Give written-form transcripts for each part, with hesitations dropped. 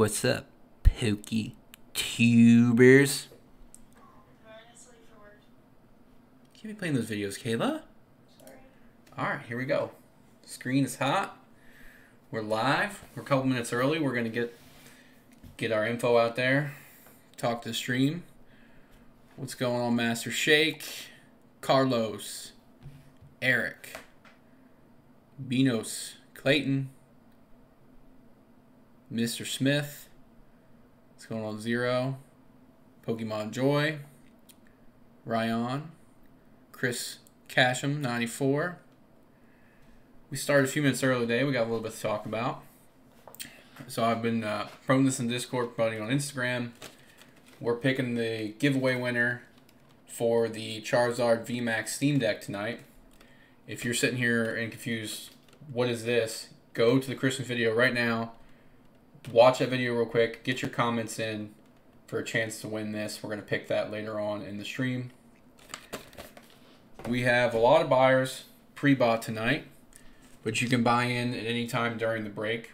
What's up, Poké Tubers? Can't be playing those videos, Kayla. Sorry. Alright, here we go. Screen is hot. We're live. We're a couple minutes early. We're going to get our info out there. Talk to the stream. What's going on, Master Shake? Carlos. Eric. Benos. Clayton. Mr. Smith. What's going on, Zero? Pokemon Joy. Ryan. Chris Casham, 94. We started a few minutes early today. We got a little bit to talk about. So I've been promoting this in Discord, promoting on Instagram. We're picking the giveaway winner for the Charizard VMAX Steam Deck tonight. If you're sitting here and confused, what is this? Go to the Christmas video right now. Watch that video real quick. Get your comments in for a chance to win this. We're going to pick that later on in the stream. We have a lot of buyers pre-bought tonight, but you can buy in at any time during the break.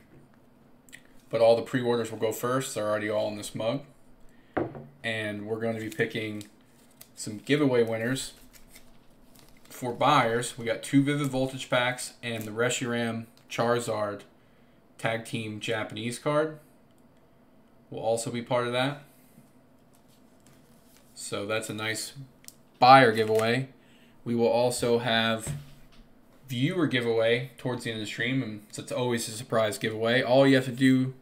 But all the pre-orders will go first. They're already all in this mug. And we're going to be picking some giveaway winners for buyers. We got 2 Vivid Voltage packs and the Reshiram Charizard Tag Team Japanese card will also be part of that. So that's a nice buyer giveaway. We will also have viewer giveaway towards the end of the stream, and so it's always a surprise giveaway. All you have to do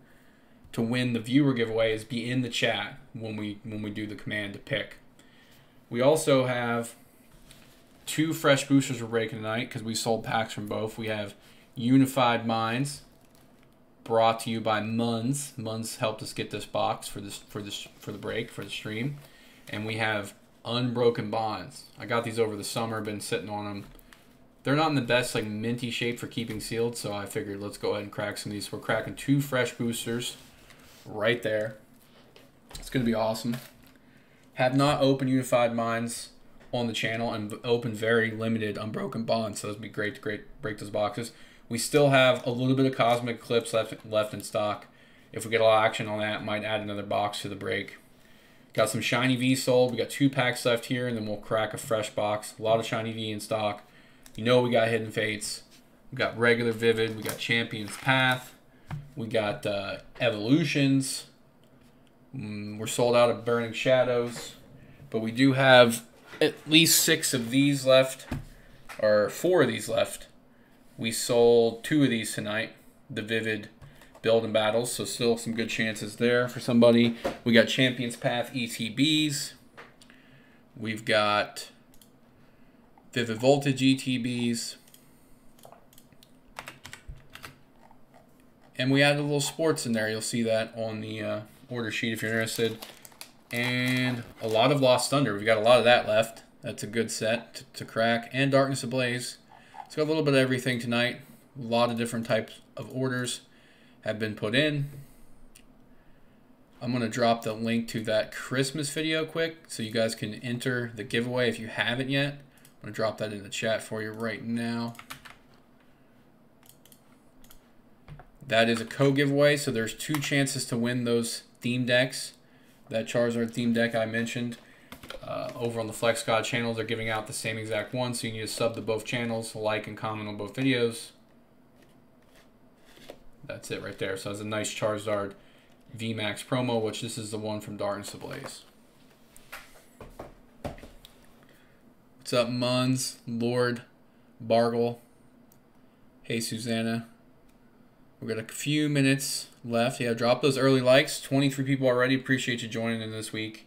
to win the viewer giveaway is be in the chat when we do the command to pick. We also have 2 fresh boosters we're breaking tonight because we sold packs from both. We have Unified Minds, brought to you by Muns. Muns helped us get this box for the stream, and we have Unbroken Bonds. I got these over the summer, been sitting on them. They're not in the best like minty shape for keeping sealed, so I figured let's go ahead and crack some of these. We're cracking 2 fresh boosters right there. It's gonna be awesome. Have not opened Unified Minds on the channel and opened very limited Unbroken Bonds, so it'd be great to break those boxes. We still have a little bit of Cosmic Eclipse left in stock. If we get a lot of action on that, might add another box to the break. Got some Shiny V sold. We got 2 packs left here, and then we'll crack a fresh box. A lot of Shiny V in stock. You know we got Hidden Fates. We got regular Vivid. We got Champion's Path. We got Evolutions. We're sold out of Burning Shadows. But we do have at least 6 of these left, or 4 of these left. We sold 2 of these tonight, the Vivid Build and Battles, so still some good chances there for somebody. We got Champion's Path ETBs. We've got Vivid Voltage ETBs. And we added a little sports in there. You'll see that on the order sheet if you're interested. And a lot of Lost Thunder. We've got a lot of that left. That's a good set to crack. And Darkness Ablaze. It's got a little bit of everything tonight. A lot of different types of orders have been put in. I'm gonna drop the link to that Christmas video quick so you guys can enter the giveaway if you haven't yet. I'm gonna drop that in the chat for you right now. That is a co-giveaway, so there's 2 chances to win those theme decks. That Charizard theme deck I mentioned over on the Flex God channel, they're giving out the same exact one, so you need to sub to both channels, like and comment on both videos. That's it right there. So that's a nice Charizard VMAX promo, which this is the one from Darkness Ablaze. What's up, Muns, Lord, Bargle. Hey, Susanna. We've got a few minutes left. Yeah, drop those early likes. 23 people already. Appreciate you joining in this week.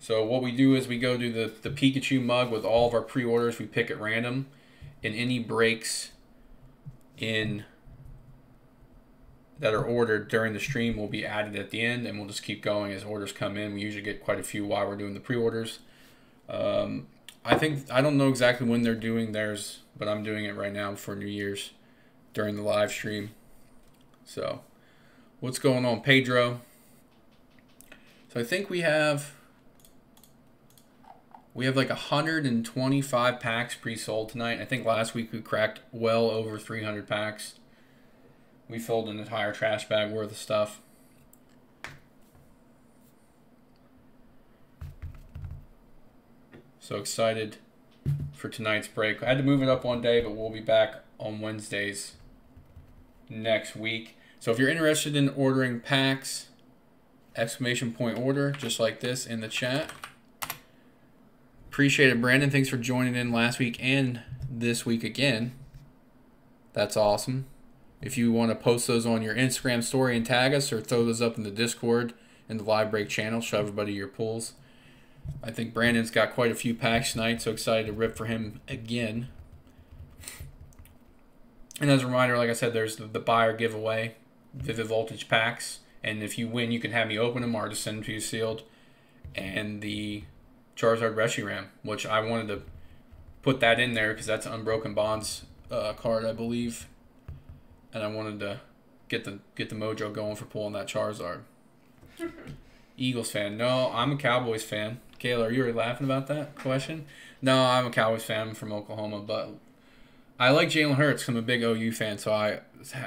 So what we do is we go do the Pikachu mug with all of our pre-orders. We pick at random in any breaks in that are ordered during the stream will be added at the end, and we'll just keep going as orders come in. We usually get quite a few while we're doing the pre-orders. I don't know exactly when they're doing theirs, but I'm doing it right now for New Year's during the live stream. So what's going on, Pedro? So I think we have like 125 packs pre-sold tonight. I think last week we cracked well over 300 packs. We filled an entire trash bag worth of stuff. So excited for tonight's break. I had to move it up one day, but we'll be back on Wednesdays next week. So if you're interested in ordering packs, !order, just like this in the chat. Appreciate it, Brandon. Thanks for joining in last week and this week again. That's awesome. If you want to post those on your Instagram story and tag us, or throw those up in the Discord and the live break channel, show everybody your pulls. I think Brandon's got quite a few packs tonight, so excited to rip for him again. And as a reminder, like I said, there's the buyer giveaway, Vivid Voltage packs. And if you win, you can have me open them or just send them to you sealed. And the Charizard Reshiram, which I wanted to put that in there because that's an Unbroken Bonds card, I believe. And I wanted to get the mojo going for pulling that Charizard. Eagles fan. No, I'm a Cowboys fan. Kayla, are you already laughing about that question? No, I'm a Cowboys fan. I'm from Oklahoma, but I like Jalen Hurts. I'm a big OU fan, so I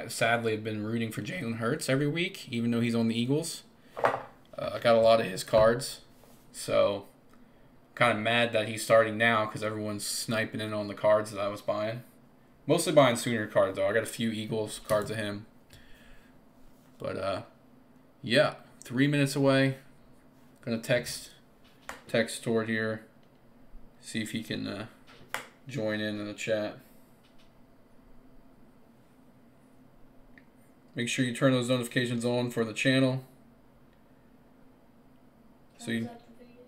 sadly have been rooting for Jalen Hurts every week, even though he's on the Eagles. I got a lot of his cards, so kind of mad that he's starting now because everyone's sniping in on the cards that I was buying. Mostly buying Sooner cards, though. I got a few Eagles cards of him. But, yeah, 3 minutes away. Going to text Thor here, see if he can join in the chat. Make sure you turn those notifications on for the channel. So you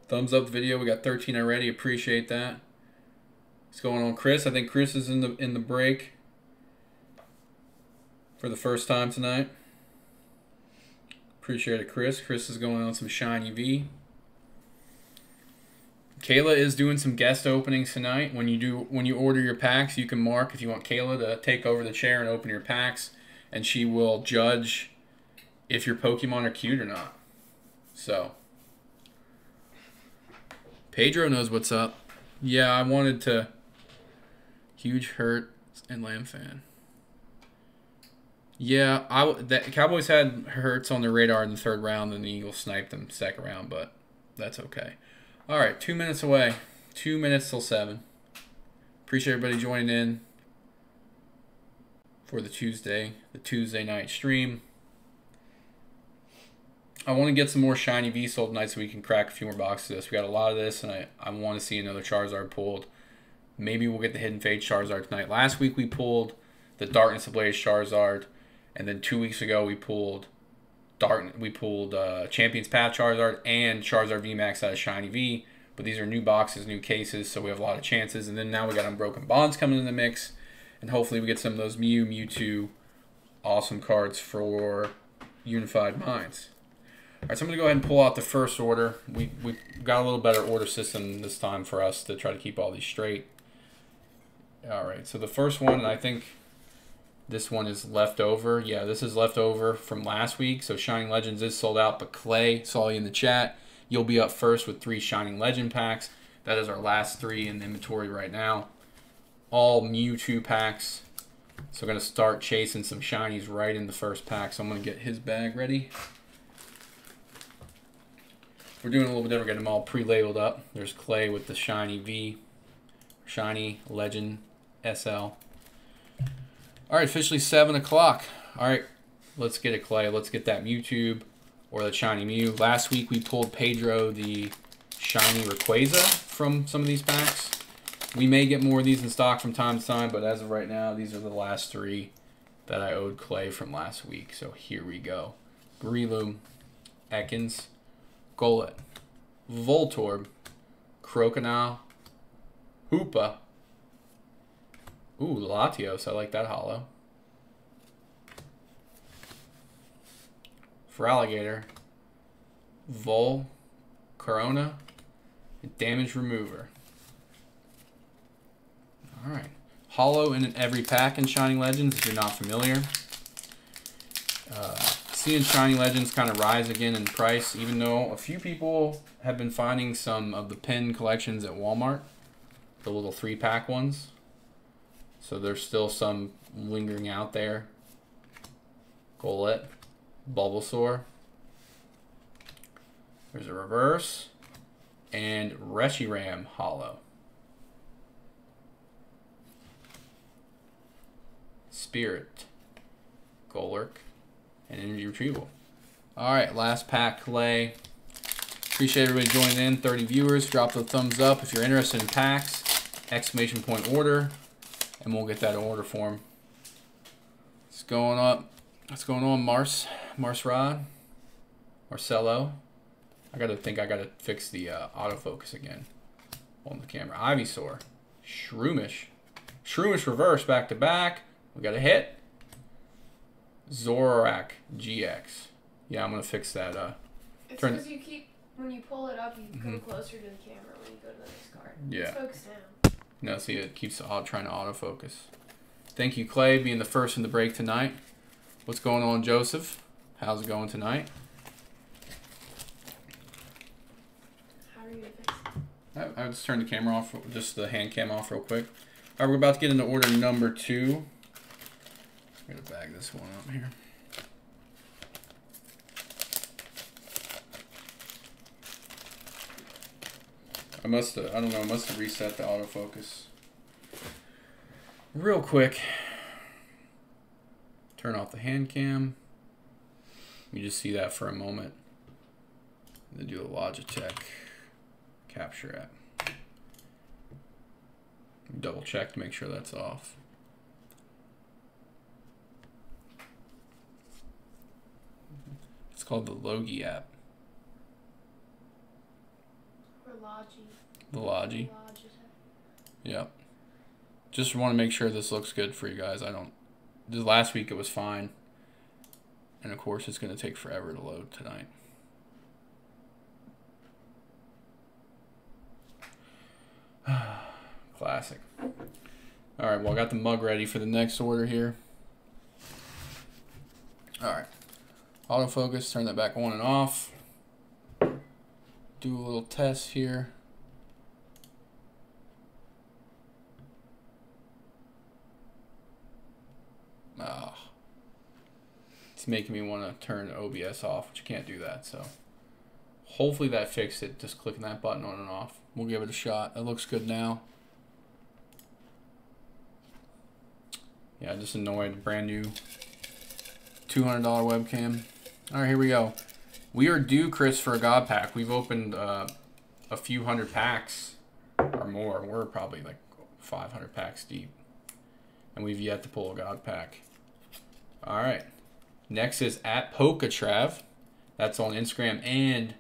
thumbs up the video. We got 13 already. Appreciate that. What's going on, Chris? I think Chris is in the break for the first time tonight. Appreciate it, Chris. Chris is going on some Shiny V. Kayla is doing some guest openings tonight. When you order your packs, you can mark if you want Kayla to take over the chair and open your packs, and she will judge if your Pokemon are cute or not. So Pedro knows what's up. Yeah, I wanted to. Huge Hurt and Lamb fan. Yeah, the Cowboys had Hurts on their radar in the third round, and the Eagles sniped them second round, but that's okay. All right, 2 minutes away. 2 minutes till 7. Appreciate everybody joining in for the Tuesday night stream. I want to get some more Shiny V sold tonight so we can crack a few more boxes of this. We got a lot of this, and I want to see another Charizard pulled. Maybe we'll get the Hidden Fates Charizard tonight. Last week we pulled the Darkness Ablaze Charizard, and then 2 weeks ago we pulled Champion's Path Charizard and Charizard VMAX out of Shiny V. But these are new boxes, new cases, so we have a lot of chances. And then now we got Unbroken Bonds coming in the mix, and hopefully we get some of those Mewtwo awesome cards for Unified Minds. All right, so I'm going to go ahead and pull out the first order. We got a little better order system this time for us to try to keep all these straight. All right, so the first one, and I think this one is leftover. Yeah, this is leftover from last week. So Shining Legends is sold out, but Clay, saw you in the chat. You'll be up first with 3 Shining Legend packs. That is our last 3 in the inventory right now. All Mewtwo packs. So I'm going to start chasing some Shinies right in the first pack. So I'm going to get his bag ready. We're doing a little bit different, getting them all pre-labeled up. There's Clay with the Shiny V, Shiny Legend SL. All right, officially 7 o'clock. All right, let's get it, Clay. Let's get that Mewtwo or the Shiny Mew. Last week we pulled Pedro the Shiny Rayquaza from some of these packs. We may get more of these in stock from time to time, but as of right now, these are the last 3 that I owed Clay from last week. So here we go. Breloom, Ekans, Golett, Voltorb, Croconaw, Hoopa. Ooh, Latios. I like that holo. Feraligatr, Vol, Corona, and Damage Remover. Alright. Holo in every pack in Shining Legends if you're not familiar. Seeing Shiny Legends kind of rise again in price, even though a few people have been finding some of the pin collections at Walmart, the little 3-pack ones. So there's still some lingering out there. Golett, Bulbasaur. There's a reverse. And Reshiram Hollow. Spirit. Golurk. And Energy Retrieval. Alright, last pack, Clay. Appreciate everybody joining in. 30 viewers. Drop a thumbs up if you're interested in packs. Exclamation point order. And we'll get that in order form. What's going up? What's going on, Mars? Mars Rod? Marcelo? I gotta think I gotta fix the autofocus again on the camera. Ivysaur. Shroomish. Shroomish reverse back to back. We got a hit. Zorak GX. Yeah, I'm gonna fix that. It's because you keep, when you pull it up, you come closer to the camera when you go to the next card. Yeah. Let's focus down. No, see, it keeps trying to autofocus. Thank you, Clay, being the first in the break tonight. What's going on, Joseph? How's it going tonight? How are you fixing it? I just turned the camera off, just the hand cam off real quick. All right, we're about to get into order number 2. I'm going to bag this one up here. I must have, I don't know, I must have reset the autofocus real quick. Turn off the hand cam. You just see that for a moment. And then do a Logitech capture app. Double check to make sure that's off. It's called the Logi app. The Logi. Yep. Just want to make sure this looks good for you guys. I don't. Last week it was fine. And of course it's going to take forever to load tonight. Classic. Alright, well I got the mug ready for the next order here. Alright. Autofocus, turn that back on and off. Do a little test here. Ah, it's making me want to turn OBS off, but you can't do that. So hopefully that fixed it. Just clicking that button on and off. We'll give it a shot. It looks good now. Yeah, just annoyed. Brand new $200 webcam. All right, here we go. We are due, Chris, for a God pack. We've opened a few hundred packs or more. We're probably like 500 packs deep. And we've yet to pull a God pack. All right. Next is at Poké Trav. That's on Instagram and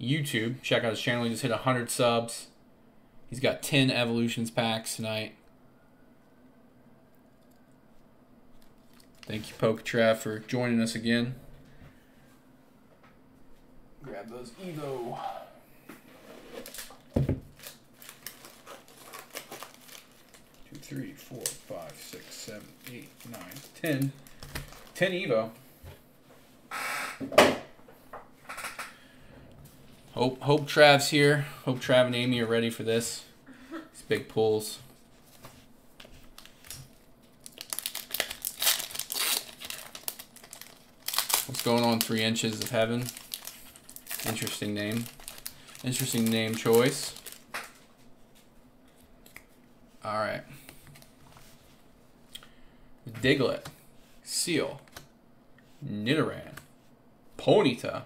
YouTube. Check out his channel. He just hit 100 subs. He's got 10 Evolutions packs tonight. Thank you, Poké Trav, for joining us again. Grab those Evo. Two, three, four, 5, 6, 7, 8, 9, 10. 10 Evo. Hope Trav's here. Hope Trav and Amy are ready for this. These big pulls. What's going on, 3 inches of heaven? Interesting name. Interesting name choice. Alright. Diglett. Seal. Nidoran. Ponyta.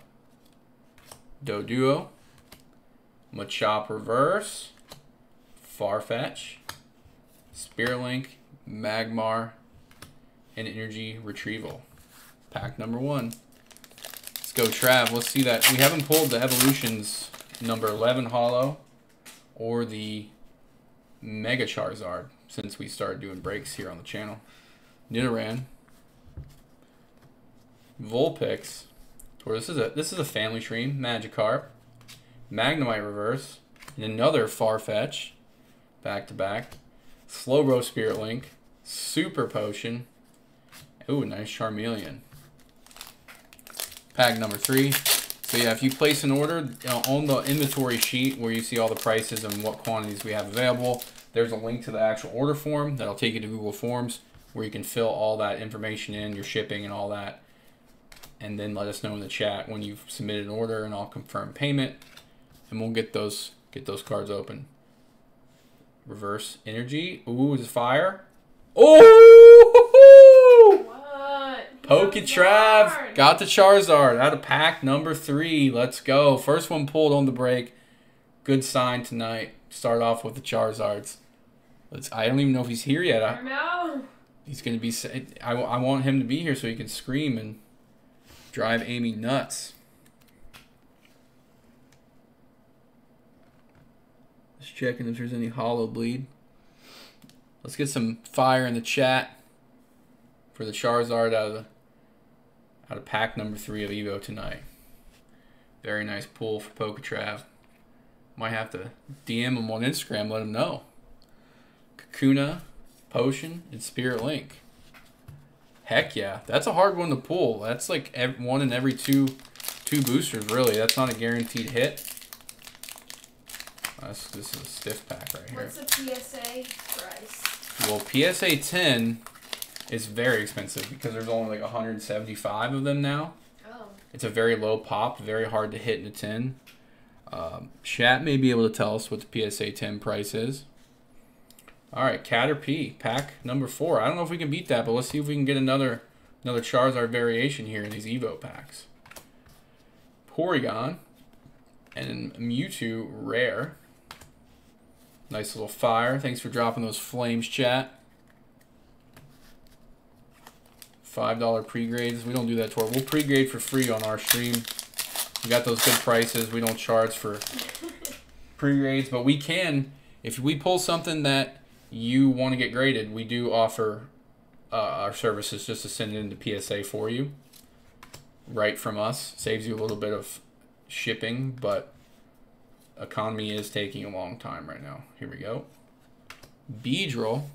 Doduo. Machop reverse. Farfetch. Spearlink. Magmar. And Energy Retrieval. Pack number 1. Go Trav, let's see that. We haven't pulled the Evolutions number 11 Hollow or the Mega Charizard since we started doing breaks here on the channel. Nidoran, Vulpix, or this is a family stream. Magikarp, Magnemite reverse, and another Farfetch back to back. Slowbro Spiritlink, Super Potion. Ooh, nice Charmeleon. Pack number 3. So yeah, if you place an order on the inventory sheet where you see all the prices and what quantities we have available, there's a link to the actual order form that'll take you to Google Forms where you can fill all that information in, your shipping and all that. and then let us know in the chat when you've submitted an order, and I'll confirm payment, and we'll get those cards open. Reverse energy. Ooh, it's fire. Oh! What? Poké Trav got the Charizard out of pack number 3. Let's go. First one pulled on the break. Good sign tonight. Start off with the Charizards. I don't even know if he's here yet. I don't know. He's gonna be. I want him to be here so he can scream and drive Amy nuts. Just checking if there's any hollow bleed. Let's get some fire in the chat for the Charizard out of pack number 3 of Evo tonight. Very nice pull for Poké Trav. Might have to DM him on Instagram, let him know. Kakuna, Potion, and Spirit Link. Heck yeah. That's a hard one to pull. That's like one in every two boosters, really. That's not a guaranteed hit. This is a stiff pack right here. What's a PSA price? Well, PSA 10 is very expensive because there's only like 175 of them now. Oh. It's a very low pop, very hard to hit in a 10. Chat may be able to tell us what the PSA 10 price is. All right, Caterpie, pack number 4. I don't know if we can beat that, but let's see if we can get another Charizard variation here in these Evo packs. Porygon and Mewtwo rare. Nice little fire. Thanks for dropping those flames, chat. $5 pre-grades. We don't do that, Tor. We'll pre-grade for free on our stream. We got those good prices. We don't charge for pre-grades, but we can. If we pull something that you want to get graded, we do offer our services just to send it into PSA for you, right from us. Saves you a little bit of shipping, but economy is taking a long time right now. Here we go. Beedrill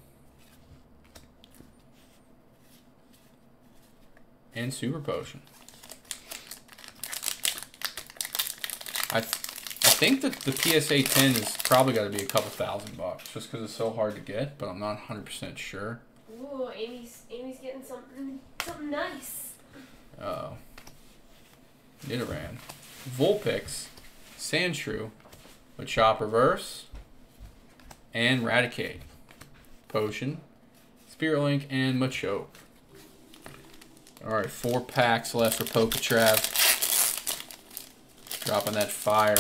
and Super Potion. I think that the PSA 10 is probably got to be a couple $1,000 just because it's so hard to get, but I'm not 100% sure. Ooh, Amy's getting something nice. Uh-oh. Nidoran. Vulpix, Sandshrew, Machop Reverse, and Raticate. Potion, Spirit Link, and Machoke. Alright, 4 packs left for Poké Trav. Dropping that fire.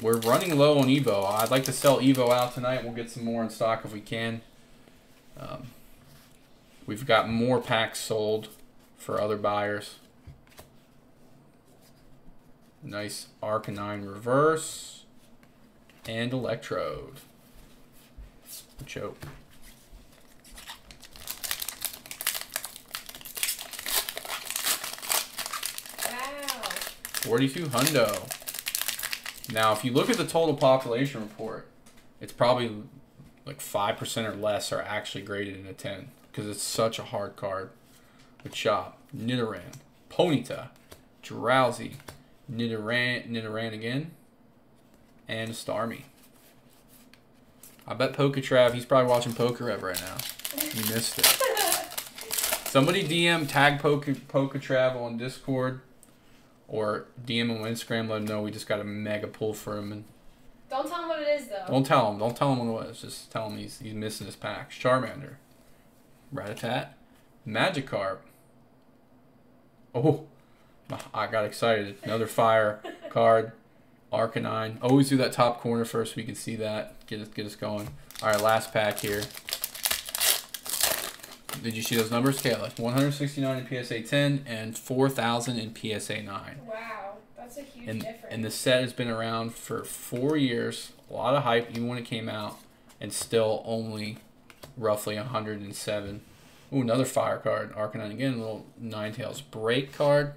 We're running low on Evo. I'd like to sell Evo out tonight. We'll get some more in stock if we can. We've got more packs sold for other buyers. Nice Arcanine Reverse and Electrode. Choke. $4,200. Now, if you look at the total population report, it's probably like 5% or less are actually graded in a 10 because it's such a hard card. Machop, Nidoran, Ponyta, Drowsy, Nidoran again, and Starmie. I bet Poké Trav, he's probably watching Poker Rev right now. You missed it. Somebody DM, tag Poké Trav on Discord. Or DM him on Instagram, let him know we just got a mega pull for him. And don't tell him what it is, though. Don't tell him what it was. Just tell him he's missing his pack. Charmander. Rattata. Magikarp. Oh, I got excited. Another fire card. Arcanine. Always do that top corner first so we can see that. Get us going. All right, last pack here. Did you see those numbers, Kayla? 169 in PSA 10 and 4,000 in PSA 9. Wow, that's a huge difference. And the set has been around for 4 years. A lot of hype, even when it came out, and still only roughly 107. Ooh, another fire card. Arcanine again, a little Ninetales break card.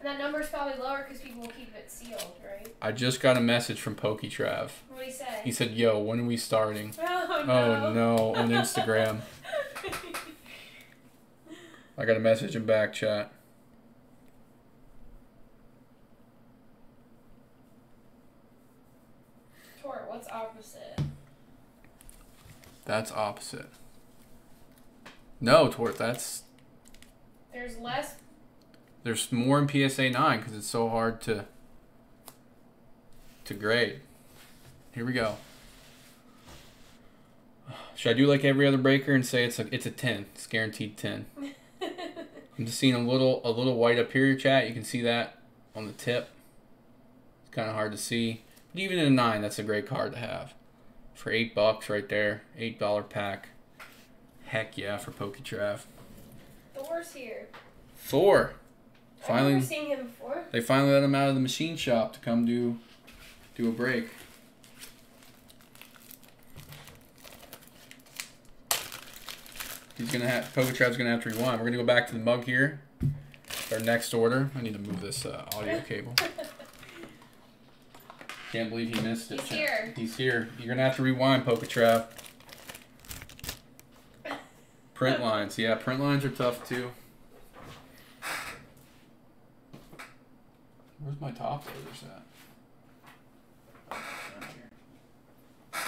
And that number's probably lower because people will keep it sealed, right? I just got a message from Poké Trav. What'd he say? He said, yo, when are we starting? Oh, no. Oh, no, on Instagram. I got a message in back chat. Tor, what's opposite? That's opposite. No, Tor, that's There's less. There's more in PSA 9 because it's so hard to grade. Here we go. Should I do like every other breaker and say it's a 10? It's guaranteed 10. I'm just seeing a little white up here, chat. You can see that on the tip. It's kind of hard to see. But even in a 9, that's a great card to have. For $8 right there. $8 pack. Heck yeah, for Poké Trav. Thor's here. Thor. Finally, I've never seen him before. They finally let him out of the machine shop to come do a break. He's gonna have Pokétrav's gonna have to rewind. We're gonna go back to the mug here. Our next order. I need to move this audio cable. Can't believe he missed it. He's here. He's here. You're gonna have to rewind, Pokétrav. Print lines, yeah, print lines are tough too. Where's my top loaders at?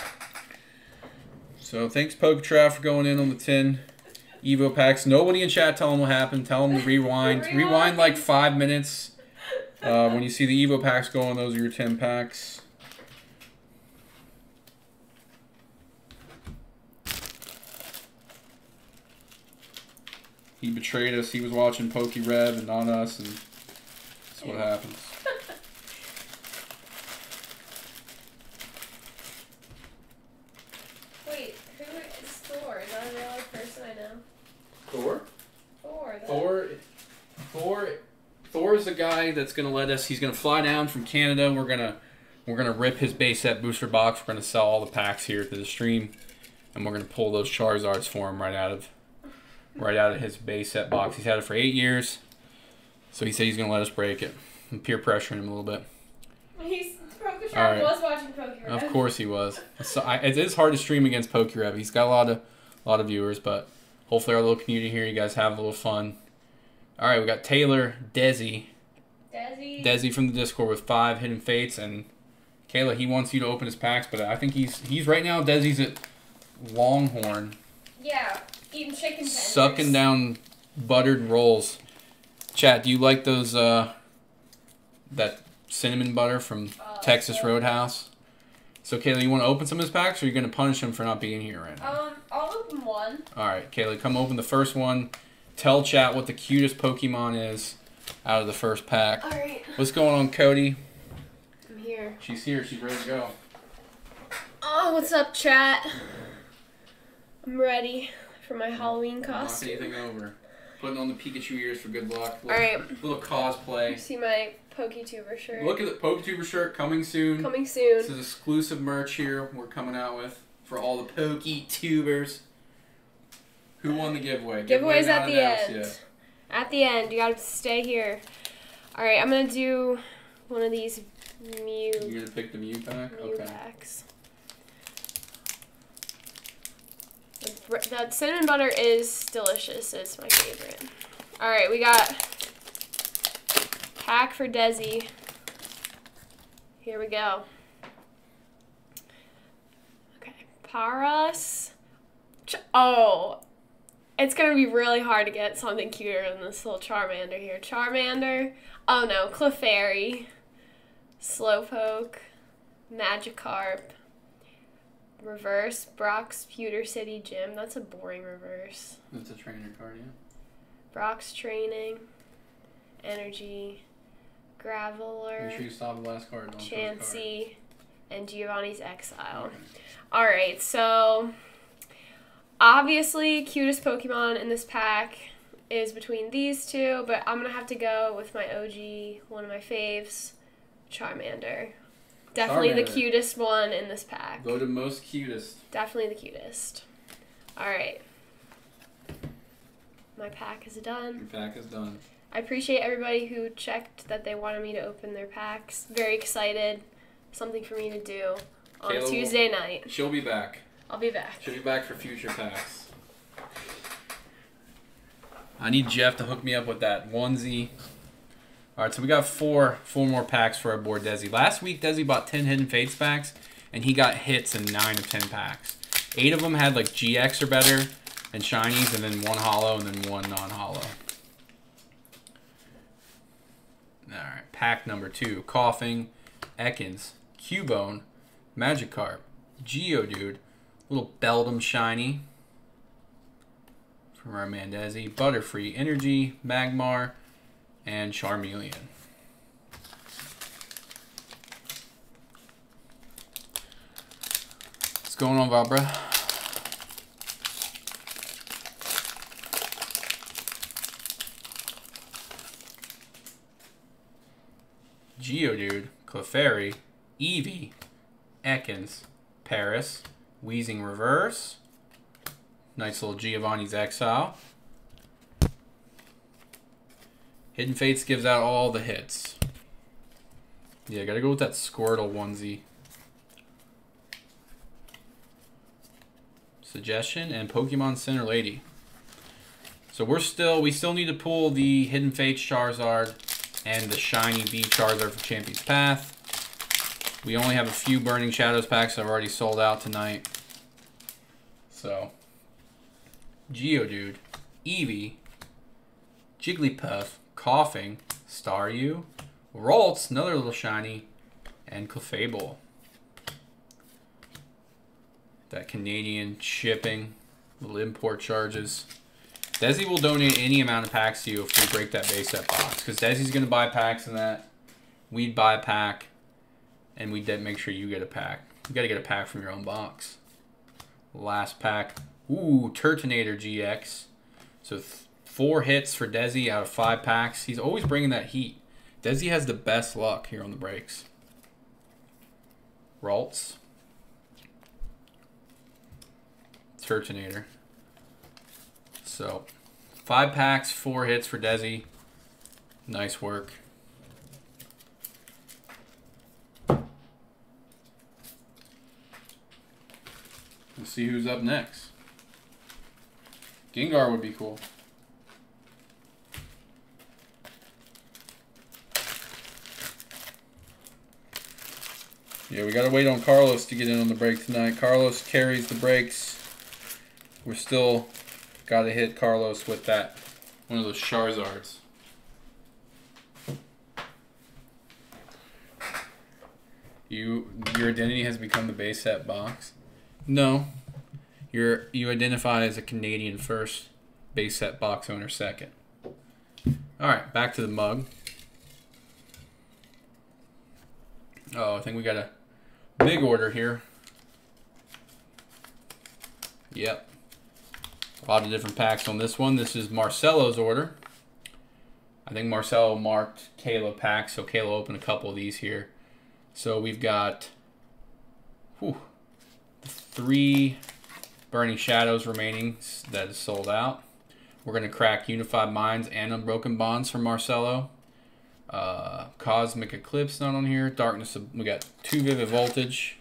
So thanks, Poké Trav, for going in on the 10 Evo packs. Nobody in chat, tell them what happened. Tell them to rewind. Rewind like 5 minutes when you see the Evo packs going. Those are your 10 packs. He betrayed us. He was watching Poké Rev and not us, and that's what happens. Thor is the guy that's gonna let us. He's gonna fly down from Canada. We're gonna rip his base set booster box. We're gonna sell all the packs here through the stream, and we're gonna pull those Charizards for him right out of his base set box. He's had it for 8 years, so he said he's gonna let us break it. I'm peer pressuring him a little bit. He's Poké Trav was watching Poké Rev. Of course he was. So it is hard to stream against Poké Rev. He's got a lot of viewers, but hopefully our little community here, you guys have a little fun. All right, we got Taylor, Desi from the Discord with 5 Hidden Fates, and Kayla, he wants you to open his packs, but I think he's right now, Desi's at Longhorn. Yeah, eating chicken tenders. Sucking down buttered rolls. Chat, do you like those, that cinnamon butter from Texas Roadhouse? So, Kayla, you want to open some of his packs, or are you going to punish him for not being here right now? I'll open one. All right, Kayla, come open the first one. Tell chat what the cutest Pokemon is out of the first pack. All right. What's going on, Cody? I'm here. She's here. She's ready to go. Oh, what's up, chat? I'm ready for my Halloween costume. Knock anything over. Putting on the Pikachu ears for good luck. All right. Little cosplay. You see my PokeTuber shirt. Look at the PokeTuber shirt coming soon. Coming soon. This is exclusive merch here we're coming out with for all the PokeTubers. Who won the giveaway? Giveaway's at the end. Yet. At the end. You gotta stay here. Alright, I'm gonna do one of these Mew. You're gonna pick the Mew pack? Mew packs. That cinnamon butter is delicious. It's my favorite. Alright, we got pack for Desi. Here we go. Okay, Paras. Oh. It's going to be really hard to get something cuter than this little Charmander here. Charmander. Oh, no. Clefairy. Slowpoke. Magikarp. Reverse. Brock's Pewter City Gym. That's a boring reverse. That's a trainer card, yeah. Brock's Training. Energy. Graveler. Make sure you stop the last card. Don't Chansey. Card. And Giovanni's Exile. Okay. All right, so... Obviously, cutest Pokemon in this pack is between these two, but I'm going to have to go with my OG, one of my faves, Charmander. Definitely the cutest one in this pack. Voted most cutest. Definitely the cutest. All right. My pack is done. Your pack is done. I appreciate everybody who checked that they wanted me to open their packs. Very excited. Something for me to do on Kayla Tuesday night. She'll be back. I'll be back. She'll be back for future packs. I need Jeff to hook me up with that onesie. All right, so we got four more packs for our board, Desi. Last week, Desi bought 10 Hidden Fates packs, and he got hits in 9 of 10 packs. 8 of them had, like, GX or better, and shinies, and then 1 holo, and then 1 non-holo. All right, pack number 2. Coughing, Ekans, Cubone, Magikarp, Geodude, little Beldum Shiny from our man Desi, Butterfree, Energy, Magmar, and Charmeleon. What's going on, Valbra? Geodude, Clefairy, Eevee, Ekans, Paris, Weezing Reverse. Nice little Giovanni's Exile. Hidden Fates gives out all the hits. Yeah, gotta go with that Squirtle onesie. Suggestion and Pokemon Center Lady. So we still need to pull the Hidden Fates Charizard and the Shiny V Charizard for Champion's Path. We only have a few Burning Shadows packs that have already sold out tonight. So, Geodude, Eevee, Jigglypuff, Coughing, Staryu, Ralts, another little shiny, and Clefable. That Canadian shipping, little import charges. Desi will donate any amount of packs to you if we break that base set box, because Desi's going to buy packs in that. We'd buy a pack, and we'd make sure you get a pack. You got to get a pack from your own box. Last pack. Ooh, Turtonator GX. So 4 hits for Desi out of 5 packs. He's always bringing that heat. Desi has the best luck here on the breaks. Ralts. Turtonator. So 5 packs, 4 hits for Desi. Nice work. Let's see who's up next. Gengar would be cool. Yeah, we gotta wait on Carlos to get in on the break tonight. Carlos carries the breaks. We're still gotta hit Carlos with that one of those Charizards. Your identity has become the base set box. No. You identify as a Canadian first, base set box owner second. All right, back to the mug. Oh, I think we got a big order here. Yep. A lot of different packs on this one. This is Marcelo's order. I think Marcelo marked Kayla packs, so Kayla opened a couple of these here. So we've got 3... Burning Shadows remaining that is sold out. We're going to crack Unified Minds and Unbroken Bonds for Marcelo. Cosmic Eclipse not on here. Darkness, we got 2 Vivid Voltage.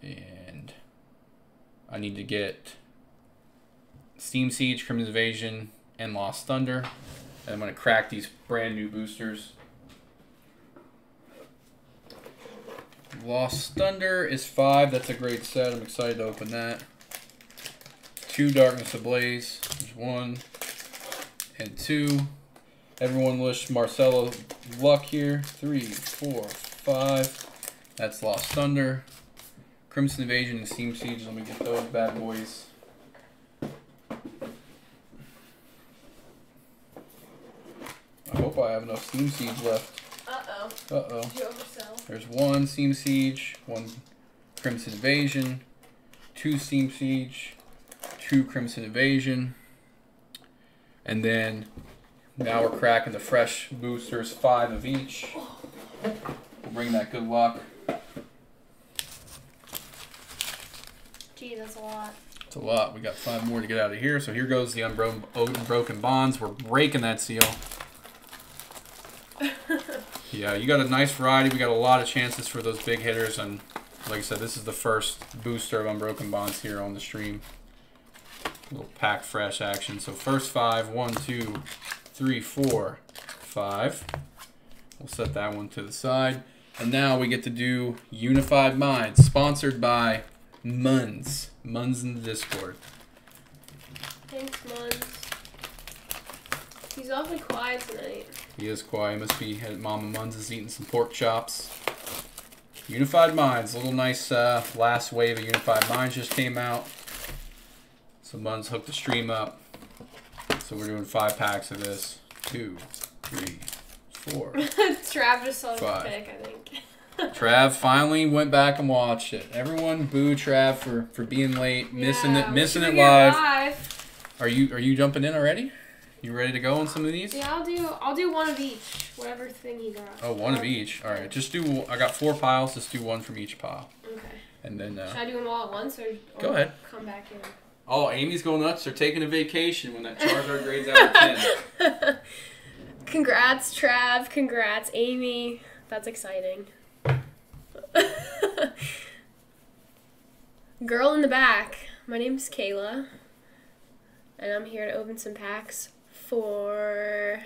And I need to get Steam Siege, Crimson Invasion, and Lost Thunder. And I'm going to crack these brand new boosters. Lost Thunder is 5. That's a great set. I'm excited to open that. 2 Darkness Ablaze. There's 1 and 2. Everyone wish Marcelo luck here. 3, 4, 5. That's Lost Thunder. Crimson Invasion and Steam Siege. Let me get those bad boys. I hope I have enough Steam Siege left. Uh-oh. There's 1 Steam Siege, 1 Crimson Invasion, 2 Steam Siege, 2 Crimson Invasion. And then now we're cracking the fresh boosters, 5 of each. We'll bring that good luck. Gee, that's a lot. It's a lot. We got 5 more to get out of here. So here goes the Unbroken Bonds. We're breaking that seal. Yeah, you got a nice variety. We got a lot of chances for those big hitters, and like I said, this is the first booster of Unbroken Bonds here on the stream. A little pack fresh action. So first 5, 1, 2, 3, 4, 5. We'll set that one to the side, and now we get to do Unified Minds, sponsored by Muns. Muns in the Discord. Thanks, Muns. He's awfully quiet tonight. He is quiet. He must be Mama Muns is eating some pork chops. Unified Minds. A little nice last wave of Unified Minds just came out. So Muns hooked the stream up. So we're doing 5 packs of this. 2, 3, 4. Trav just saw the pick, I think. Trav finally went back and watched it. Everyone boo Trav for being late, missing it live. Are you jumping in already? You ready to go on some of these? Yeah, I'll do one of each, whatever thing you got. Oh, one of each. All right, just do. I got 4 piles. Just do one from each pile. Okay. And then. Should I do them all at once, or go ahead? Come back in. Oh, Amy's going nuts. They're taking a vacation when that Charizard grades out of 10. Congrats, Trav. Congrats, Amy. That's exciting. Girl in the back. My name's Kayla, and I'm here to open some packs for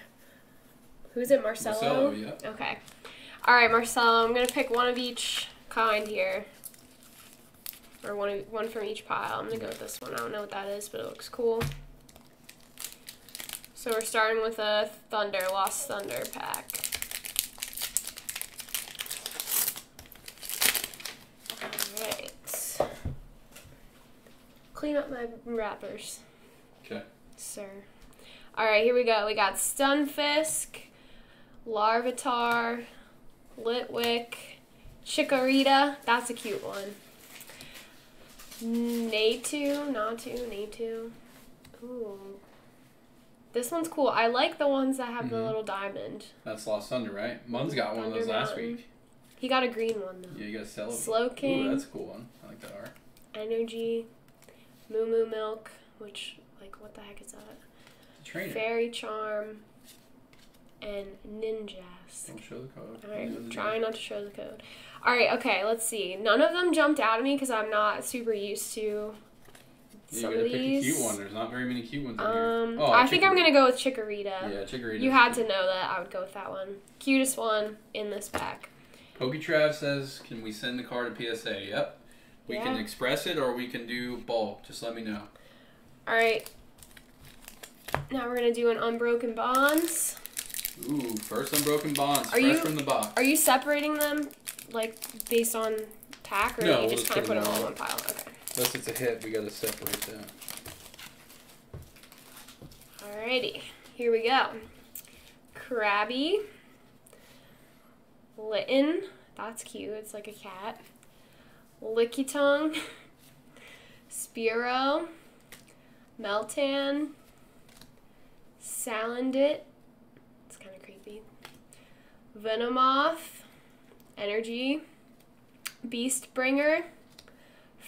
who's it? Marcelo. Marcelo, yeah. Okay. All right, Marcelo. I'm gonna pick one of each kind here, or one from each pile. I'm gonna go with this one. I don't know what that is, but it looks cool. So we're starting with a Thunder, Lost Thunder pack. Clean up my wrappers. Okay. Sir. Alright, here we go. We got Stunfisk, Larvitar, Litwick, Chikorita. That's a cute one. Natu. Ooh. This one's cool. I like the ones that have the little diamond. That's Lost Thunder, right? Mun's got one of those last week. He got a green one, though. Yeah, you got a Slowking. Ooh, that's a cool one. I like that art. Energy. Moo Moo Milk, which, like, what the heck is that? Trainer. Fairy Charm, and Ninjask. Don't show the code. All right, try not to show the code. All right, okay, let's see. None of them jumped out at me because I'm not super used to some of these. You gotta pick a cute one. There's not very many cute ones in here. Oh, I think I'm gonna go with Chikorita. Yeah, Chikorita. You had to know that I would go with that one. Cutest one in this pack. Poké Trav says, "Can we send the card to PSA?" Yep. We can express it, or we can do bulk. Just let me know. All right. Now we're going to do an Unbroken Bonds. Ooh, first Unbroken Bonds, fresh from the box. Are you separating them, like, based on tack, or no, you just kind of put them all in one pile? Okay. Unless it's a hit, we got to separate them. Alrighty. Here we go. Krabby. Litten. That's cute. It's like a cat. Lickitung, Spearow, Meltan, Salandit, it's kind of creepy, Venomoth, Energy, Beastbringer,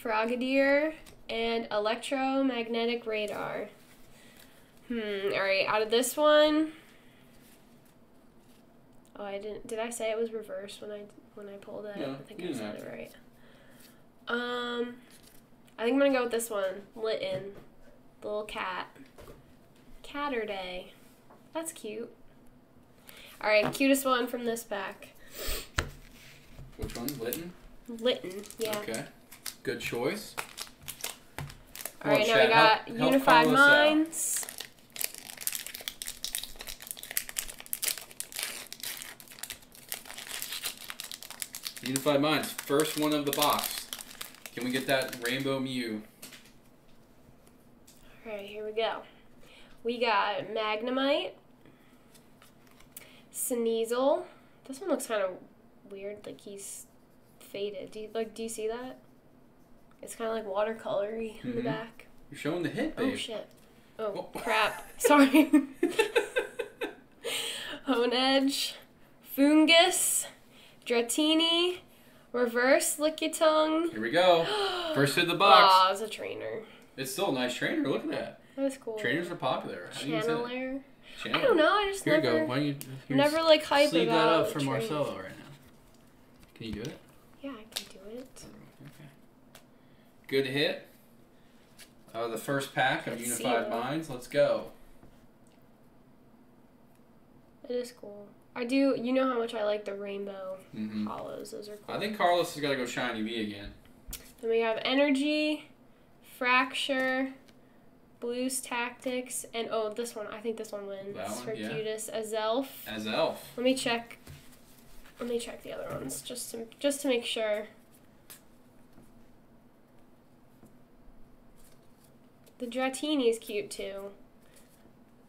Frogadier, and Electromagnetic Radar. Alright, out of this one, oh, I didn't, did I say it was reversed when I pulled it? No, I think I said it right. I think I'm gonna go with this one. Litten. The little cat. Catterday. That's cute. Alright, cutest one from this pack. Which one? Litten? Litten, yeah. Okay. Good choice. Alright, now we got Unified Minds. Unified Minds. First one of the box. Can we get that Rainbow Mew? Alright, here we go. We got Magnemite, Sneasel. This one looks kind of weird, like he's faded. Do you see that? It's kind of like watercolory in the back. You're showing the hit, babe. Oh shit. Oh, oh. Crap. Sorry. Honedge, Fungus, Dratini. Reverse Lickitung. Here we go. First in the box. Wow, it's a trainer. It's still a nice trainer. Look at that. That's cool. Trainers are popular. How Channeler. Do you I don't know. I just here never, you go. Why don't you, never like hype sleeve about that up for trainers. Marcelo right now. Can you do it? Yeah, I can do it. Okay. Good hit. The first pack of Unified Minds. Let's go. It is cool. I do. You know how much I like the rainbow hollows. Those are cool. I think Carlos has got to go Shiny V again. Then we have Energy, Fracture, Blue's Tactics, and oh, this one. I think this one wins. That one, for yeah. Cutest. Azelf. Azelf. Let me check. Let me check the other ones just to make sure. The Dratini is cute too,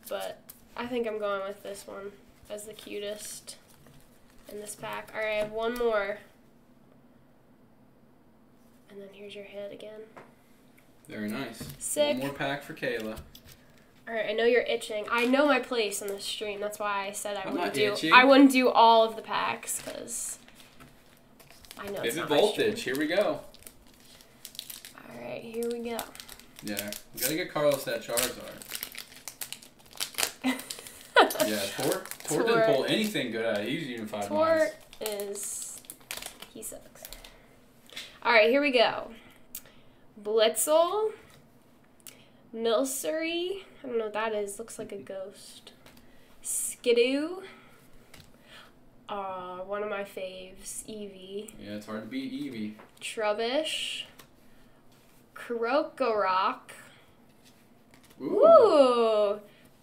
but I think I'm going with this one as the cutest in this pack. All right, I have one more, and then here's your head again. Very nice. Sick. One more pack for Kayla. All right, I know you're itching. I know my place in this stream. That's why I said I wouldn't do all of the packs because I know it's not my stream. Vivid Voltage. Here we go. All right, here we go. Yeah, we gotta get Carlos that Charizard. Yeah, Thor didn't pull anything good out. He's Unified Minds. Thor is... he sucks. Alright, here we go. Blitzel. Milcery. I don't know what that is. Looks like a ghost. Skidoo. One of my faves. Eevee. Yeah, it's hard to beat Eevee. Trubbish. Krokorok. Ooh.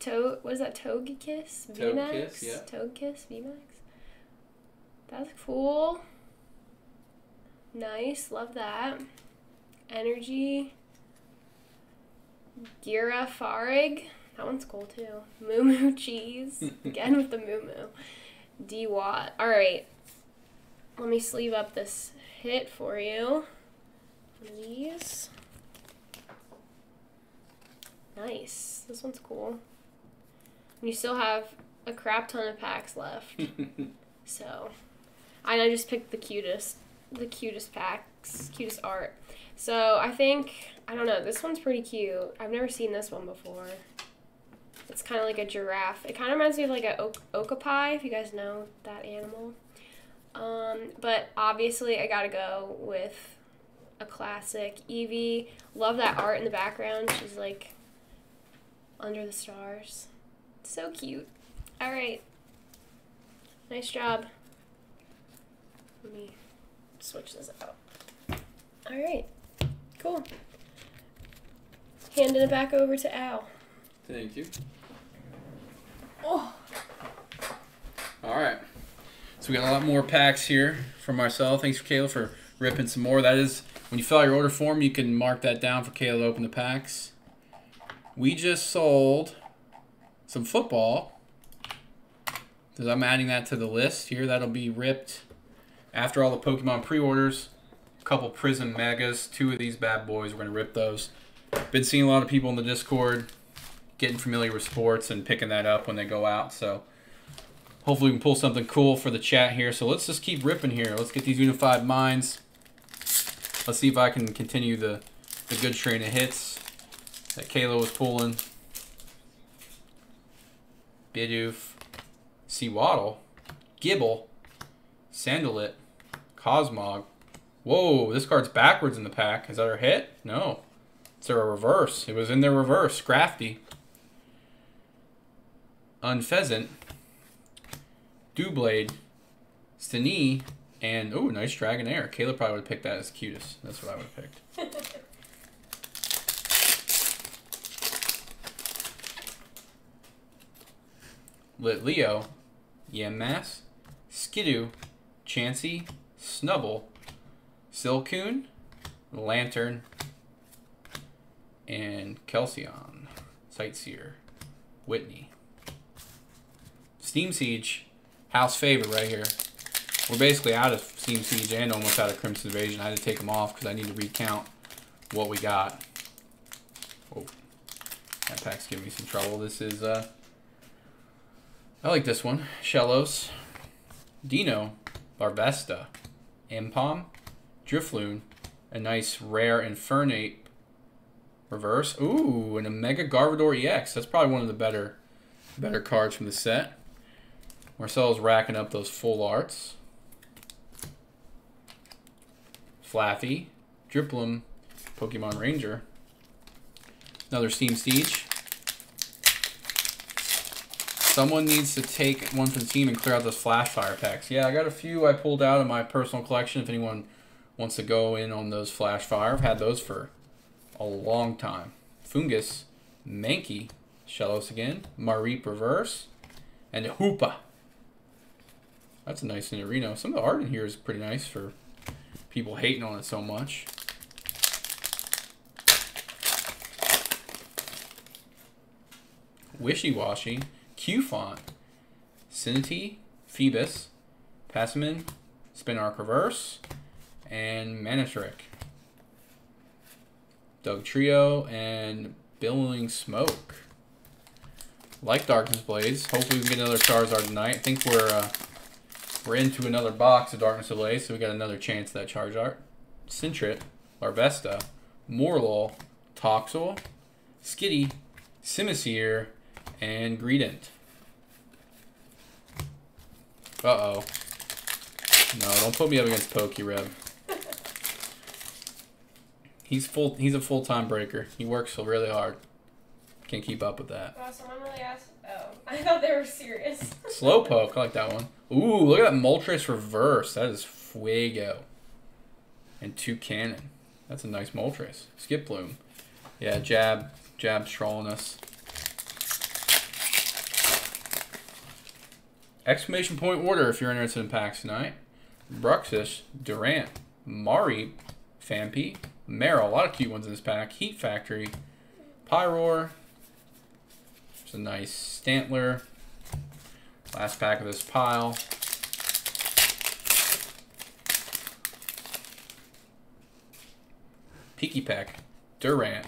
What is that? Togekiss? VMAX? Yeah. Togekiss? VMAX? That's cool. Nice. Love that. Energy. Girafarig. That one's cool too. Moo Moo Cheese. Again with the Moo Moo. D-Watt. Alright. Let me sleeve up this hit for you. These. Nice. This one's cool. And you still have a crap ton of packs left. So, and I just picked the cutest packs, cutest art. So I think, I don't know, this one's pretty cute. I've never seen this one before. It's kind of like a giraffe. It kind of reminds me of like an Okapi, if you guys know that animal. But obviously I gotta go with a classic Eevee. Love that art in the background. She's like under the stars. So cute. All right. Nice job. Let me switch this out. All right. Cool. Handing it back over to Al. Thank you. Oh. All right. So we got a lot more packs here from Marcel. Thanks for Kayla for ripping some more. That is, when you fill out your order form, you can mark that down for Kayla to open the packs. We just sold some football, because I'm adding that to the list here. That'll be ripped after all the Pokemon pre-orders. A couple Prism Megas, 2 of these bad boys. We're going to rip those. Been seeing a lot of people in the Discord getting familiar with sports and picking that up when they go out. So hopefully we can pull something cool for the chat here. So let's just keep ripping here. Let's get these Unified Minds. Let's see if I can continue the good train of hits that Kayla was pulling. Bidoof, Seawaddle, Gibble, Sandalette, Cosmog. Whoa, this card's backwards in the pack. Is that her hit? No. It's a reverse. It was in their reverse. Scrafty. Unpheasant, Dewblade, Stenee, and oh, nice Dragonair. Kayla probably would have picked that as cutest. That's what I would have picked. Litleo, Yammas, Skidoo, Chansey, Snubble, Silcoon, Lantern, and Kelceon, Sightseer, Whitney. Steam Siege, house favorite right here. We're basically out of Steam Siege and almost out of Crimson Invasion. I had to take them off because I need to recount what we got. Oh, that pack's giving me some trouble. This is... I like this one. Shellos, Dino, Larvesta, Empom, Drifloon, a nice rare Infernape reverse. Ooh, and a Mega Garvador EX. That's probably one of the better cards from the set. Marcel's racking up those full arts. Flaffy, Drifloon, Pokemon Ranger. Another Steam Siege. Someone needs to take one from the team and clear out those Flash Fire packs. Yeah, I got a few I pulled out of my personal collection if anyone wants to go in on those Flash Fire. I've had those for a long time. Fungus, Mankey, Shellos again, Mareep Reverse, and Hoopa. That's a nice Nidorino. Some of the art in here is pretty nice for people hating on it so much. Wishy-washy, Q-Font, Cinity, Phoebus, Passman, Spinark Reverse, and Manectric. Dugtrio and Billowing Smoke. Like Darkness Ablaze. Hopefully we can get another Charizard tonight. I think we're into another box of Darkness Ablaze, so we got another chance at that Charizard. Sentret, Larvesta, Morlul, Toxel, Skitty, Simisear, and Greedent. Uh-oh. No, don't put me up against Pokérev. He's a full-time breaker. He works really hard. Can't keep up with that. Wow, someone really asked. Oh, I thought they were serious. Slowpoke. I like that one. Ooh, look at that Moltres Reverse. That is Fuego. And two Cannon. That's a nice Moltres. Skiploom. Yeah, Jab's trolling us. Exclamation point order if you're interested in packs tonight. Bruxish, Durant, Mareep, Fampi, Meryl, a lot of cute ones in this pack. Heat Factory, Pyroar. There's a nice Stantler. Last pack of this pile. Peaky Peck, Durant,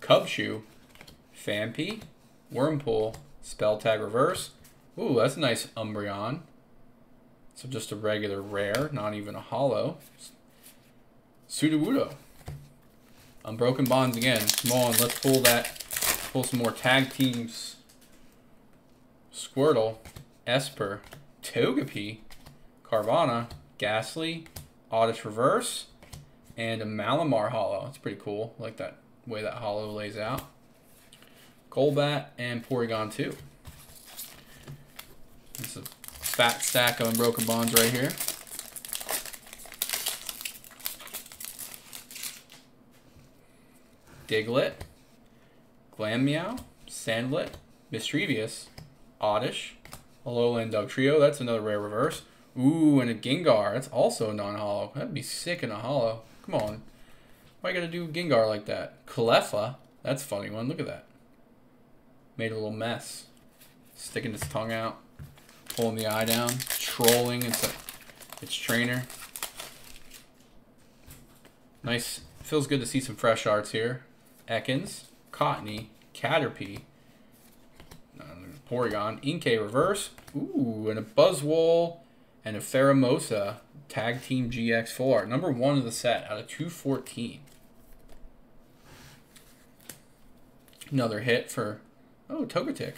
Cubshoe, Fampi, Wurmpool, Spelltag Reverse. Ooh, that's a nice Umbreon. So just a regular rare, not even a holo. Sudowoodo. Unbroken Bonds again. Come on, let's pull some more tag teams. Squirtle, Esper, Togepi, Carvana, Ghastly, Oddish Reverse, and a Malamar holo. That's pretty cool. I like that way that holo lays out. Golbat and Porygon 2. It's a fat stack of Unbroken Bonds right here. Diglett, Glammeow, Sandlet, Mistrevious, Oddish, Alola and Dugtrio. That's another rare reverse. Ooh, and a Gengar. That's also a non-holo. That'd be sick in a holo. Come on. Why you gotta do Gengar like that? Cleffa. That's a funny one. Look at that. Made a little mess. Sticking its tongue out. Pulling the eye down, trolling its trainer. Nice, feels good to see some fresh arts here. Ekans, Cottony, Caterpie, Porygon, Inkay Reverse, ooh, and a Buzzwole, and a Pheromosa, Tag Team GX Full Art. Number one of the set out of 214. Another hit for, oh, Togetic.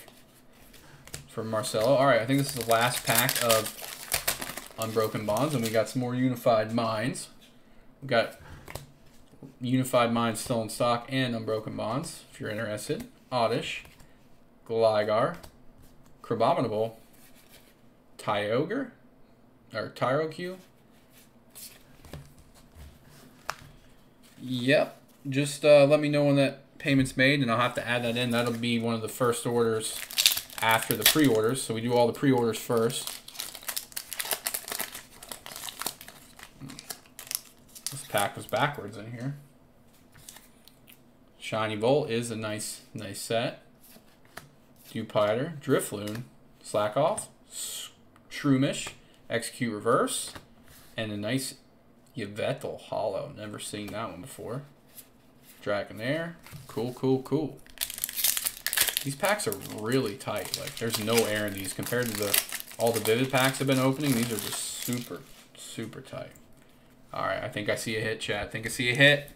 From Marcelo. Alright, I think this is the last pack of Unbroken Bonds, and we got some more Unified Minds. We got Unified Minds still in stock and Unbroken Bonds, if you're interested. Oddish, Gligar, Crabominable, Kyogre, or Tyrogue. Yep, just let me know when that payment's made, and I'll have to add that in. That'll be one of the first orders after the pre-orders, so we do all the pre-orders first. This pack was backwards in here. Shiny Volt is a nice set. Dewpider, Drifloon, Slackoff, Shroomish, Execute Reverse, and a nice Yveltal holo. Never seen that one before. Dragonair, cool, cool, cool. These packs are really tight. Like, there's no air in these compared to all the Vivid packs I've been opening. These are just super, super tight. All right, I think I see a hit, chat. I think I see a hit.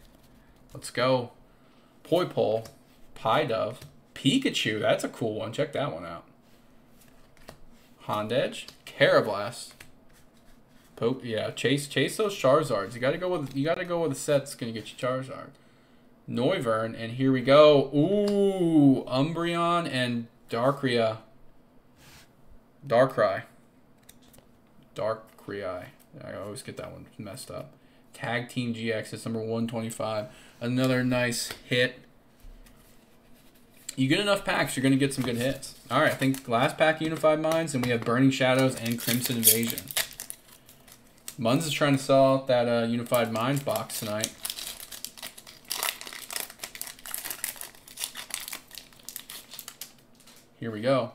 Let's go. Poipole, Piedove, Pikachu. That's a cool one. Check that one out. Honedge, Carablast. Yeah, chase those Charizards. You gotta go with a set that's gonna get you Charizard. Noivern, and here we go. Ooh, Umbreon and Darkrai. I always get that one messed up. Tag Team GX is number 125. Another nice hit. You get enough packs, you're going to get some good hits. All right, I think last pack, Unified Minds, and we have Burning Shadows and Crimson Invasion. Muns is trying to sell out that Unified Minds box tonight. Here we go.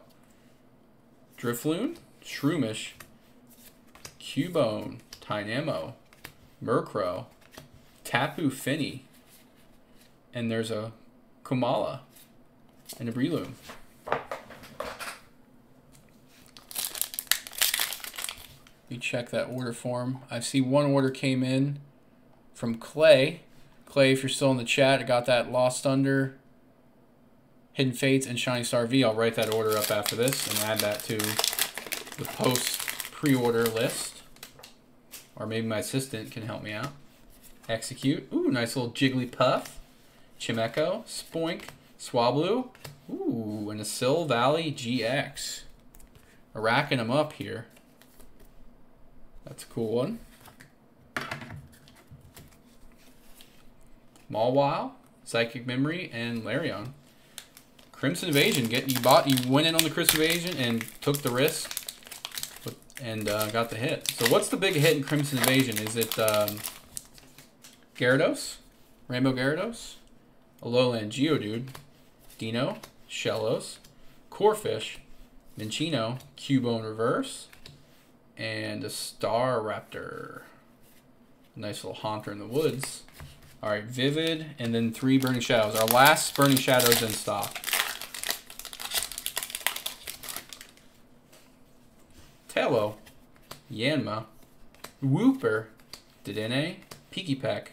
Drifloon, Shroomish, Cubone, Tynamo, Murkrow, Tapu Fini, and there's a Komala and a Breloom. Let me check that order form. I see one order came in from Clay. Clay, if you're still in the chat, I got that Lost Thunder, Hidden Fates, and Shiny Star V. I'll write that order up after this and add that to the post pre-order list. Or maybe my assistant can help me out. Execute. Ooh, nice little Jigglypuff. Chimecho, Spoink, Swablu. Ooh, and a Sil Valley GX. We're racking them up here. That's a cool one. Mawile, Psychic Memory, and Larion. Crimson Invasion. You went in on the Crimson Invasion and took the risk and got the hit. So what's the big hit in Crimson Invasion? Is it Gyarados? Rainbow Gyarados? Alolan Geodude? Dino? Shellos? Corphish? Minccino? Cubone Reverse? And a Star Raptor. Nice little Haunter in the woods. All right, Vivid, and then 3 Burning Shadows. Our last Burning Shadows in stock. Hello, Yanma, Wooper, Dedenne, Pikipek,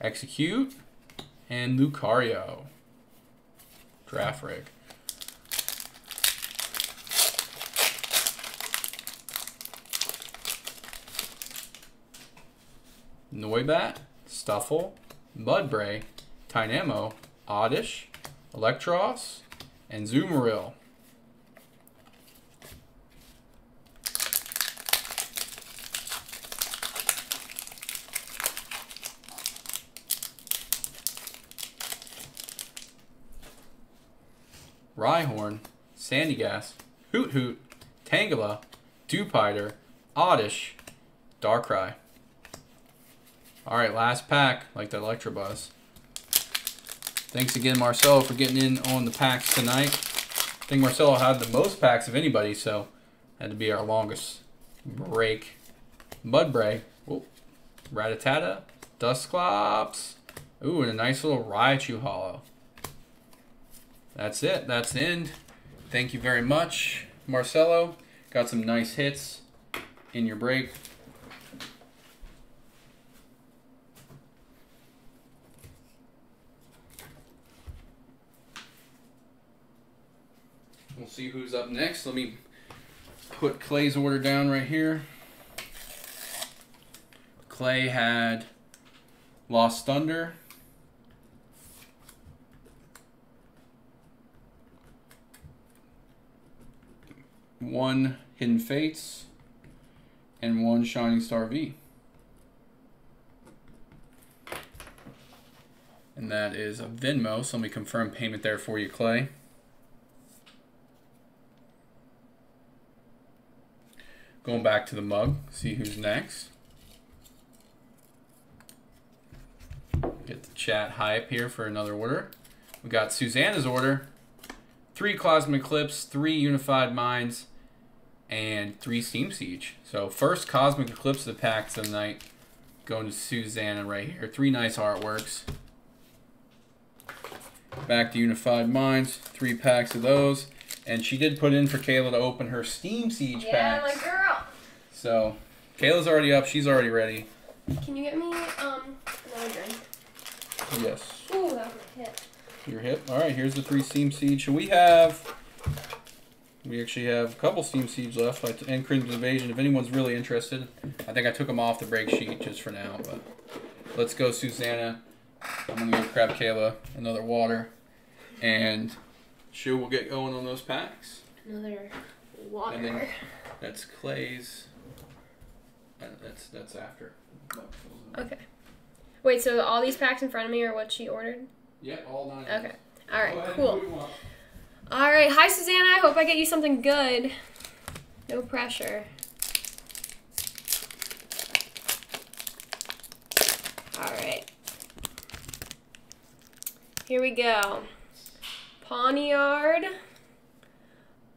Execute, and Lucario. Draft rig. Noibat, Stuffle, Mudbray, Tynamo, Oddish, Electros, and Zumarill. Rhyhorn, Sandygast, Hoot Hoot, Tangela, Dewpider, Oddish, Darkrai. Alright, last pack, like that Electabuzz. Thanks again, Marcelo, for getting in on the packs tonight. I think Marcelo had the most packs of anybody, so had to be our longest break. Mudbray, whoop, Rattata, Dusclops, ooh, and a nice little Raichu Hollow. That's it. That's the end. Thank you very much, Marcelo. Got some nice hits in your break. We'll see who's up next. Let me put Clay's order down right here. Clay had Lost Thunder. One Hidden Fates, and one Shining Star V. And that is a Venmo, so let me confirm payment there for you, Clay. Going back to the mug, see who's next. Get the chat high up here for another order. We got Susanna's order. 3 Cosmic Eclipse, 3 Unified Minds, and 3 Steam Siege. So first Cosmic Eclipse of the pack tonight, going to Susanna right here. 3 nice artworks. Back to Unified Minds, 3 packs of those. And she did put in for Kayla to open her Steam Siege packs. Yeah, my girl. So Kayla's already up. She's already ready. Can you get me another drink? Yes. Ooh, that was a hit. Your hit. All right, here's the 3 Steam Siege. So we actually have a couple Steam Siege left, and Crimson Invasion, if anyone's really interested. I think I took them off the break sheet just for now, but let's go, Susanna. I'm going to go grab Kayla another water, and she will get going on those packs. Another water. And then that's Clay's. That's after. Okay. Wait, so all these packs in front of me are what she ordered? Yeah, all 9. Okay. All right, cool. All right. Hi, Susanna. I hope I get you something good. No pressure. All right. Here we go. Pawniard.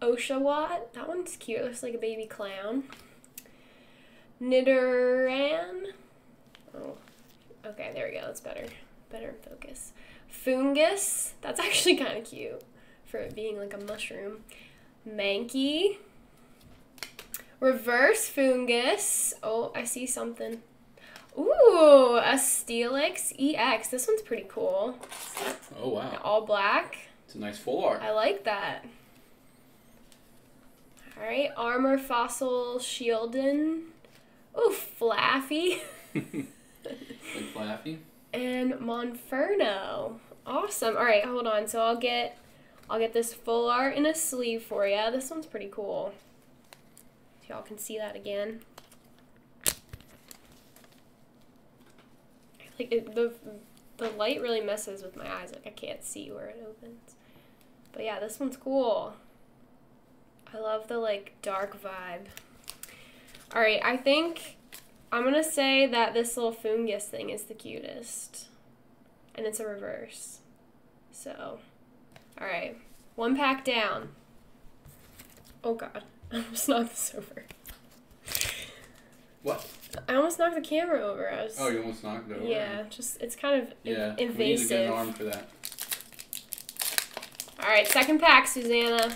Oshawott. That one's cute. It looks like a baby clown. Nidoran. Oh, okay. There we go. That's better. Better in focus. Fungus. That's actually kind of cute for it being like a mushroom. Mankey. Reverse Fungus. Oh, I see something. Ooh, a Steelix EX. This one's pretty cool. Oh, wow. All black. It's a nice full art. I like that. All right. Armor Fossil Shieldon. Oh, Flaffy. Like Flaffy. And Monferno. Awesome. All right, hold on. So I'll get this full art in a sleeve for you. This one's pretty cool. So y'all can see that again. Like it, the light really messes with my eyes. Like I can't see where it opens. But yeah, this one's cool. I love the like dark vibe. All right, I think I'm going to say that this little fungus thing is the cutest. And it's a reverse. So, all right. One pack down. Oh, God. I almost knocked this over. What? I almost knocked the camera over. I was, oh, you almost knocked it over? Yeah, just, it's kind of invasive. We need to get an arm for that. All right, second pack, Susanna.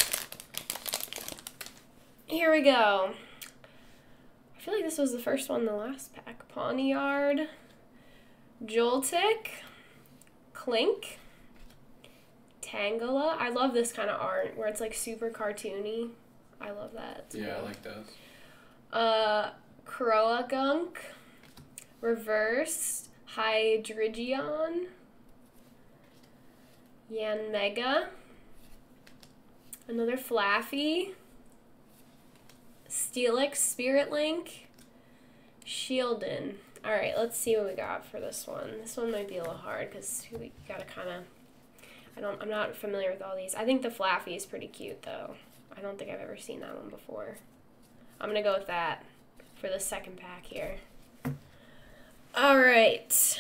Here we go. I feel like this was the first one in the last pack. Pawniard, Joltik, Clink, Tangela. I love this kind of art where it's like super cartoony. I love that. It's cool. I like those. Croagunk, Reverse, Hydreigon, Yanmega, another Flaffy. Steelix, Spirit Link, Shieldon. All right, let's see what we got for this one. This one might be a little hard because we gotta kind of. I'm not familiar with all these. I think the Flaffy is pretty cute though. I don't think I've ever seen that one before. I'm gonna go with that for the second pack here. All right,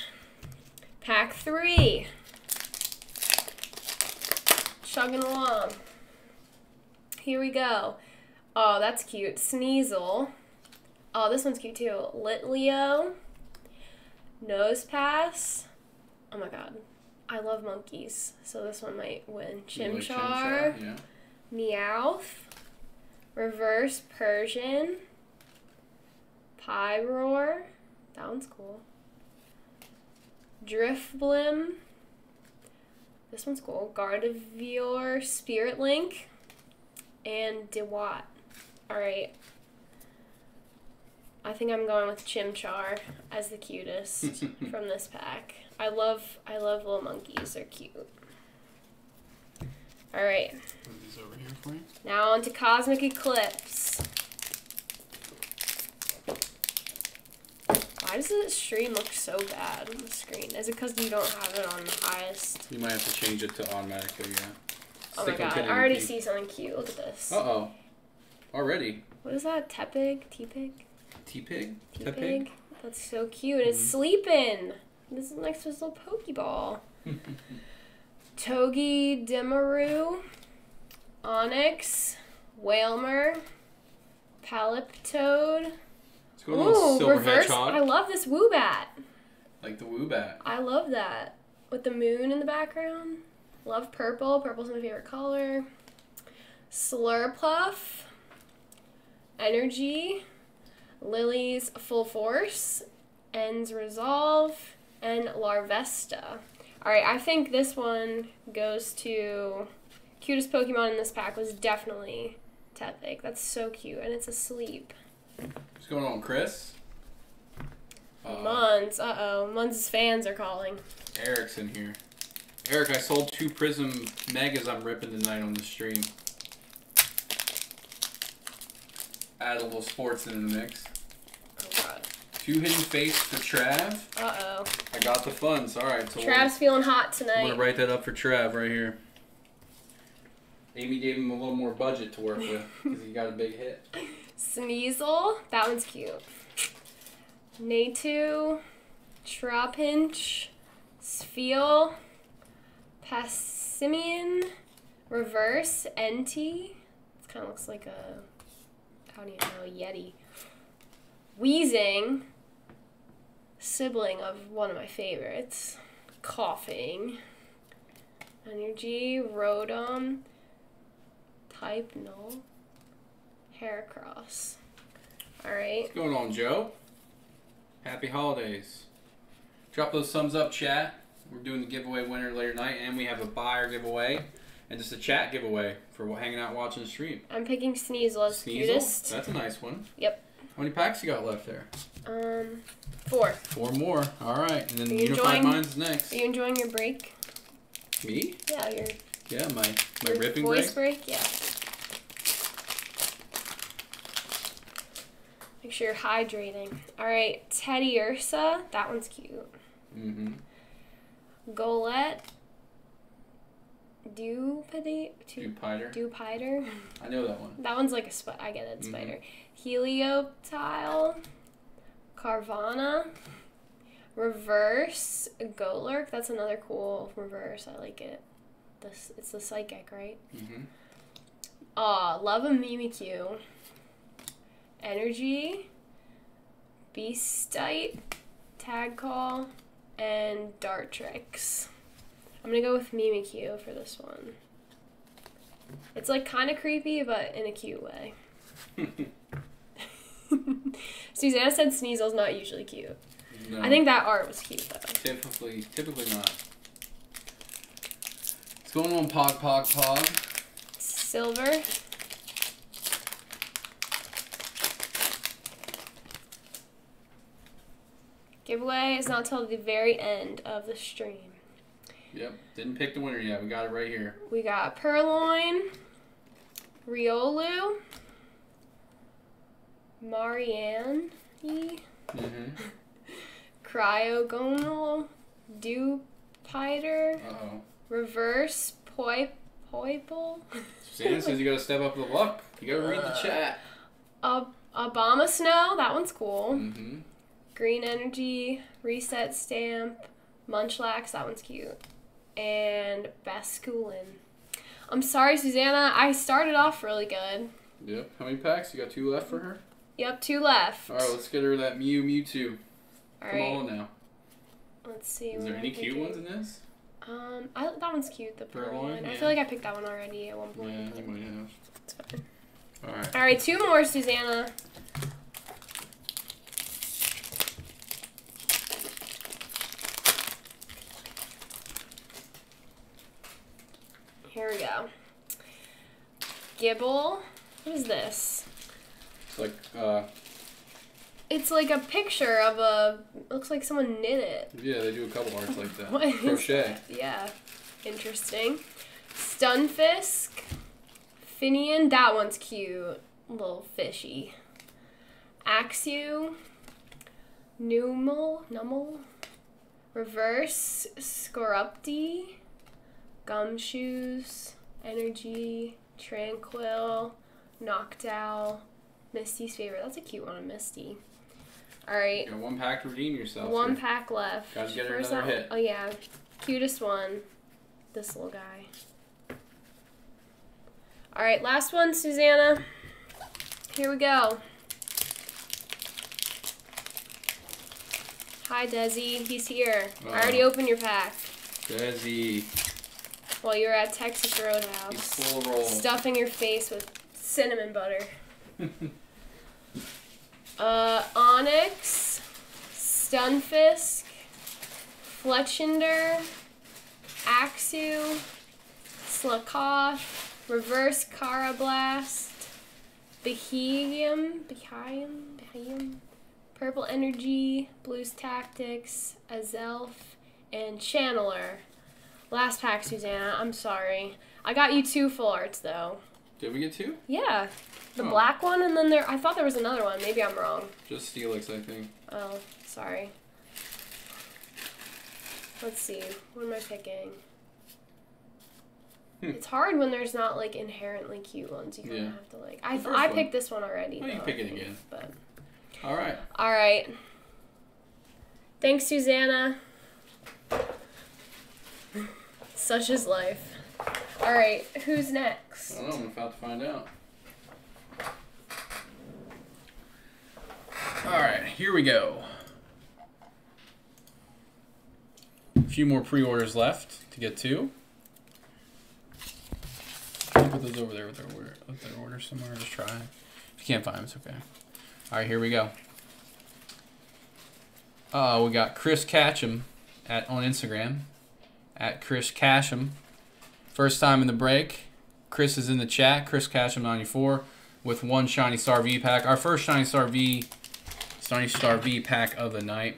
pack three. Chugging along. Here we go. Oh, that's cute. Sneasel. Oh, this one's cute too. Litleo. Nosepass. Oh my god. I love monkeys, so this one might win. Chimchar. Yeah. Meowth. Reverse Persian. Pyroar. That one's cool. Drifblim. This one's cool. Gardevoir. Spirit Link. And Dewatt. Alright, I think I'm going with Chimchar as the cutest from this pack. I love little monkeys, they're cute. Alright. Put these over here for you. Now on to Cosmic Eclipse. Why does the stream look so bad on the screen? Is it because you don't have it on the highest? You might have to change it to automatically, yeah. Oh my god, I already see something cute. Look at this. Uh-oh. Already. What is that? Tepig? T-Pig? T-Pig? T-Pig? That's so cute. It's sleeping. This is next to his little Pokeball. Togedemaru, Onyx, Wailmer, Paliptoad. What's going on with Silver reverse Hedgehog? I love this Woobat. Like the Woobat. I love that. With the moon in the background. Love purple. Purple's my favorite color. Slurpuff. Energy, Lily's Full Force, End's Resolve, and Larvesta. All right, I think this one goes to cutest Pokemon in this pack was definitely Tepig. That's so cute, and it's asleep. What's going on, Chris? Muns. Uh-oh. Muns' fans are calling. Eric's in here. Eric, I sold 2 Prism Megas I'm ripping tonight on the stream. Add a little sports in the mix. Oh god. 2 Hidden Fates for Trav. Uh-oh. I got the funds. All right. So Trav's feeling hot tonight. I'm going to write that up for Trav right here. Amy gave him a little more budget to work with because he got a big hit. Sneasel, that one's cute. Natu, Trapinch, Spheal, Passimian, Reverse, Entei. This kind of looks like a, I don't even know, a Yeti. Wheezing, sibling of one of my favorites. Coughing, Energy, Rotom, Type Null, Heracross. All right. What's going on, Joe? Happy holidays. Drop those thumbs up, chat. We're doing the giveaway winner later tonight, and we have a buyer giveaway and just a chat giveaway for hanging out watching the stream. I'm picking Sneasel as cutest. That's a nice one. Yep. How many packs you got left there? 4. 4 more. All right, and then Unified Minds next. Are you enjoying your break? Me? Yeah, your. Yeah, my ripping break. Voice break, yeah. Make sure you're hydrating. All right, Teddy Ursa. That one's cute. Mm-hmm. Golett. Dewpider. I know that one. That one's like a spider. I get it, spider. Helioptile. Carvana. Reverse. Golurk. That's another cool reverse. I like it. It's the psychic, right? Mm-hmm. Aw, love a Mimikyu. Energy. Beastite. Tagcall. And Dartrix. I'm gonna go with Mimikyu for this one. It's like kind of creepy, but in a cute way. Susanna said Sneasel's not usually cute. No. I think that art was cute though. Typically not. What's going on, Pog? Silver. Giveaway is not till the very end of the stream. Yep, didn't pick the winner yet. We got it right here. We got Purloin, Riolu, Marianne, Cryogonal, Dewpider, Reverse, Poiple. Santa says you gotta step up the luck. You gotta read the chat. Obama Snow, that one's cool. Mm-hmm. Green Energy, Reset Stamp, Munchlax, that one's cute. And Basculin. I'm sorry, Susanna. I started off really good. Yep. How many packs? You got 2 left for her? Yep, 2 left. All right, let's get her that Mewtwo. All right. Come on now. Let's see. Is there any cute ones in this? That one's cute, the pearl one. Yeah. I feel like I picked that one already at one point. Yeah, you might have. It's fine. All right. All right, 2 more, Susanna. Here we go. Gibble. What is this? It's like, It's like a picture of a... Looks like someone knit it. Yeah, they do a couple arts like that. What crochet. That? Yeah. Interesting. Stunfisk. Finian. That one's cute. A little fishy. Axew. Numel. Reverse. Scorupti. Gumshoes, Energy, Tranquil, Noctowl, Misty's favorite. That's a cute one on Misty. All right. You got 1 pack to redeem yourself. 1 pack left. Gotta get her another hit. Oh, yeah. Cutest one. This little guy. All right. Last one, Susanna. Here we go. Hi, Desi. He's here. Oh. I already opened your pack. Desi. While you were at Texas Roadhouse. He's full roll. Stuffing your face with cinnamon butter. Onyx, Stunfisk, Fletchender, Axew, Slakoth, Reverse Carablast, Behium, Purple Energy, Blue's Tactics, Azelf, and Channeler. Last pack, Susanna. I'm sorry. I got you 2 full arts, though. Did we get 2? Yeah. The black one, and then I thought there was another one. Maybe I'm wrong. Just Steelix, I think. Oh, sorry. Let's see. What am I picking? It's hard when there's not like inherently cute ones. You kind of have to like. I picked this one already. Well, though, you pick it again. But. All right. All right. Thanks, Susanna. Such is life. All right, who's next? I don't know. I'm about to find out. All right, here we go. A few more pre-orders left to get to. I'll put those over there with their order somewhere. Just try. If you can't find them, it's okay. All right, here we go. We got Chris Catchum on Instagram, at Chris Catchum. First time in the break. Chris is in the chat. Chris Catchum 94 with one Shiny Star V pack. Our first Shiny Star V pack of the night.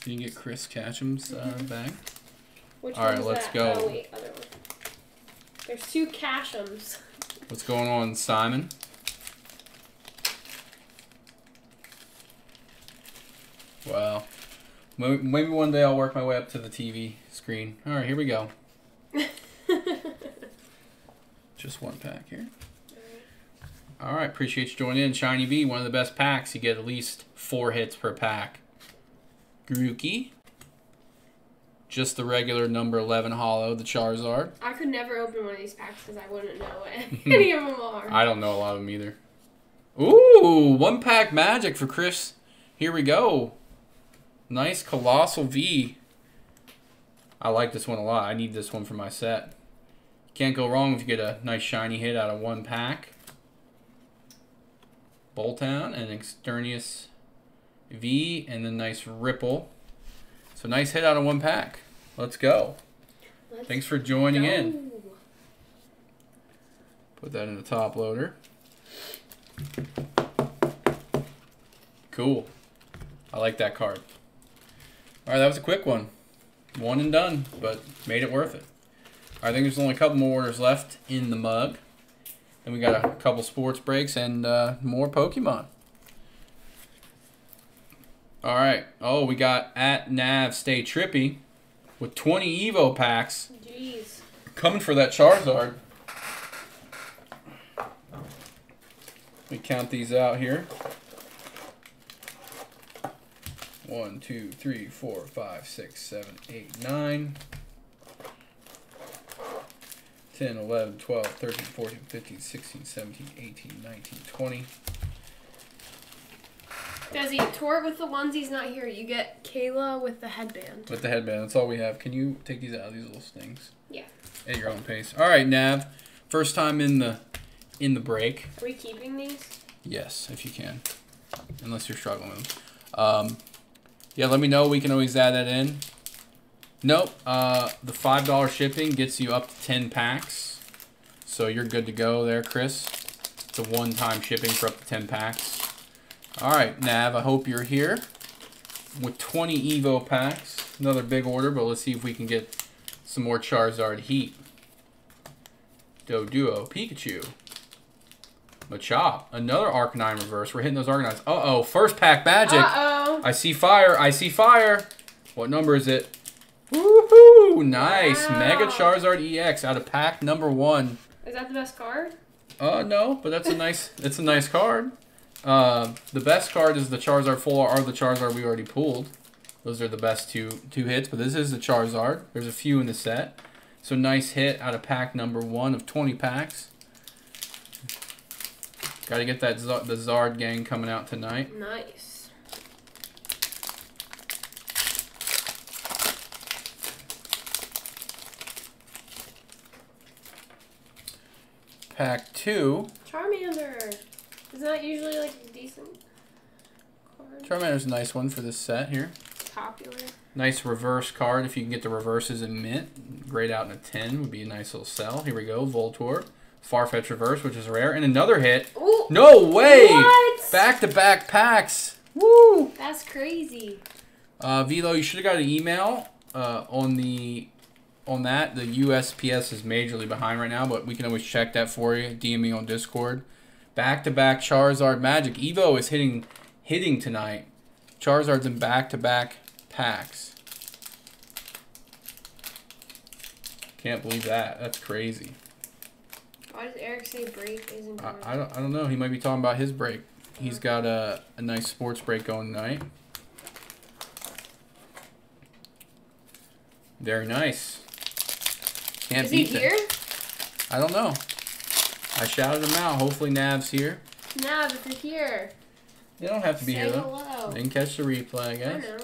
Can you get Chris Catchum's bag? Which all right, let's go. Oh, wait, other one. There's two Catchums. What's going on, Simon? Wow. Maybe one day I'll work my way up to the TV screen. All right, here we go. Just one pack here. All right, appreciate you joining in. Shiny V, one of the best packs. You get at least 4 hits per pack. Grookey. Just the regular number 11 hollow, the Charizard. I could never open one of these packs because I wouldn't know what any of them are. I don't know a lot of them either. Ooh, one pack magic for Chris. Here we go. Nice Colossal V. I like this one a lot. I need this one for my set. Can't go wrong if you get a nice shiny hit out of one pack. Boltown and Externius V and then nice Ripple. So nice hit out of one pack. Let's go. Thanks for joining in. Put that in the top loader. Cool. I like that card. All right, that was a quick one. One and done, but made it worth it. All right, I think there's only a couple more orders left in the mug. Then we got a couple sports breaks and more Pokemon. All right. Oh, we got at Nav Stay Trippy with 20 Evo packs. Jeez. Coming for that Charizard. Let me count these out here. 1, 2, 3, 4, 5, 6, 7, 8, 9, 10, 11, 12, 13, 14, 15, 16, 17, 18, 19, 20. Desi, Tor with the onesies not here. You get Kayla with the headband. With the headband. That's all we have. Can you take these out of these little things? Yeah. At your own pace. All right, Nav. First time in the break. Are we keeping these? Yes, if you can. Unless you're struggling with them. Yeah, let me know. We can always add that in. Nope. The $5 shipping gets you up to 10 packs. So you're good to go there, Chris. It's a one-time shipping for up to 10 packs. All right, Nav, I hope you're here with 20 Evo packs. Another big order, but let's see if we can get some more Charizard heat. Doduo, Pikachu. Machop, another Arcanine reverse. We're hitting those Arcanines. Uh-oh, first pack magic. Uh-oh. I see fire. I see fire. What number is it? Woohoo! Nice. Wow. Mega Charizard EX out of pack number 1. Is that the best card? No, but that's a nice it's a nice card. The best card is the Charizard full or the Charizard we already pulled. Those are the best two hits, but this is the Charizard. There's a few in the set. So nice hit out of pack number 1 of 20 packs. Got to get that the Zard gang coming out tonight. Nice. Pack 2. Charmander. Isn't that usually like a decent card? Charmander's a nice one for this set here. Popular. Nice reverse card. If you can get the reverses in mint, grayed out in a 10 would be a nice little sell. Here we go, Voltorb. Farfetch reverse, which is rare, and another hit. Ooh. No way! What? Back-to-back packs. Woo! That's crazy. Velo, you should have got an email on that. The USPS is majorly behind right now, but we can always check that for you. DM me on Discord. Back-to-back Charizard Magic. Evo is hitting tonight. Charizard's in back-to-back packs. Can't believe that. That's crazy. Why does Eric say break is important? I don't know. He might be talking about his break. He's got a nice sports break going tonight. Very nice. Can't is beat he here? It. I don't know. I shouted him out. Hopefully Nav's here. Nav, if you're here. They don't have to be here, though. Hello. They can catch the replay, I guess. I know.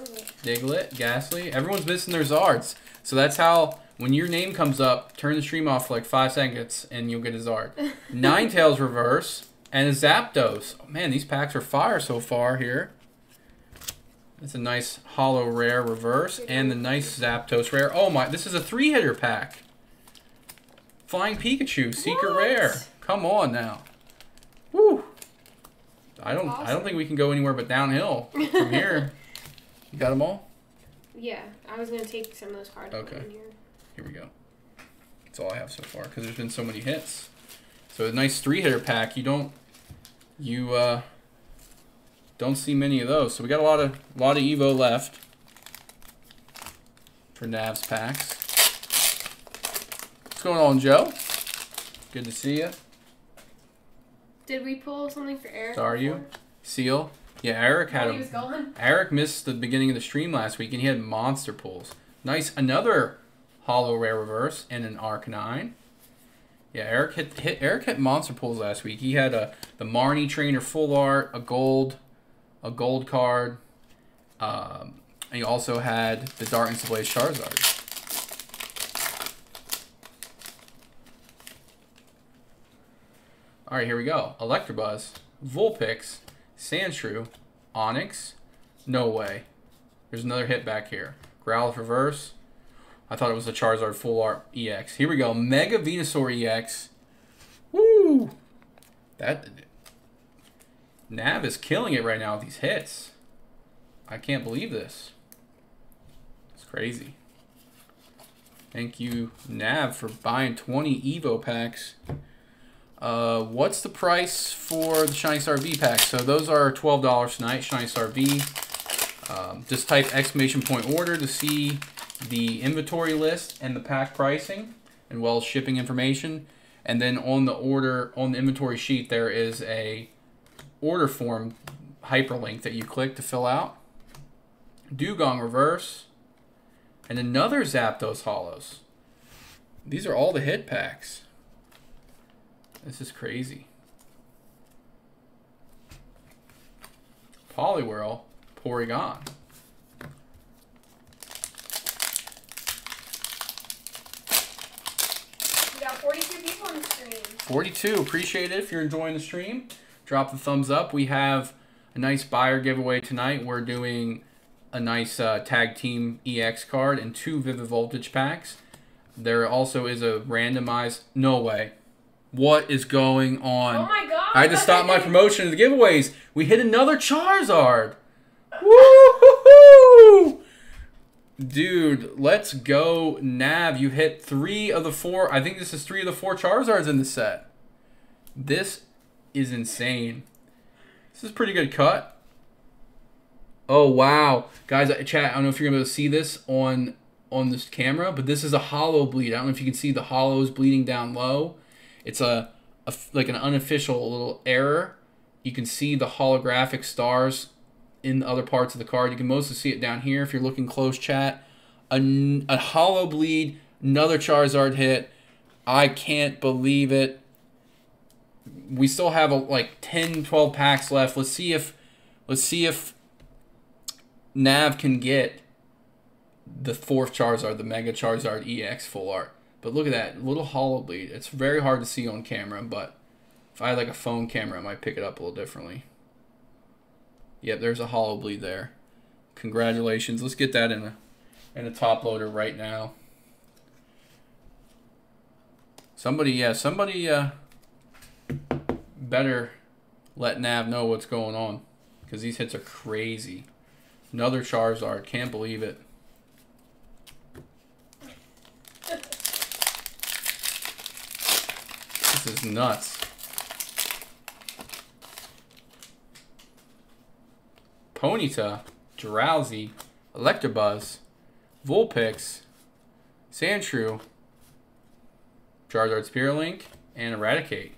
Diglett, Ghastly. Everyone's missing their Zards. So that's how, when your name comes up, turn the stream off for like 5 seconds, and you'll get a Zard. Ninetales reverse, and a Zapdos. Oh, man, these packs are fire so far here. That's a nice hollow rare reverse, and the nice Zapdos rare. Oh, my. This is a three-hitter pack. Flying Pikachu, secret rare. Come on now. Woo. I don't think we can go anywhere but downhill from here. You got them all? Yeah. I was going to take some of those cards. Okay. Here we go. That's all I have so far because there's been so many hits. So a nice three-hitter pack. You don't see many of those. So we got a lot of Evo left for Nav's packs. What's going on, Joe? Good to see you. Did we pull something for Eric? Are you? Seal? Yeah, Eric had him. Eric missed the beginning of the stream last week, and he had monster pulls. Nice. Another hollow rare reverse and an Arcanine. Yeah, Eric hit monster pulls last week. He had the Marnie Trainer full art, a gold card, and he also had the Darkness Ablaze Charizard. All right, here we go. Electabuzz, Vulpix, Sandshrew, Onix. No way. There's another hit back here. Growlithe reverse. I thought it was a Charizard full art EX. Here we go. Mega Venusaur EX. Woo! That Nav is killing it right now with these hits. I can't believe this. It's crazy. Thank you, Nav, for buying 20 Evo packs. What's the price for the Shiny Star V pack? So those are $12 tonight, Shiny Star V. Just type !order to see the inventory list and the pack pricing, and well, shipping information. And then on the order, on the inventory sheet, there is a order form hyperlink that you click to fill out. Dewgong reverse, and another Zapdos Holos. These are all the hit packs. This is crazy. Poliwhirl, Porygon. We got 42 people on the stream. 42. Appreciate it if you're enjoying the stream. Drop the thumbs up. We have a nice buyer giveaway tonight. We're doing a nice tag team EX card and 2 Vivid Voltage packs. There also is a randomized... No way. What is going on? Oh my God. I had to stop my promotion of the giveaways. We hit another Charizard. Woo-hoo-hoo! Dude, let's go, Nav. You hit 3 of the 4. I think this is 3 of the 4 Charizards in the set. This is insane. This is a pretty good cut. Oh, wow. Guys, chat, I don't know if you're going to be able to see this on this camera, but this is a hollow bleed. I don't know if you can see the hollows bleeding down low. It's a like an unofficial little error. You can see the holographic stars in other parts of the card. You can mostly see it down here if you're looking close, chat. A hollow bleed, another Charizard hit. I can't believe it. We still have like 10, 12 packs left. Let's see if Nav can get the 4th Charizard, the Mega Charizard EX full art. But look at that little hollow bleed. It's very hard to see on camera, but if I had like a phone camera, I might pick it up a little differently. Yep, there's a hollow bleed there. Congratulations. Let's get that in a top loader right now. Somebody better let Nav know what's going on, because these hits are crazy. Another Charizard. Can't believe it. This is nuts. Ponyta, Drowsy, Electabuzz, Vulpix, Sandshrew, Charizard Spearow, and Eradicate.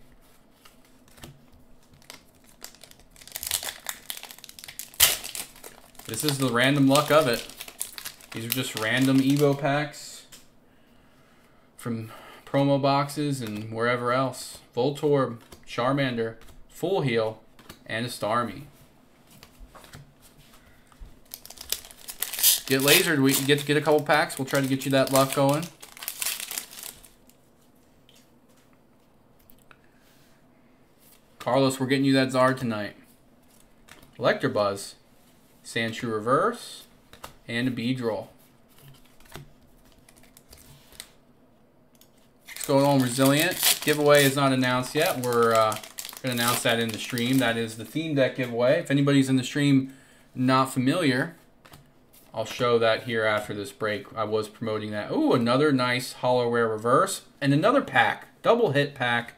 This is the random luck of it. These are just random Evo packs from promo boxes and wherever else. Voltorb, Charmander, Full Heal, and a Starmie. Get lasered. We get a couple packs. We'll try to get you that luck going. Carlos, we're getting you that Zard tonight. Electabuzz, Sandshrew Reverse, and a Beedrill. What's going on, Resilient? Giveaway is not announced yet. We're going to announce that in the stream. That is the theme deck giveaway. If anybody's in the stream not familiar, I'll show that here after this break. I was promoting that. Ooh, another nice Hollow Rare Reverse. And another pack. Double hit pack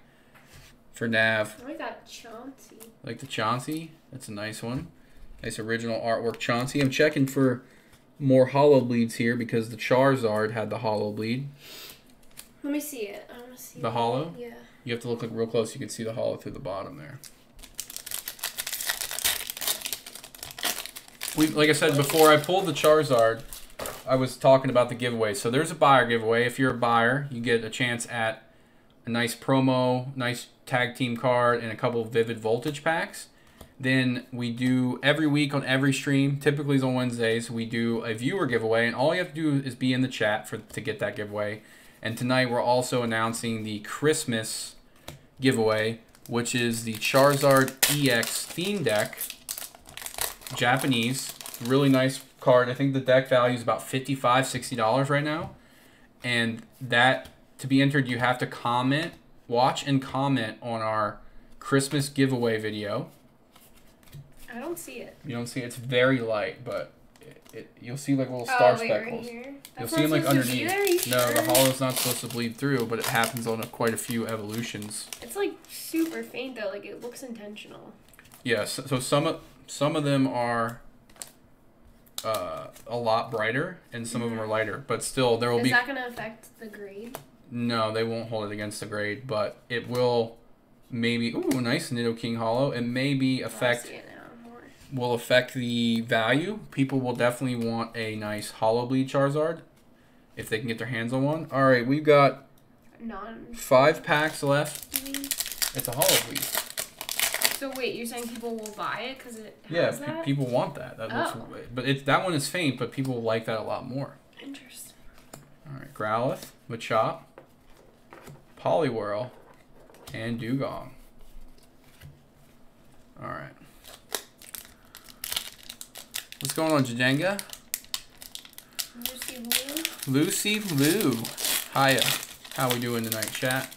for Nav. Oh, we got Chauncey. Like the Chauncey? That's a nice one. Nice original artwork Chauncey. I'm checking for more Hollow Bleeds here because the Charizard had the Hollow Bleed. Let me see it. I want to see the Hollow? Yeah. You have to look real close. You can see the Hollow through the bottom there. We, like I said before, I pulled the Charizard. I was talking about the giveaway. So there's a buyer giveaway. If you're a buyer, you get a chance at a nice promo, nice tag team card, and a couple of Vivid Voltage packs. Then we do every week on every stream, typically it's on Wednesdays, we do a viewer giveaway. And all you have to do is be in the chat to get that giveaway. And tonight we're also announcing the Christmas giveaway, which is the Charizard EX theme deck. Japanese, really nice card. I think the deck value is about $55, $60 right now. And that, to be entered, you have to comment, watch and comment on our Christmas giveaway video. I don't see it. You don't see it? It's very light, but you'll see like little star speckles. Right here? You'll see them like underneath. No, sure? The hollow's not supposed to bleed through, but it happens on quite a few evolutions. It's like super faint though, like it looks intentional. Yeah, so some of them are a lot brighter, and some of them are lighter. But still, there will be... Is that going to affect the grade? No, they won't hold it against the grade, but it will maybe... Ooh, nice Nidoking Hollow. It may be will affect the value. People will definitely want a nice Hollow Bleed Charizard if they can get their hands on one. All right, we've got 5 packs left. It's a Hollow Bleed. So wait, you're saying people will buy it because it has that? Yeah, people want that. That looks, but that one is faint, but people like that a lot more. Interesting. All right, Growlithe, Machop, Poliwhirl, and Dewgong. All right. What's going on, Jadenga? Lucy Lou. Hiya. How we doing tonight, chat?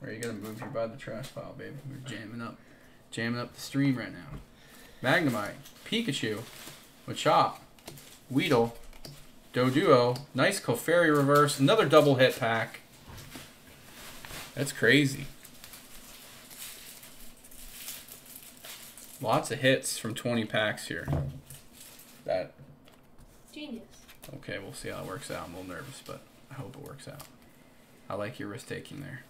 Where you gotta move here by the trash pile, baby. We're jamming up. Jamming up the stream right now. Magnemite, Pikachu, Machop, Weedle, Doduo, nice Clefairy Reverse, another double hit pack. That's crazy. Lots of hits from 20 packs here. That. Genius. Okay, we'll see how it works out. I'm a little nervous, but I hope it works out. I like your risk taking there.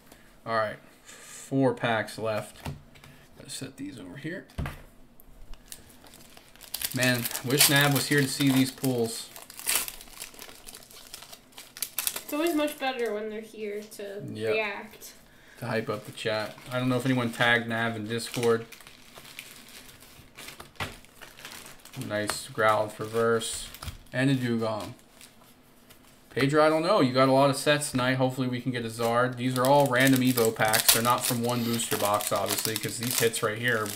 All right, 4 packs left. Gotta set these over here. Man, wish Nav was here to see these pulls. It's always much better when they're here to react. To hype up the chat. I don't know if anyone tagged Nav in Discord. Nice Growlithe Reverse and a Dewgong. Pedro, I don't know. You got a lot of sets tonight. Hopefully we can get a Zard. These are all random Evo packs. They're not from one booster box, obviously, because these hits right here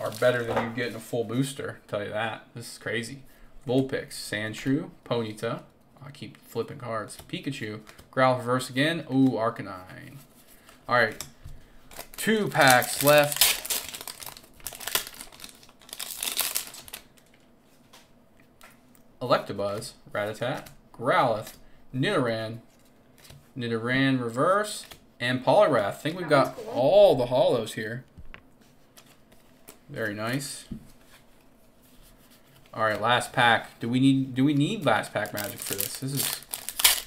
are better than you get in a full booster. I'll tell you that. This is crazy. Vulpix, Sandshrew, Ponyta. I keep flipping cards. Pikachu, Growlithe Reverse again. Ooh, Arcanine. All right. 2 packs left. Electabuzz, Rattata, Growlithe, Nidoran Reverse, and Poliwrath. I think we've got all the hollows here. Very nice. All right, last pack. Do we need last pack magic for this? This is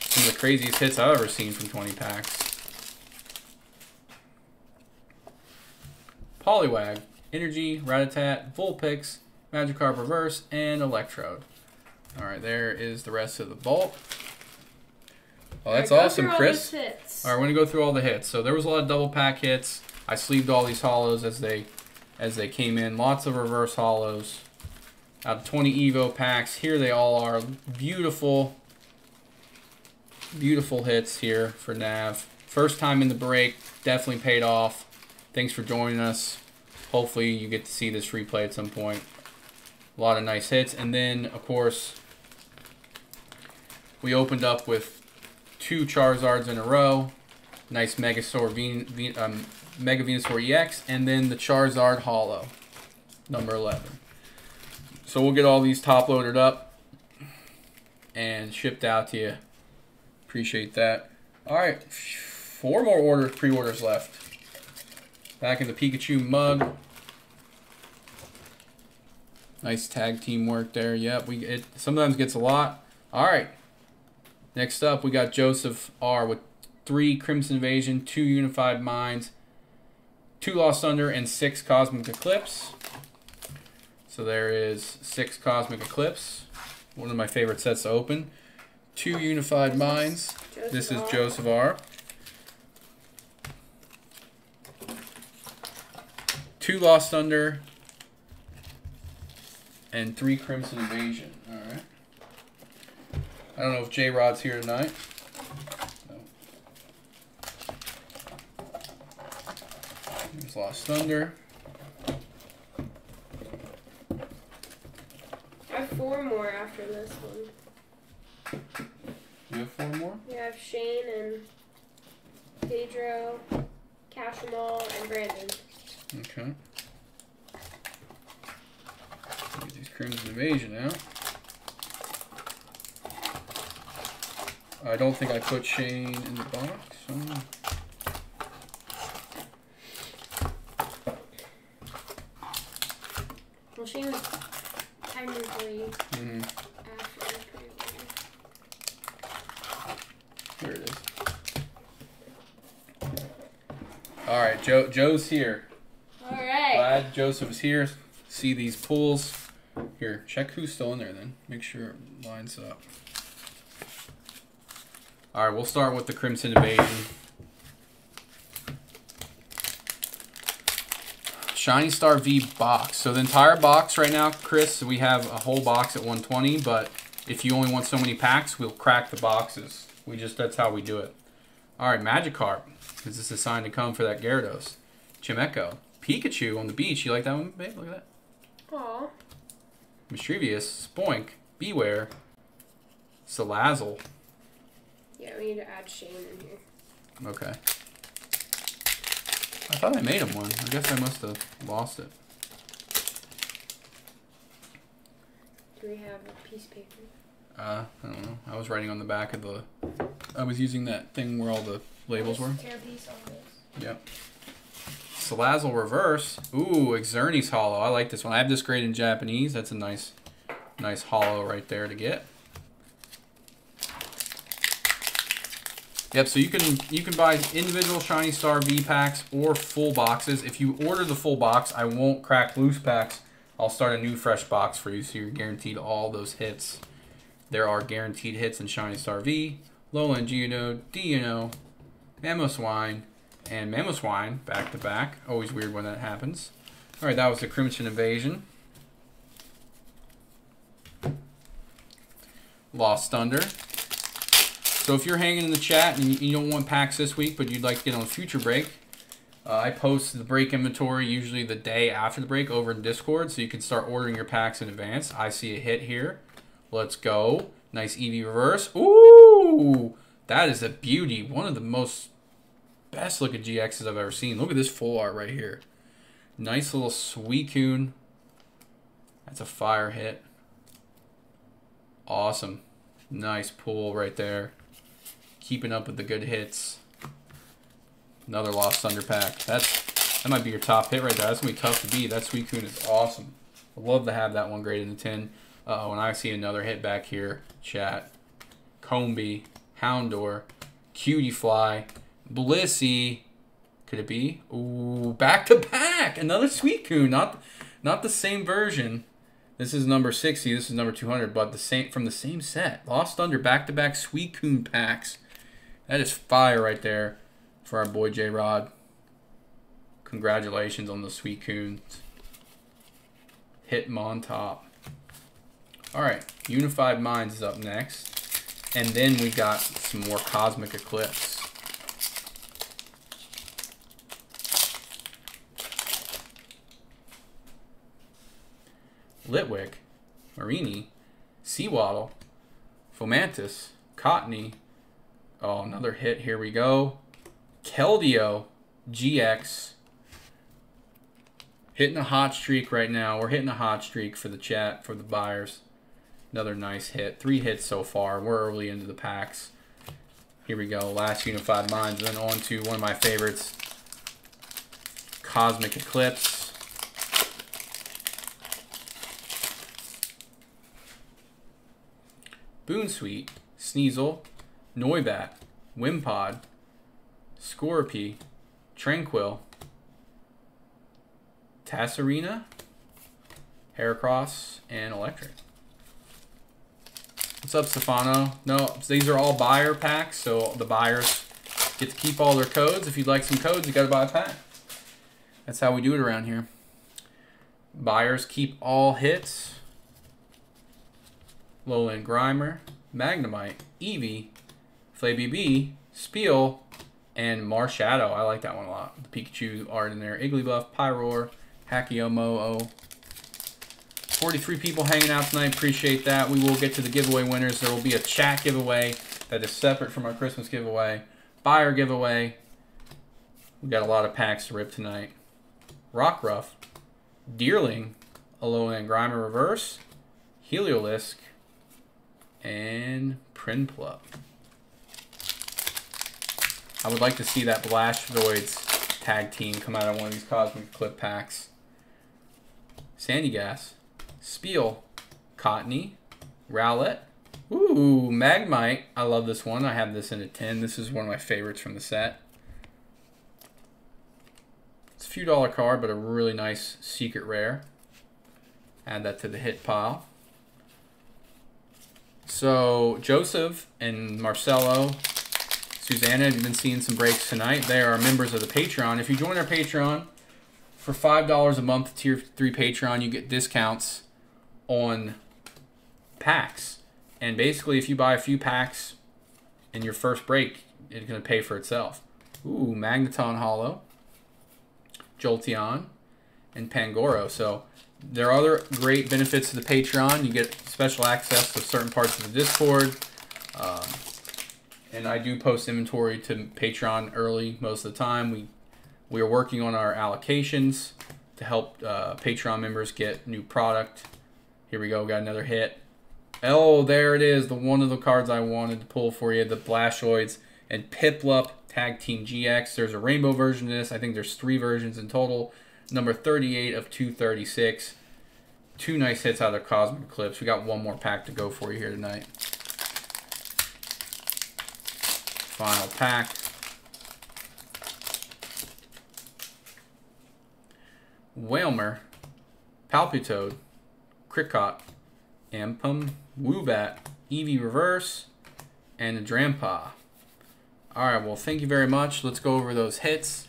Some of the craziest hits I've ever seen from 20 packs. Poliwag, Energy, Rattata, Vulpix, Magikarp Reverse, and Electrode. Alright, there is the rest of the vault. Well, that's awesome, Chris. Alright, we're gonna go through all the hits. So there was a lot of double pack hits. I sleeved all these hollows as they came in. Lots of reverse hollows. Out of 20 Evo packs. Here they all are. Beautiful, beautiful hits here for Nav. First time in the break, definitely paid off. Thanks for joining us. Hopefully you get to see this replay at some point. A lot of nice hits. And then, of course, we opened up with 2 Charizards in a row. Nice Mega Venusaur EX. And then the Charizard Hollow, number 11. So we'll get all these top-loaded up and shipped out to you. Appreciate that. All right, 4 more pre-orders left. Back in the Pikachu mug. Nice tag team work there. Yep, it sometimes gets a lot. All right. Next up, we got Joseph R. with 3 Crimson Invasion, 2 Unified Minds, 2 Lost Thunder, and 6 Cosmic Eclipse. So there is 6 Cosmic Eclipse. One of my favorite sets to open. 2 Unified Minds. This is Joseph R. 2 Lost Thunder and 3 Crimson Invasion. All right. I don't know if J Rod's here tonight. No. There's Lost Thunder. I have 4 more after this one. You have 4 more? Yeah, I have Shane and Pedro, Cashimal, and Brandon. Okay. Get these Crimson Invasion out. I don't think I put Shane in the box. So. Well, Shane was technically after the pre-order. There it is. All right, Joe's here. Glad Joseph is here. See these pulls. Here, check who's still in there then. Make sure it lines up. Alright, we'll start with the Crimson Invasion. Shiny Star V box. So the entire box right now, Chris, we have a whole box at 120, but if you only want so many packs, we'll crack the boxes. That's how we do it. Alright, Magikarp. Is this a sign to come for that Gyarados? Chimecho. Pikachu on the beach. You like that one, babe? Look at that. Aww. Mischievous, Spoink, Beware, Salazzle. Yeah, we need to add Shane in here. Okay. I thought I made him one. I guess I must have lost it. Do we have a piece of paper? I don't know. I was writing on the back of the... I was using that thing where all the labels were. Tear a piece off this. Yep. Salazzle Reverse. Ooh, Exerni's Hollow. I like this one. I have this grade in Japanese. That's a nice hollow right there to get. Yep, so you can buy individual Shiny Star V packs or full boxes. If you order the full box, I won't crack loose packs. I'll start a new fresh box for you, so you're guaranteed all those hits. There are guaranteed hits in Shiny Star V, Lolan Geodude, Deino, Mamoswine, and Mamoswine back to back. Always weird when that happens. All right, that was the Crimson Invasion. Lost Thunder. So if you're hanging in the chat and you don't want packs this week, but you'd like to get on a future break, I post the break inventory usually the day after the break over in Discord, so you can start ordering your packs in advance. I see a hit here. Let's go. Nice Eevee Reverse. Ooh, that is a beauty. One of the best looking GXs I've ever seen. Look at this full art right here. Nice little Suicune. That's a fire hit. Awesome. Nice pull right there. Keeping up with the good hits. Another Lost Thunder pack. That might be your top hit right there. That's going to be tough to beat. That Suicune is awesome. I'd love to have that one graded in the 10. Uh-oh, and I see another hit back here. Chat. Combi. Houndour, Cutiefly, Blissey. Could it be? Ooh, back to back. Another Suicune. Not the same version. This is number 60. This is number 200, but the same from the same set. Lost Thunder back to back Suicune packs. That is fire right there for our boy J Rod. Congratulations on the Suicunes. Hitmontop. All right, Unified Minds is up next, and then we got some more Cosmic Eclipse. Litwick, Marini, Seawaddle, Fomantis, Cottony. Oh, another hit. Here we go. Keldeo, GX. Hitting a hot streak right now. We're hitting a hot streak for the chat, for the buyers. Another nice hit. 3 hits so far. We're early into the packs. Here we go. Last Unified Minds. Then on to one of my favorites, Cosmic Eclipse. Boonsweet, Sneasel, Noibat, Wimpod, Scorpy, Tranquil, Tasserina, Heracross, and Electric. What's up, Stefano? No, these are all buyer packs, so the buyers get to keep all their codes. If you'd like some codes, you got to buy a pack. That's how we do it around here. Buyers keep all hits. Lowland Grimer, Magnemite, Eevee, Flabébee, Speel, and Marshadow. I like that one a lot. The Pikachu art in there. Igglybuff, Pyroar, Hakeomo. 43 people hanging out tonight. Appreciate that. We will get to the giveaway winners. There will be a chat giveaway that is separate from our Christmas giveaway. Buyer giveaway. We got a lot of packs to rip tonight. Rockruff, Deerling, Alolan Grimer Reverse, Heliolisk, and Prinplup. I would like to see that Blastoids tag team come out of one of these Cosmic Clip packs. Sandygast, Speel, Cottony, Rowlet. Ooh, Magmite. I love this one. I have this in a 10. This is one of my favorites from the set. It's a few dollar card, but a really nice secret rare. Add that to the hit pile. So, Joseph and Marcelo, Susanna, have been seeing some breaks tonight. They are members of the Patreon. If you join our Patreon for $5 a month, Tier 3 Patreon, you get discounts on packs. And basically, if you buy a few packs in your first break, it's going to pay for itself. Ooh, Magneton Hollow, Jolteon, and Pangoro. So, there are other great benefits to the Patreon. You get special access to certain parts of the Discord. And I do post inventory to Patreon early most of the time. We are working on our allocations to help Patreon members get new product. Here we go. Got another hit. Oh, there it is. The one of the cards I wanted to pull for you. The Blastoids and Piplup Tag Team GX. There's a rainbow version of this. I think there's 3 versions in total. Number 38 of 236. 2 nice hits out of the Cosmic Eclipse. We got one more pack to go for you here tonight. Final pack. Whalmer, Palpitoad, Krikot, Ampum, Woobat, Eevee Reverse, and a Drampa. Alright, well, thank you very much. Let's go over those hits.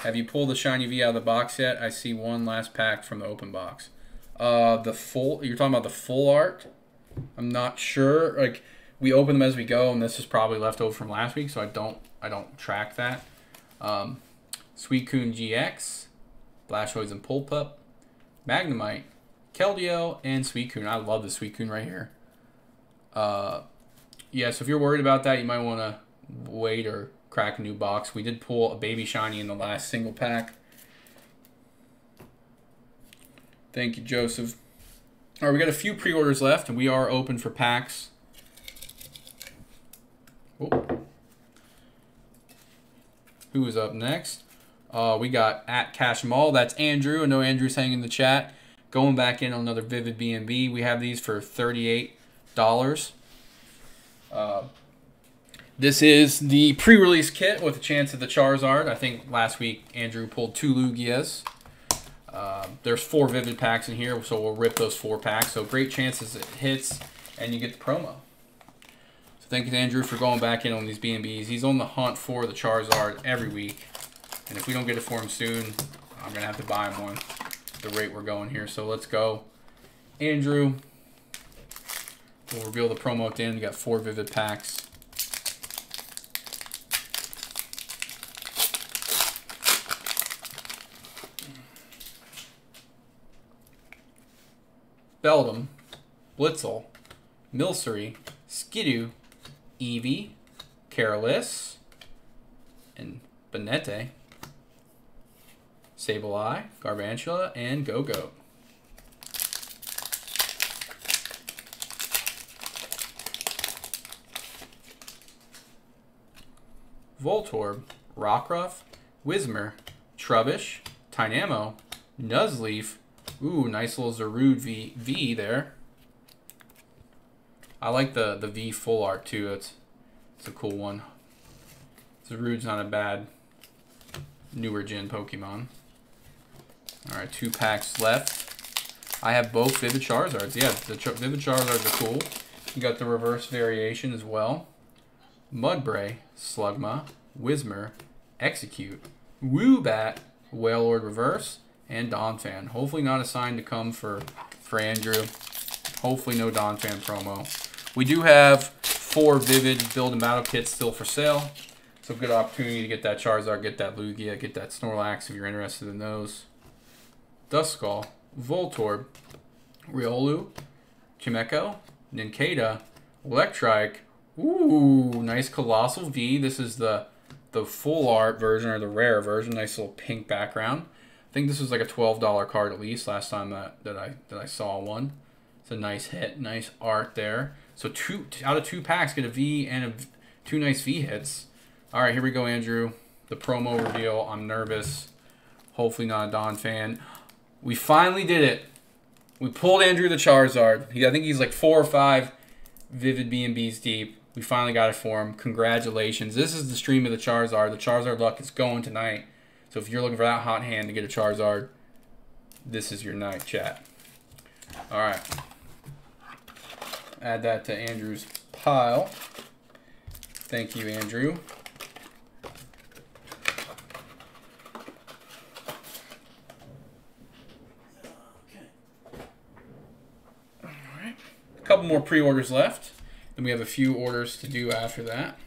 Have you pulled the Shiny V out of the box yet? I see one last pack from the open box. The full, you're talking about the full art? I'm not sure. Like, we open them as we go, and this is probably left over from last week, so I don't track that. Suicune GX, Blastoise and Piplup, Magnemite, Keldeo, and Suicune. I love the Suicune right here. Yeah, so if you're worried about that, you might want to wait or crack a new box. We did pull a baby shiny in the last single pack. Thank you, Joseph. All right, we got a few pre-orders left, and we are open for packs. Oh. Who is up next? We got at Cashmall. That's Andrew. I know Andrew's hanging in the chat. Going back in on another Vivid BNB. We have these for $38. This is the pre-release kit with a chance at the Charizard. I think last week Andrew pulled 2 Lugias. There's 4 Vivid packs in here, so we'll rip those 4 packs. So great chances it hits, and you get the promo. So thank you to Andrew for going back in on these BNBs. He's on the hunt for the Charizard every week. And if we don't get it for him soon, I'm going to have to buy him one at the rate we're going here. So let's go. Andrew, we'll reveal the promo at the end. We got 4 Vivid packs. Beldum, Blitzel, Milcery, Skidoo, Eevee, Careless, and Banette, Sableye, Garvantula, and Go-Go. Voltorb, Rockruff, Whismur, Trubbish, Tynamo, Nuzleaf. Ooh, nice little Zarude V there. I like the V full art too. It's a cool one. Zarude's not a bad newer gen Pokemon. All right, 2 packs left. I have both Vivid Charizards. Yeah, the Vivid Charizards are cool. You got the reverse variation as well. Mudbray, Slugma, Whismur, Execute, Woobat, Wailord Reverse, and Donphan. Hopefully not a sign to come for Andrew. Hopefully no Donphan promo. We do have 4 Vivid Build and Battle kits still for sale. So good opportunity to get that Charizard, get that Lugia, get that Snorlax if you're interested in those. Duskull, Voltorb, Riolu, Chimecho, Nincada, Electrike. Ooh, nice Colossal V. This is the full art version or the rare version. Nice little pink background. I think this was like a $12 card at least last time that I saw one. It's a nice hit, nice art there. So 2 out of 2 packs get a V and 2 nice V hits. All right, here we go, Andrew. The promo reveal. I'm nervous. Hopefully not a Donphan. We finally did it. We pulled Andrew the Charizard. I think he's like 4 or 5 Vivid BNBs deep. We finally got it for him. Congratulations. This is the stream of the Charizard. The Charizard luck is going tonight. So if you're looking for that hot hand to get a Charizard, this is your night, chat. All right. Add that to Andrew's pile. Thank you, Andrew. All right. A couple more pre-orders left. Then we have a few orders to do after that.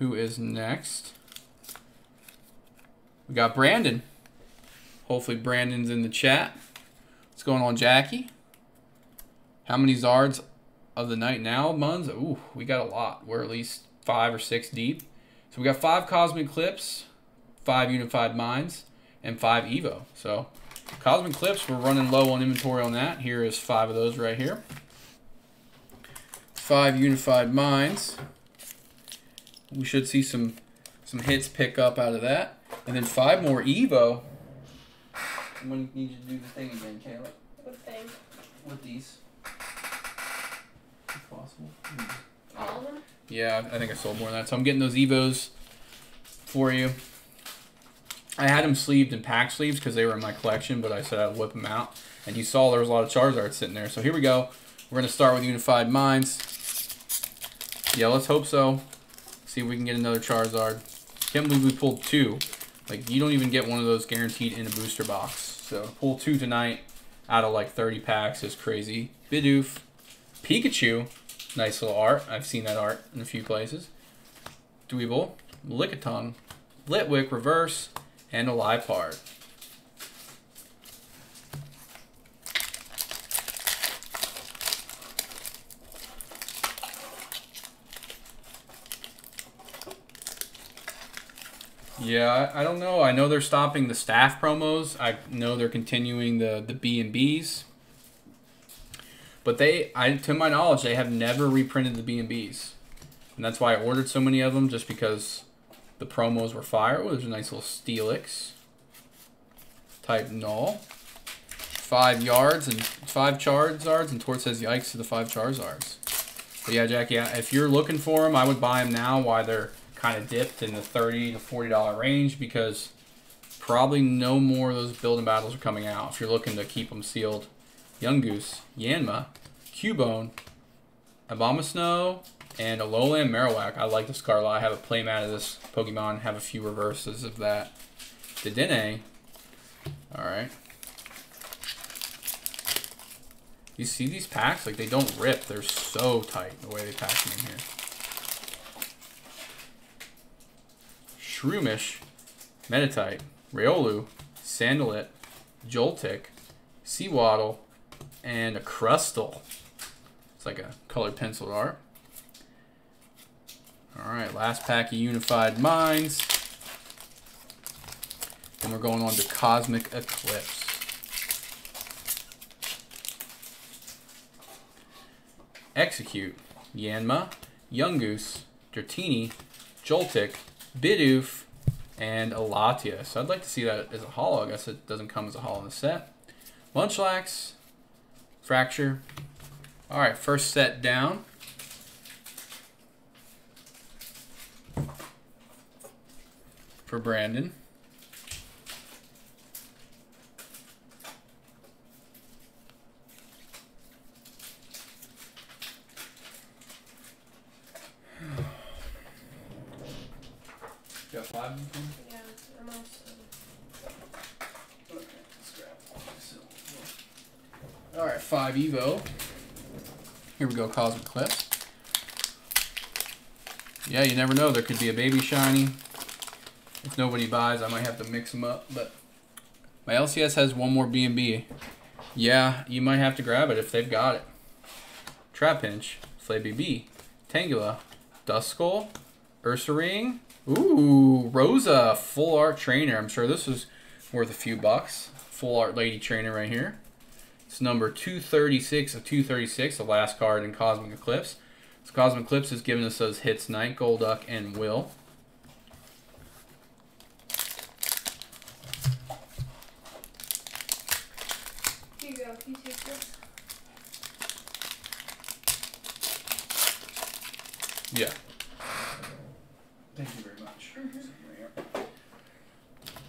Who is next? We got Brandon. Hopefully Brandon's in the chat. What's going on, Jackie? How many Zards of the night now, Muns? Ooh, we got a lot. We're at least 5 or 6 deep. So we got 5 Cosmic Eclipse, 5 Unified Minds, and 5 Evo. So Cosmic Eclipse, we're running low on inventory on that. Here is 5 of those right here. 5 Unified Minds. We should see some hits pick up out of that. And then 5 more Evo. I'm going to need you to do the thing again, Kayla. What thing? With these. If possible. All of them? Yeah, I think I sold more than that. So I'm getting those Evos for you. I had them sleeved and pack sleeves because they were in my collection, but I said I'd whip them out. And you saw there was a lot of Charizard sitting there. So here we go. We're going to start with Unified Minds. Yeah, let's hope so. See if we can get another Charizard. Can't believe we pulled 2. Like, you don't even get one of those guaranteed in a booster box. So, pull 2 tonight out of like 30 packs is crazy. Bidoof. Pikachu. Nice little art. I've seen that art in a few places. Dweeble. Lickitung. Litwick Reverse. And a Lipard. Yeah, I don't know. I know they're stopping the staff promos. I know they're continuing the B&Bs. But to my knowledge, they have never reprinted the B&Bs. And that's why I ordered so many of them, just because the promos were fire. Oh, there's a nice little Steelix. Type Null. five Charizards, and Tort says yikes to the five Charizards. But yeah, Jackie, if you're looking for them, I would buy them now while they're kind of dipped in the $30 to $40 range, because probably no more of those building battles are coming out if you're looking to keep them sealed. Young Goose, Yanma, Cubone, Abomasnow, and Alolan and Marowak. I like this Scarlet. I have a playmat of this Pokemon, have a few reverses of that. Dedenne. Alright. You see these packs? Like, they don't rip. They're so tight the way they pack them in here. Shroomish, Meditite, Riolu, Sandalette, Joltik, Seawaddle, and a Crustle. It's like a colored pencil art. Alright, last pack of Unified Minds. And we're going on to Cosmic Eclipse. Execute, Yanma, Young Goose, Dratini, Joltik, Bidoof, and a Alatia. So I'd like to see that as a holo. I guess it doesn't come as a holo in the set. Munchlax, Fracture. All right, first set down. For Brandon. You got five of them? Yeah, I'm on seven. Okay, let's grab one. Alright, five Evo. Here we go, Cosmic Eclipse. Yeah, you never know. There could be a baby shiny. If nobody buys, I might have to mix them up. But my LCS has one more B&B. Yeah, you might have to grab it if they've got it. Trapinch, Flabébee, Tangela, Duskull, Ursaring. Ooh, Rosa, full art trainer. I'm sure this is worth a few bucks. Full art lady trainer right here. It's number 236 of 236, the last card in Cosmic Eclipse. So Cosmic Eclipse has given us those hits Knight, Golduck, and Will. Here you go, you take this. Yeah. Thank you very much.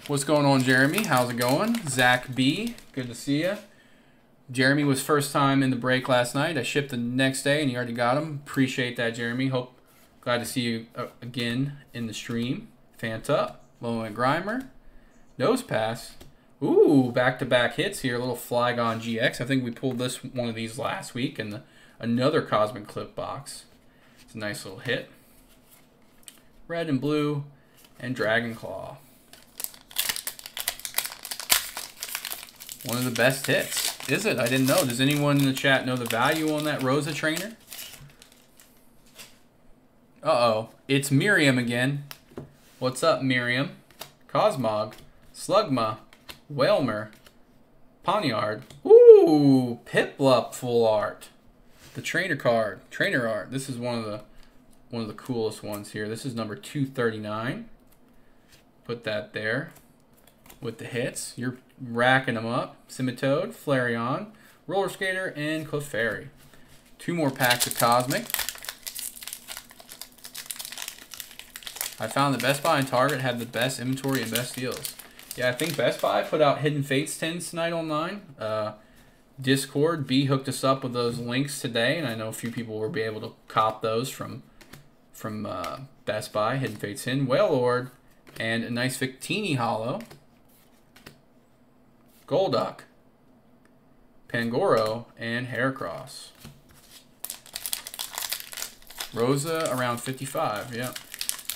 What's going on, Jeremy? How's it going? Zach B, good to see you. Jeremy was first time in the break last night. I shipped the next day, and you already got him. Appreciate that, Jeremy. Glad to see you again in the stream. Fanta, Lola Grimer, Nose Pass. Ooh, back-to-back hits here. A little Flygon GX. I think we pulled this one of these last week, and another Cosmic Clip box. It's a nice little hit. Red and blue, and Dragonclaw. One of the best hits. Is it? I didn't know. Does anyone in the chat know the value on that Rosa trainer? Uh-oh. It's Miriam again. What's up, Miriam? Cosmog, Slugma, Whelmer, Ponyard. Ooh, Piplup full art. The trainer card. Trainer art. This is one of the coolest ones here. This is number 239. Put that there. With the hits. You're racking them up. Scimitar, Flareon, Roller Skater, and Clefairy. Two more packs of Cosmic. I found the Best Buy and Target have the best inventory and best deals. Yeah, I think Best Buy put out Hidden Fates 10s tonight online. Discord, B hooked us up with those links today, and I know a few people will be able to cop those from Best Buy. Hidden Fates 10, Wailord, and a nice Victini holo. Golduck, Pangoro, and Heracross. Rosa around 55, yeah.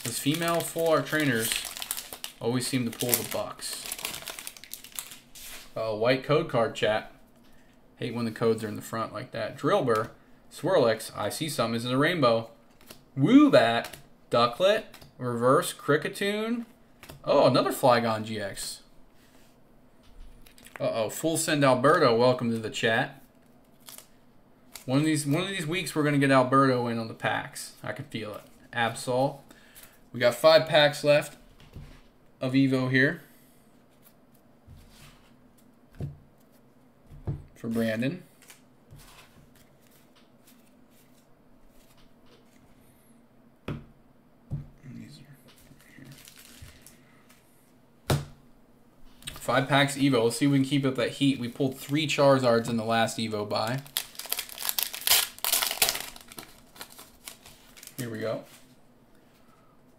Those female full art trainers always seem to pull the bucks. White code card chat. Hate when the codes are in the front like that. Drillbur, Swirlix, I see some, is in a rainbow. Woobat, Ducklet, Reverse Cricketune. Oh, another Flygon GX. Uh-oh, Full Send Alberto, welcome to the chat. One of these weeks we're going to get Alberto in on the packs. I can feel it. Absol. We got 5 packs left of Evo here. for Brandon. These are here. 5 packs Evo. Let's see if we can keep up that heat. We pulled 3 Charizards in the last Evo buy. Here we go.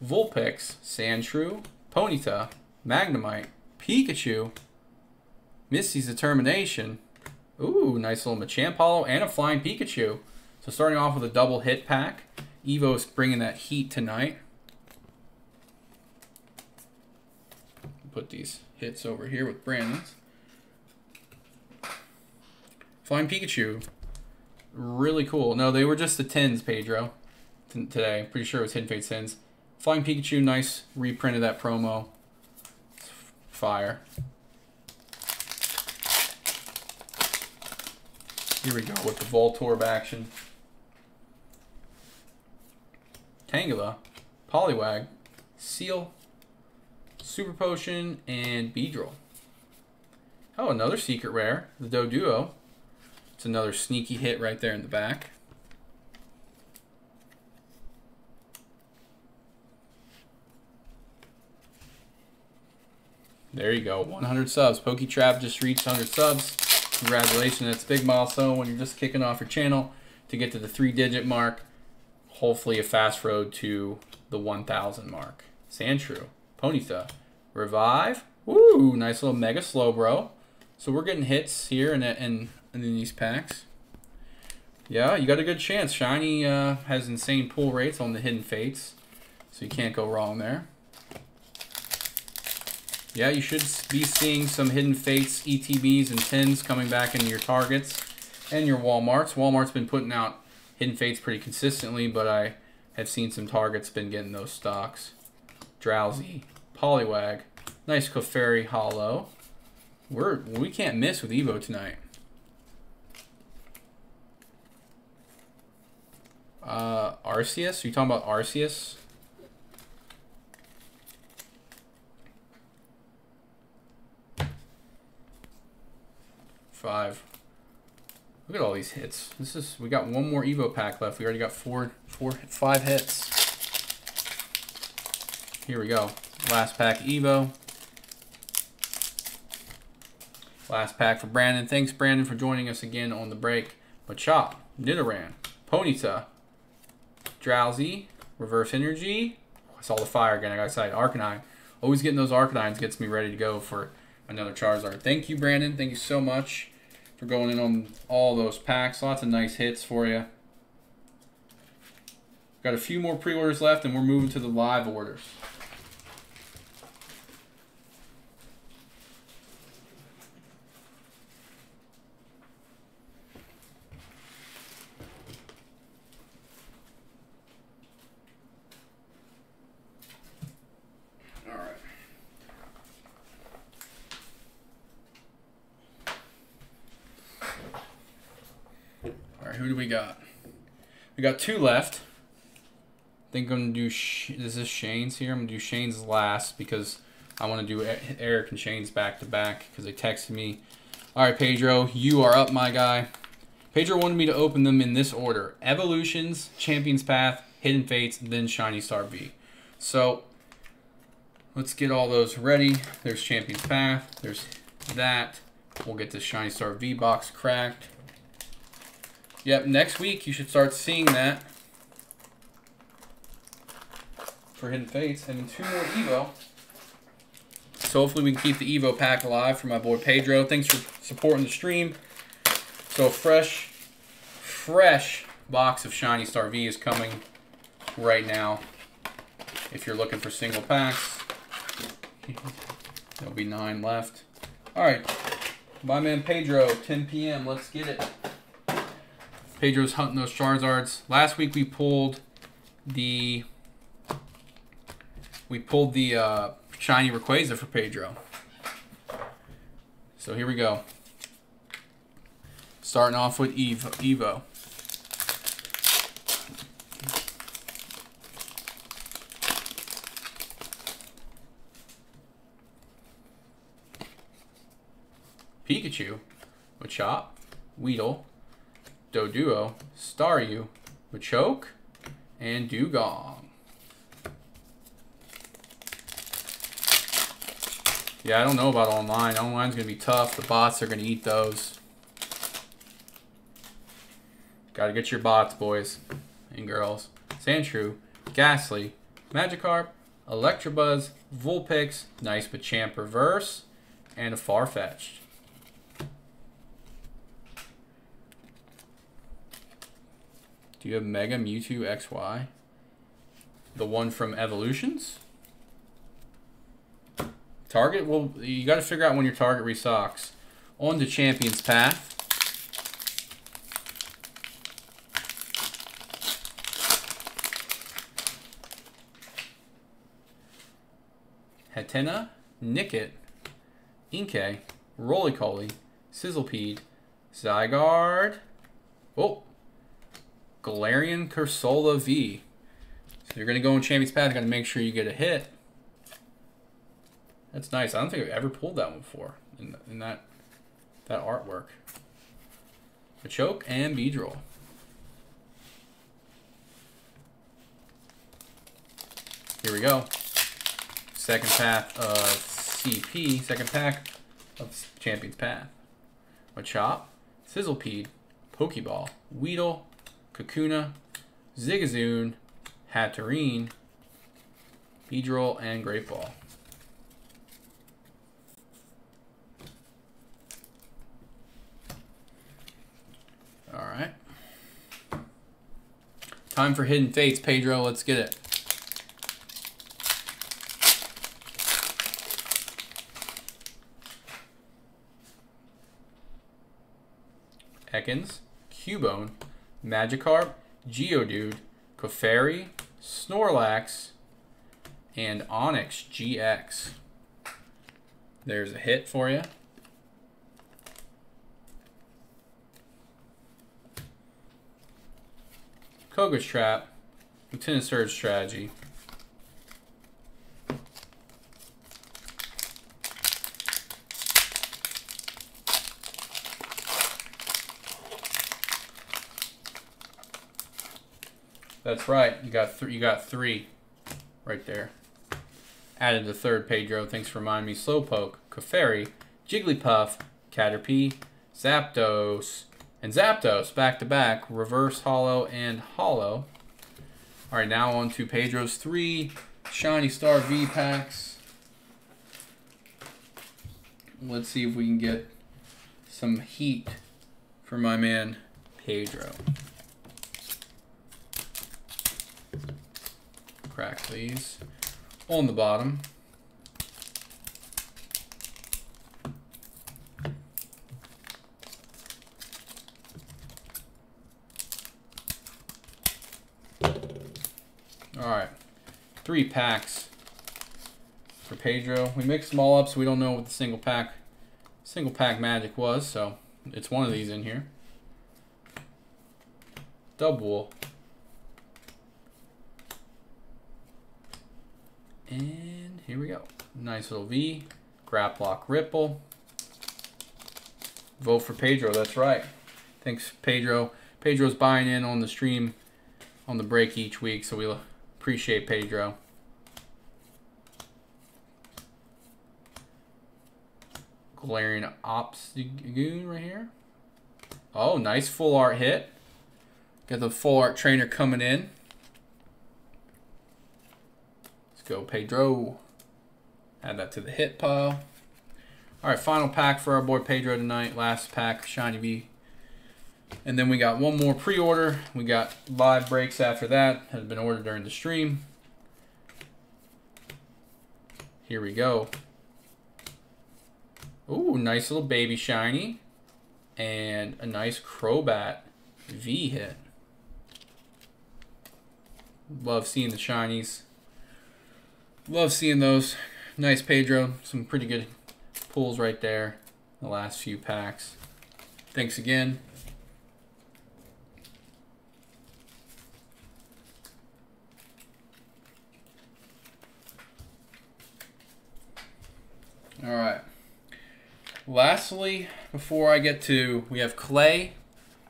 Vulpix, Sandshrew, Ponyta, Magnemite, Pikachu, Misty's Determination. Ooh, nice little Machamp Hollow and a Flying Pikachu. So starting off with a double hit pack. Evo's bringing that heat tonight. Put these hits over here with Brandon's. Flying Pikachu. Really cool. No, they were just the 10s, Pedro, today. Pretty sure it was Hidden Fates 10s. Flying Pikachu, nice reprint of that promo. Fire. Here we go with the Voltorb action. Tangela, Poliwag, Seal, Super Potion, and Beedrill. Oh, another secret rare, the Doduo. It's another sneaky hit right there in the back. There you go, 100 subs. Poké Trav just reached 100 subs. Congratulations, that's a big milestone when you're just kicking off your channel to get to the 3-digit mark. Hopefully a fast road to the 1,000 mark. Sandshrew, Ponyta, Revive. Woo, nice little Mega Slowbro. So we're getting hits here in these packs. Yeah, you got a good chance. Shiny has insane pull rates on the Hidden Fates, so you can't go wrong there. Yeah, you should be seeing some Hidden Fates, ETBs, and 10s coming back into your Targets and your Walmarts. Walmart's been putting out Hidden Fates pretty consistently, but I have seen some Targets been getting those stocks. Drowsy, Poliwag, nice Clefairy Hollow. We can't miss with Evo tonight. Arceus? Are you talking about Arceus? Five. Look at all these hits. This is, we got one more Evo pack left. We already got five hits. Here we go. Last pack Evo. Last pack for Brandon. Thanks, Brandon, for joining us again on the break. Machop, Nidoran, Ponyta, Drowsy, Reverse Energy. Oh, I saw the fire again. I got excited. Arcanine. Always getting those Arcanines gets me ready to go for another Charizard. Thank you, Brandon. Thank you so much for going in on all those packs. Lots of nice hits for you. Got a few more pre-orders left, and we're moving to the live orders. Who do we got? We got 2 left. I think I'm gonna do Shane's here. I'm gonna do Shane's last because I want to do Eric and Shane's back to back because they texted me. All right, Pedro, you are up, my guy. Pedro wanted me to open them in this order: Evolutions, Champion's Path, Hidden Fates, then Shiny Star V. So let's get all those ready. There's Champion's Path. There's that. We'll get this Shiny Star V box cracked. Yep, next week you should start seeing that for Hidden Fates. And 2 more Evo. So hopefully we can keep the Evo pack alive for my boy Pedro. Thanks for supporting the stream. So fresh box of Shiny Star V is coming right now. If you're looking for single packs, there'll be 9 left. All right, my man Pedro, 10 p.m., let's get it. Pedro's hunting those Charizards. Last week we pulled the shiny Rayquaza for Pedro. So here we go. Starting off with Evo. Pikachu, Machop, Weedle, Doduo, Staryu, Machoke, and Dewgong. Yeah, I don't know about online. Online's going to be tough. The bots are going to eat those. Got to get your bots, boys and girls. Sandshrew, Ghastly, Magikarp, Electabuzz, Vulpix, nice Machamp Reverse, and a Farfetch'd. Do you have Mega Mewtwo XY? The one from Evolutions? Target? Well, you got to figure out when your target restocks. On to Champion's Path. Hatena, Nickit, Inkay, Roly-Coly, Sizzlepeed, Zygarde, oh, Galarian Cursola V. So you're going to go on Champion's Path, got to make sure you get a hit. That's nice. I don't think I've ever pulled that one before in that artwork. Machoke and Beedrill. Here we go. Second path of CP. Second pack of Champion's Path. Machop, Sizzlepeed, Pokeball, Weedle, Kakuna, Zigzagoon, Hatterene, Beedrill, and Great Ball. All right. Time for Hidden Fates, Pedro. Let's get it. Ekans, Cubone, Magikarp, Geodude, Clefairy, Snorlax, and Onix GX. There's a hit for you. Koga's Trap, Lieutenant Surge Strategy. That's right. You got three right there. Added the third, Pedro. Thanks for reminding me. Slowpoke, Clefairy, Jigglypuff, Caterpie, Zapdos, and Zapdos back-to-back. Reverse Hollow and Hollow. All right, now on to Pedro's three Shiny Star V packs. Let's see if we can get some heat for my man Pedro. Crack these on the bottom. All right, three packs for Pedro. We mixed them all up so we don't know what the single pack magic was, so it's one of these in here. Double. And here we go. Nice little V. Graplock, Ripple. Vote for Pedro. That's right. Thanks, Pedro. Pedro's buying in on the stream on the break each week, so we appreciate Pedro. Galarian Obstagoon right here. Oh, nice full art hit. Got the full art trainer coming in. Go Pedro. Add that to the hit pile. All right, final pack for our boy Pedro tonight. Last pack, Shiny V. And then we got one more pre-order. We got live breaks after that. Has been ordered during the stream. Here we go. Ooh, nice little baby Shiny. And a nice Crobat V hit. Love seeing the Shinies. Love seeing those. Nice, Pedro. Some pretty good pulls right there in the last few packs. Thanks again. All right. Lastly, before I get to, we have Clay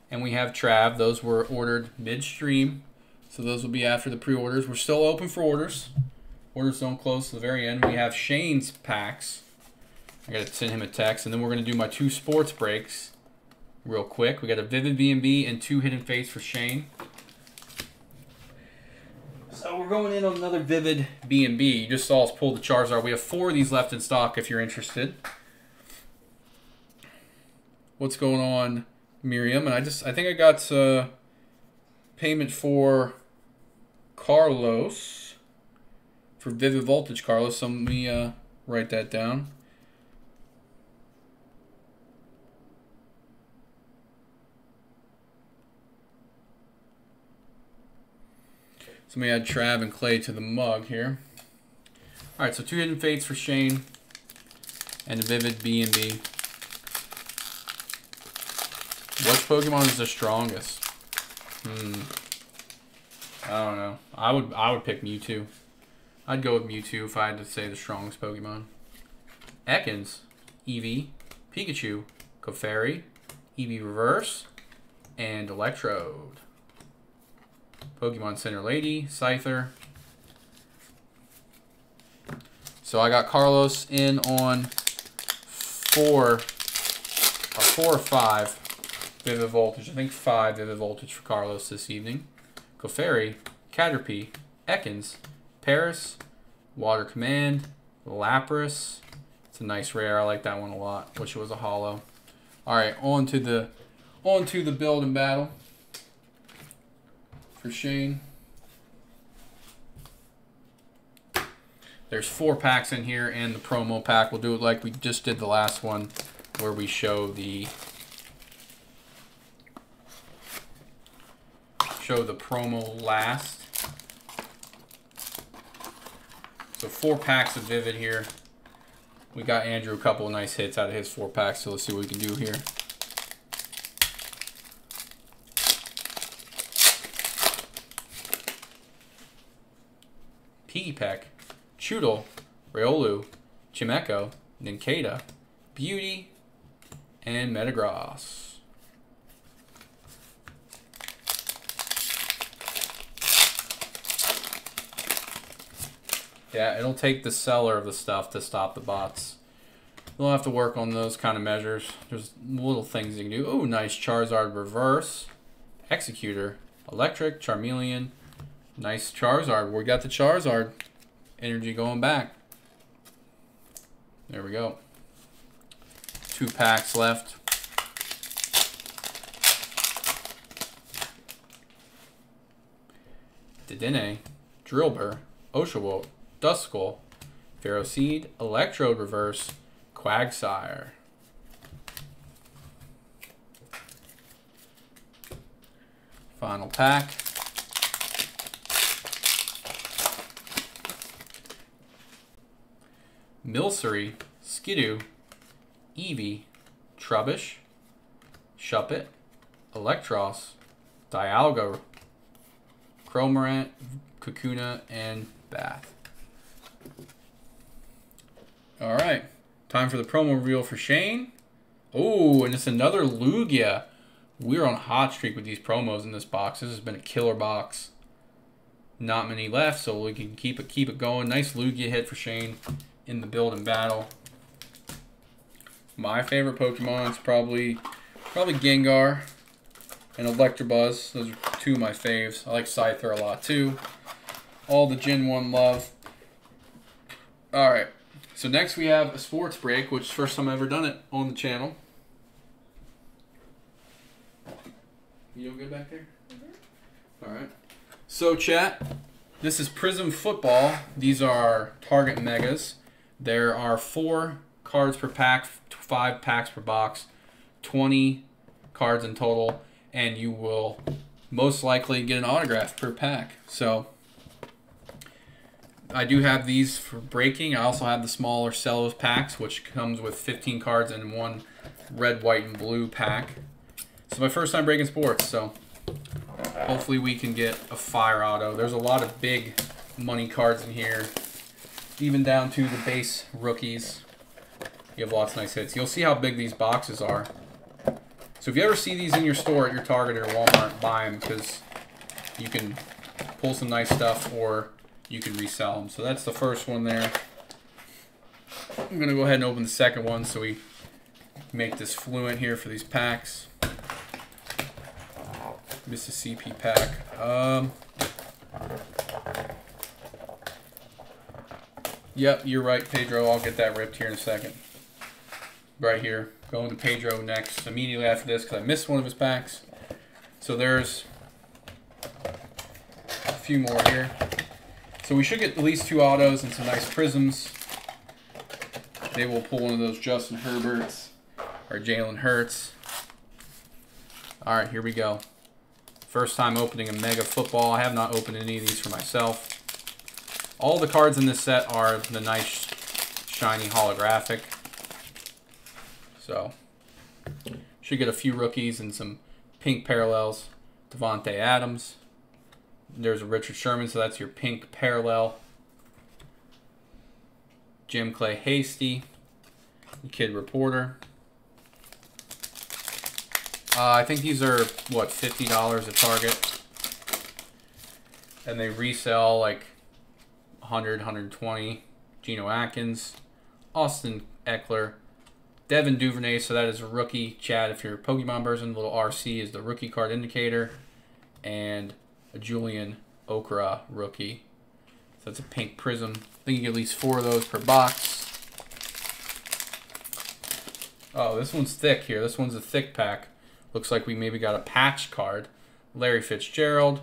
and we have Trav. Those were ordered midstream, so those will be after the pre-orders. We're still open for orders. Orders don't close to the very end. We have Shane's packs. I gotta send him a text, and then we're gonna do my two sports breaks real quick. We got a Vivid B&B and two Hidden Fates for Shane. So we're going in on another Vivid B&B. You just saw us pull the Charizard. We have four of these left in stock if you're interested. What's going on, Miriam? And I think I got payment for Carlos, for Vivid Voltage Carlos. So let me write that down. So let me add Trav and Clay to the mug here. All right, so two Hidden Fates for Shane and a Vivid B&B. What Pokemon is the strongest? I don't know. I would pick Mewtwo. I'd go with Mewtwo if I had to say the strongest Pokemon. Ekans, Eevee, Pikachu, Clefairy, Eevee Reverse, and Electrode. Pokemon Center Lady, Scyther. So I got Carlos in on four or five. Vivid Voltage. I think five Vivid Voltage for Carlos this evening. Clefairy, Caterpie, Ekans, Paris, Water Command, Lapras. It's a nice rare. I like that one a lot. Wish it was a hollow. All right, on to the build and battle for Shane. There's four packs in here and the promo pack. We'll do it like we just did the last one, where we show the promo last. So four packs of Vivid here. We got Andrew a couple of nice hits out of his four packs, so let's see what we can do here. Piggypack, Choodle, Riolu, Chimecho, Nincada, Beauty, and Metagross. Yeah, it'll take the seller of the stuff to stop the bots. You'll have to work on those kind of measures. There's little things you can do. Oh, nice Charizard Reverse, Executor, Electric, Charmeleon. Nice Charizard. We got the Charizard energy going back. There we go. Two packs left. Dedenne, Drillbur, Oshawott, Duskull, Ferroseed, Electrode Reverse, Quagsire. Final pack. Milcery, Skidoo, Eevee, Trubbish, Shuppet, Electros, Dialga, Cromorant, Kakuna, and Bath. All right, time for the promo reveal for Shane. Oh, and it's another Lugia. We're on a hot streak with these promos in this box. This has been a killer box. Not many left, so we can keep it going. Nice Lugia hit for Shane in the build and battle. My favorite Pokemon is probably Gengar and Electabuzz. Those are two of my faves. I like Scyther a lot too. All the Gen 1 love. All right. So next we have a sports break, which is the first time I've ever done it on the channel. You doing good back there? Mm-hmm. All right. So chat, this is Prism Football. These are Target Megas. There are 4 cards per pack, 5 packs per box, 20 cards in total, and you will most likely get an autograph per pack. So I do have these for breaking. I also have the smaller Cellos packs, which comes with 15 cards and 1 red, white, and blue pack. It's my first time breaking sports, so hopefully we can get a fire auto. There's a lot of big money cards in here, even down to the base rookies. You have lots of nice hits. You'll see how big these boxes are. So if you ever see these in your store at your Target or Walmart, buy them because you can pull some nice stuff or you can resell them. So that's the first one there. I'm going to go ahead and open the second one so we make this fluent here for these packs. Mississippi pack. Yep, you're right, Pedro. I'll get that ripped here in a second. Right here. Going to Pedro next, immediately after this, because I missed one of his packs. So there's a few more here. So we should get at least two autos and some nice prisms. They will pull one of those Justin Herberts or Jalen Hurts. All right, here we go. First time opening a Mega Football. I have not opened any of these for myself. All the cards in this set are the nice shiny holographic. So should get a few rookies and some pink parallels. Devontae Adams. There's a Richard Sherman, so that's your pink parallel. Jim Clay Hasty, Kid Reporter. I think these are, what, $50 at Target. And they resell like 100, 120. Geno Atkins, Austin Eckler, Devin Duvernay, so that is a rookie. Chad, if you're a Pokemon person, little RC is the rookie card indicator. And a Julian Okra rookie. So that's a pink prism. I think you get at least four of those per box. Oh, this one's thick here. This one's a thick pack. Looks like we maybe got a patch card. Larry Fitzgerald.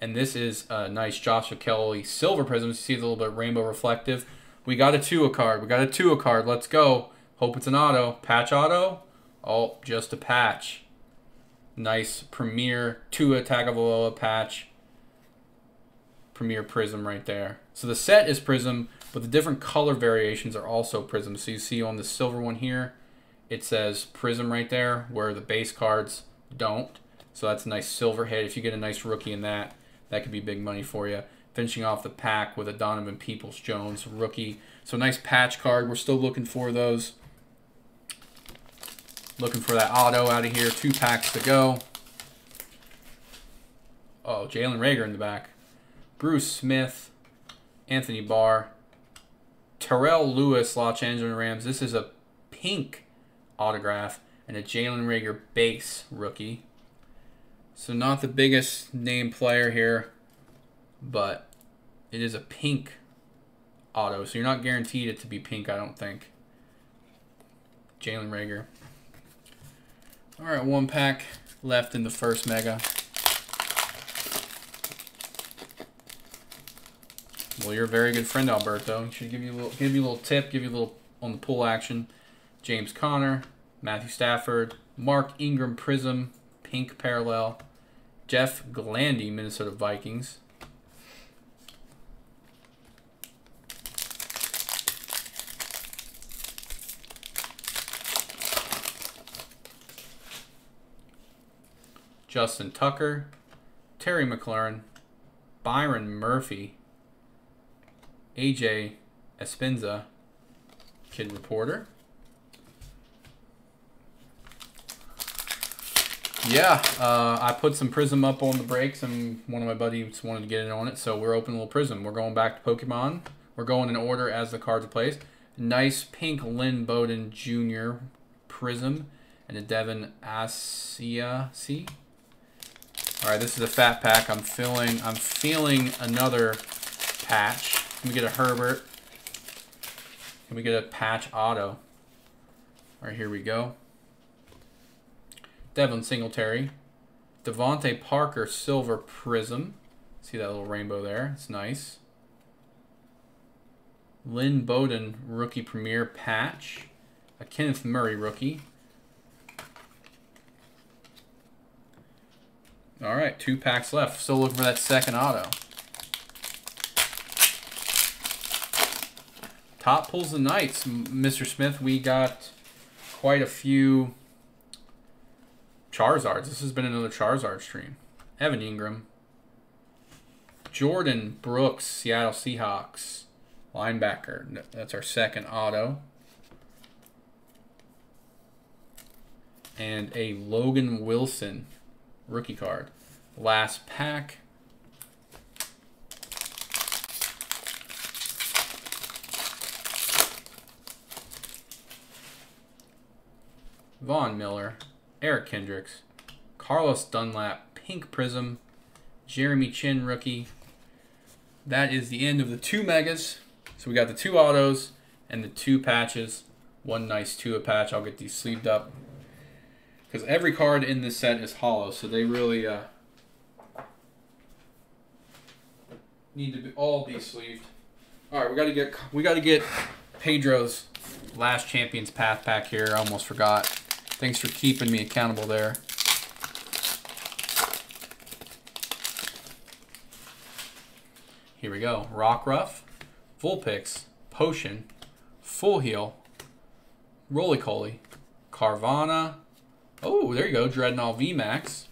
And this is a nice Joshua Kelly silver prism. You see it's a little bit rainbow reflective. We got a Tua card. We got a Tua card. Let's go. Hope it's an auto. Patch auto? Oh, just a patch. Nice Premier Tua Tagovailoa patch. Premier Prism right there. So the set is Prism, but the different color variations are also Prism. So you see on the silver one here, it says Prism right there, where the base cards don't. So that's a nice silver hit. If you get a nice rookie in that, that could be big money for you. Finishing off the pack with a Donovan Peoples-Jones rookie. So nice patch card. We're still looking for those. Looking for that auto out of here. Two packs to go. Oh, Jalen Reagor in the back. Bruce Smith, Anthony Barr, Terrell Lewis, Los Angeles Rams. This is a pink autograph and a Jalen Reagor base rookie. So not the biggest name player here, but it is a pink auto. So you're not guaranteed it to be pink, I don't think. Jalen Reagor. All right, one pack left in the first Mega. Well, you're a very good friend, Alberto. He should give you a little tip, give you a little on the pull action. James Conner, Matthew Stafford, Mark Ingram Prism, pink parallel, Jeff Glandy, Minnesota Vikings. Justin Tucker, Terry McLaurin, Byron Murphy, AJ Espinza, Kid Reporter. Yeah, I put some Prism up on the breaks, and one of my buddies wanted to get in on it, so we're opening a little Prism. We're going back to Pokemon. We're going in order as the cards are placed. Nice pink Lynn Bowden Jr. Prism, and a Devin Asiasi. All right, this is a fat pack. I'm feeling another patch. Can we get a Herbert? Can we get a patch auto? All right, here we go. Devin Singletary. Devontae Parker, silver prism. See that little rainbow there? It's nice. Lynn Bowden, rookie premier patch. A Kenneth Murray rookie. All right, two packs left. Still looking for that second auto. Top pulls the Knights, Mr. Smith. We got quite a few Charizards. This has been another Charizard stream. Evan Ingram. Jordan Brooks, Seattle Seahawks. Linebacker. That's our second auto. and a Logan Wilson rookie card. Last pack. Vaughn Miller, Eric Kendricks, Carlos Dunlap, Pink Prism, Jeremy Chin rookie. That is the end of the 2 megas. So we got the 2 autos and the 2 patches. One nice 2 a patch. I'll get these sleeved up because every card in this set is hollow, so they really need to be all be sleeved. All right, we got to get Pedro's last Champion's Path pack here. I almost forgot. Thanks for keeping me accountable there. Here we go. Rockruff, Vulpix, Potion, Full Heal, Roly-Coly, Carvana. Oh, there you go. Dreadnought VMAX.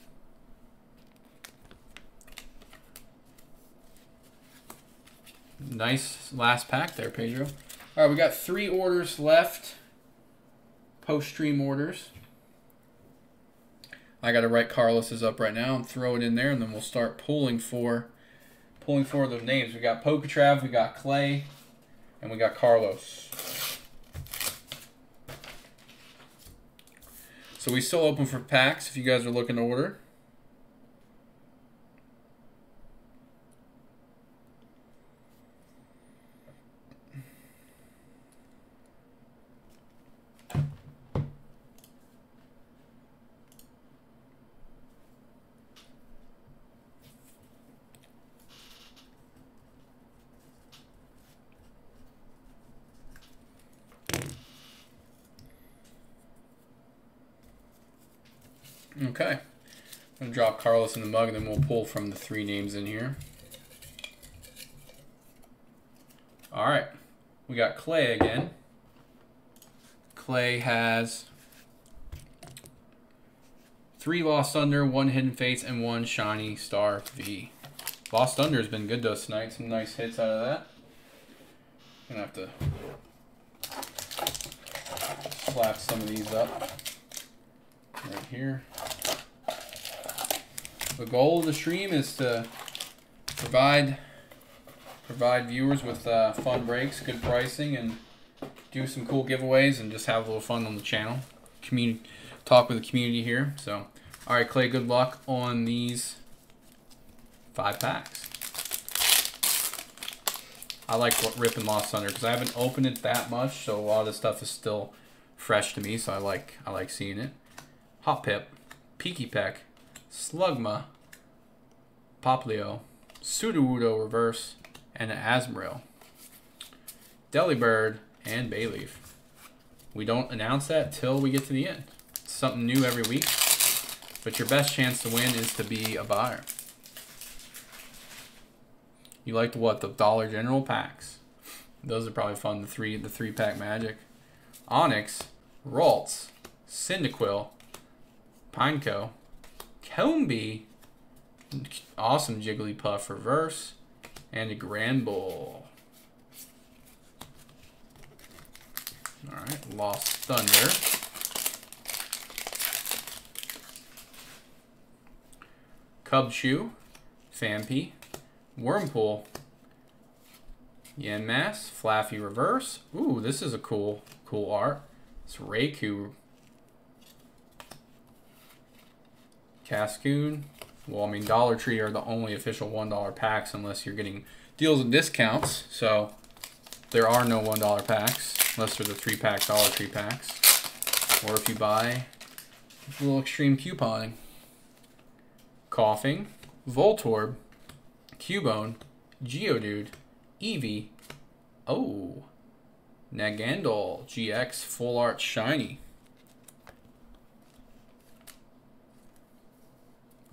Nice last pack there, Pedro. All right, we got 3 orders left. Post-stream orders. I got to write Carlos's up right now and throw it in there, and then we'll start pulling for those names. We got Poké Trav, we got Clay, and we got Carlos. So we still open for packs if you guys are looking to order. Okay, I'm going to drop Carlos in the mug, and then we'll pull from the 3 names in here. All right, we got Clay again. Clay has 3 Lost Thunder, 1 Hidden Fates, and 1 Shiny Star V. Lost Thunder has been good to us tonight. Some nice hits out of that. I'm going to have to slap some of these up right here. The goal of the stream is to provide viewers with fun breaks, good pricing, and do some cool giveaways and just have a little fun on the channel. Talk with the community here. So, all right, Clay, good luck on these 5 packs. I like ripping Lost Thunder because I haven't opened it that much, so a lot of this stuff is still fresh to me. So I like seeing it. Hot Pip, Peaky Peck, Slugma, Popplio, Sudowoodo Reverse, and an Asmarill. Delibird, and Bayleaf. We don't announce that till we get to the end. It's something new every week, but your best chance to win is to be a buyer. You like the Dollar General packs? Those are probably fun, the three pack magic. Onix, Ralts, Cyndaquil, Pineco, Combi, awesome Jigglypuff reverse, and a Granbull. Alright, Lost Thunder. Cubshoe, Fampi, Wurmpool, Yanmass, Flaffy reverse. Ooh, this is a cool art. It's Raikou. Cascoon. Well, I mean, Dollar Tree are the only official $1 packs unless you're getting deals and discounts. So there are no $1 packs unless they're the 3-pack Dollar Tree packs. Or if you buy a little extreme couponing. Coughing, Voltorb, Cubone, Geodude, Eevee. Oh, Nagandol GX Full Art Shiny.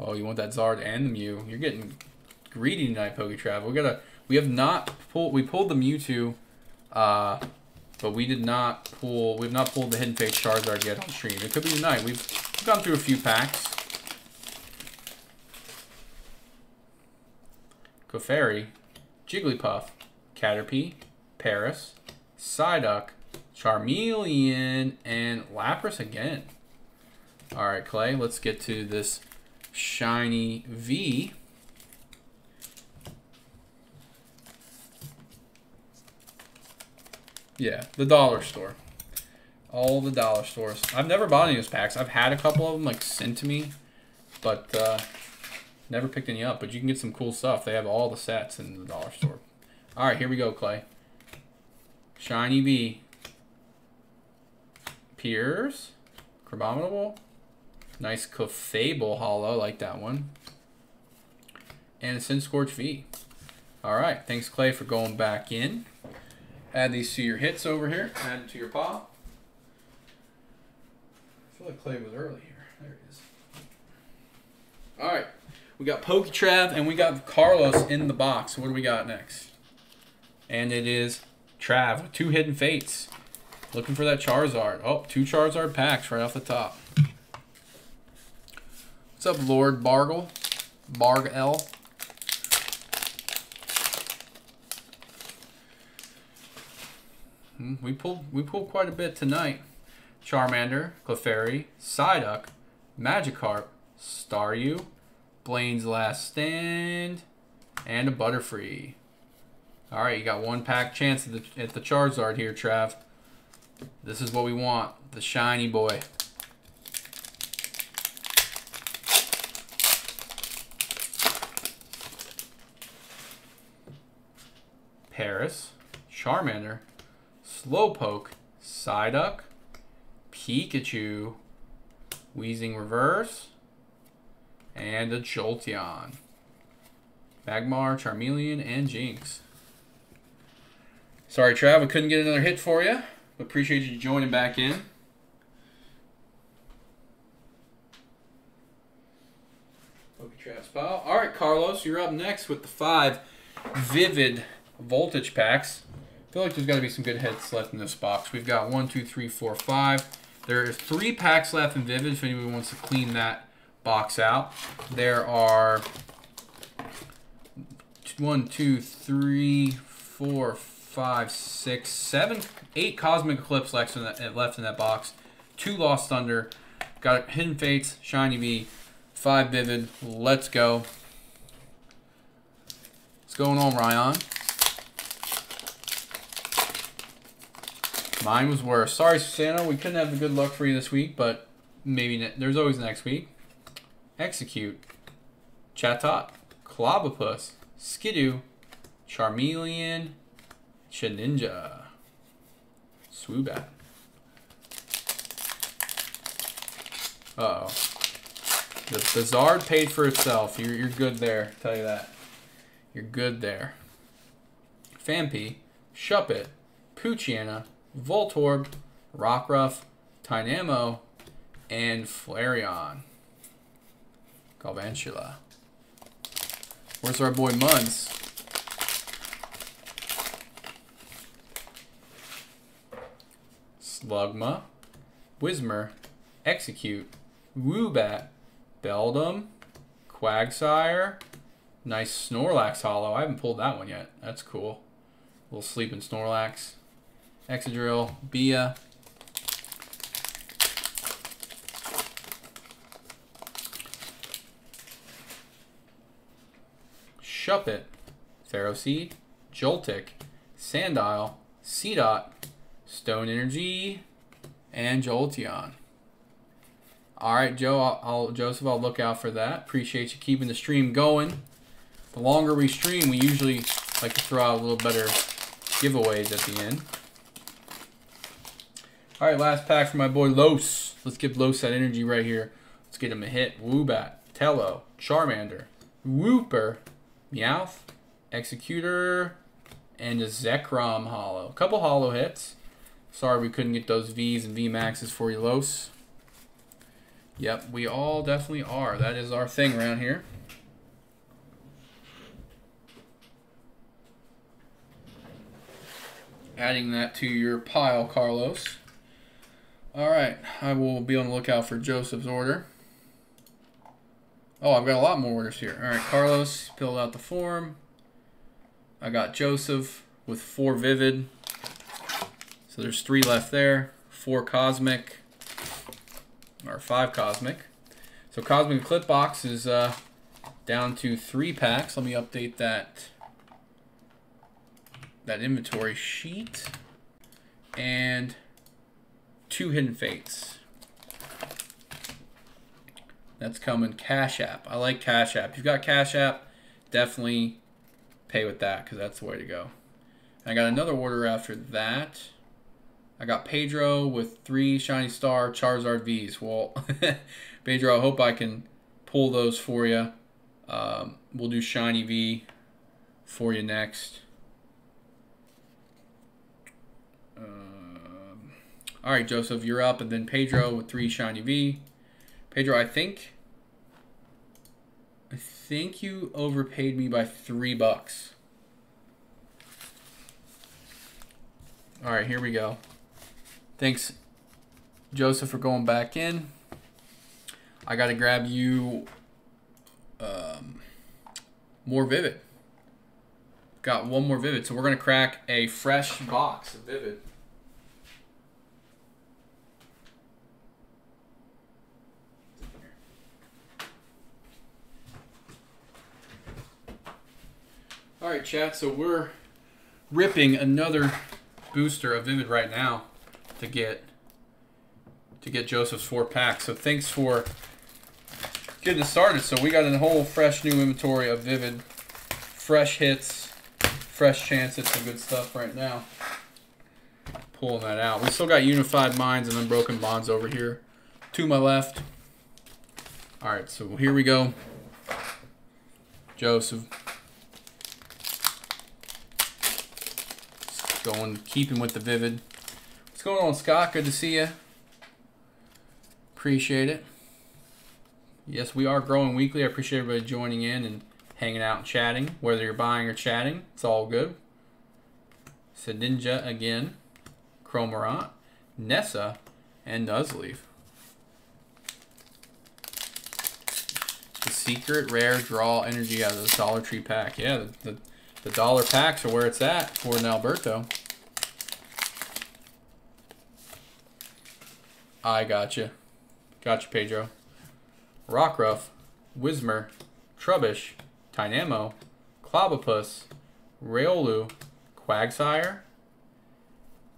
Oh, you want that Zard and the Mew? You're getting greedy tonight, Poké Trav. We pulled the Mewtwo, but we've not pulled the Hidden Fates Charizard yet on stream. It could be tonight. We've gone through a few packs. Clefairy, Jigglypuff, Caterpie, Paris, Psyduck, Charmeleon, and Lapras again. All right, Clay, let's get to this Shiny V. Yeah, the dollar store. All the dollar stores. I've never bought any of those packs. I've had a couple of them like sent to me, but never picked any up. But you can get some cool stuff. They have all the sets in the dollar store. All right, here we go, Clay. Shiny V. Piers. Crabominable. Nice Clefable hollow. Like that one. And a Scorch V. All right. Thanks, Clay, for going back in. Add these to your hits over here. Add them to your paw. I feel like Clay was early here. There he is. All right. We got Poké Trav and we got Carlos in the box. What do we got next? And it is Trav with 2 Hidden Fates. Looking for that Charizard. Oh, 2 Charizard packs right off the top. What's up, Lord Bargle? Bargle. We pulled quite a bit tonight. Charmander, Clefairy, Psyduck, Magikarp, Staryu, Blaine's Last Stand, and a Butterfree. All right, you got 1 pack chance at the Charizard here, Trav. This is what we want, the shiny boy. Paris, Charmander, Slowpoke, Psyduck, Pikachu, Weezing Reverse, and a Jolteon. Magmar, Charmeleon, and Jinx. Sorry, Trav, I couldn't get another hit for you. Appreciate you joining back in. Okay, Trav's pile. All right, Carlos, you're up next with the 5 Vivid Voltage packs. I feel like there's got to be some good hits left in this box. We've got 1, 2, 3, 4, 5. There are 3 packs left in Vivid if anyone wants to clean that box out. There are 1, 2, 3, 4, 5, 6, 7, 8 Cosmic Eclipse left in that box. 2 Lost Thunder. Got Hidden Fates, Shiny V, 5 Vivid. Let's go. What's going on, Ryan? Mine was worse. Sorry, Susanna, we couldn't have the good luck for you this week, but maybe there's always next week. Execute, Chatot, Clobopus, Skidoo, Charmeleon, Greninja, Swoobat. Uh-oh. The Zard paid for itself. You're good there, I'll tell you that. You're good there. Fampi, Shuppet, Poochyena, Voltorb, Rockruff, Tynamo, and Flareon. Galvantula. Where's our boy Muns? Slugma, Whismur, Execute, Woobat, Beldum, Quagsire. Nice Snorlax hollow. I haven't pulled that one yet. That's cool. A little sleeping Snorlax. Exedrill, Bia, Shuppet, Ferroseed, Joltik, Sandile, Seedot, Stone Energy, and Jolteon. All right, Joe, Joseph, I'll look out for that. Appreciate you keeping the stream going. The longer we stream, we usually like to throw out a little better giveaways at the end. All right, last pack for my boy Los. Let's give Los that energy right here. Let's get him a hit. Woobat, Tello, Charmander, Wooper, Meowth, Executor, and a Zekrom hollow. A couple hollow hits. Sorry we couldn't get those Vs and VMaxes for you, Los. Yep, we all definitely are. That is our thing around here. Adding that to your pile, Carlos. All right, I will be on the lookout for Joseph's order. Oh, I've got a lot more orders here. All right, Carlos filled out the form. I got Joseph with 4 Vivid. So there's 3 left there. 4 Cosmic. or 5 Cosmic. So Cosmic Eclipse box is down to 3 packs. Let me update that inventory sheet. And 2 Hidden Fates. That's coming. Cash App. I like Cash App. If you've got Cash App, definitely pay with that because that's the way to go. And I got another order after that. I got Pedro with 3 Shiny Star Charizard Vs. Well, Pedro, I hope I can pull those for you. We'll do Shiny V for you next. All right, Joseph, you're up. And then Pedro with 3 Shiny V. Pedro, I think you overpaid me by $3. All right, here we go. Thanks, Joseph, for going back in. I got to grab you more Vivid. Got 1 more Vivid, so we're going to crack a fresh box of Vivid. All right, chat, so we're ripping another booster of Vivid right now to get Joseph's 4 packs. So thanks for getting us started. So we got a whole fresh new inventory of Vivid, fresh hits, fresh chances, some good stuff right now. Pulling that out. We still got Unified Minds and Unbroken Bonds over here to my left. All right, so here we go. Joseph. Going, keeping with the Vivid. What's going on, Scott? Good to see you. Appreciate it. Yes, we are growing weekly. I appreciate everybody joining in and hanging out and chatting. Whether you're buying or chatting, it's all good. Sedinja again. Chromorant. Nessa. And Nuzleaf. The secret rare draw energy out of the Dollar Tree pack. Yeah, the dollar packs are where it's at for Alberto. I gotcha. Gotcha, Pedro. Rockruff, Whismur, Trubbish, Tynamo, Clobopus, Riolu, Quagsire,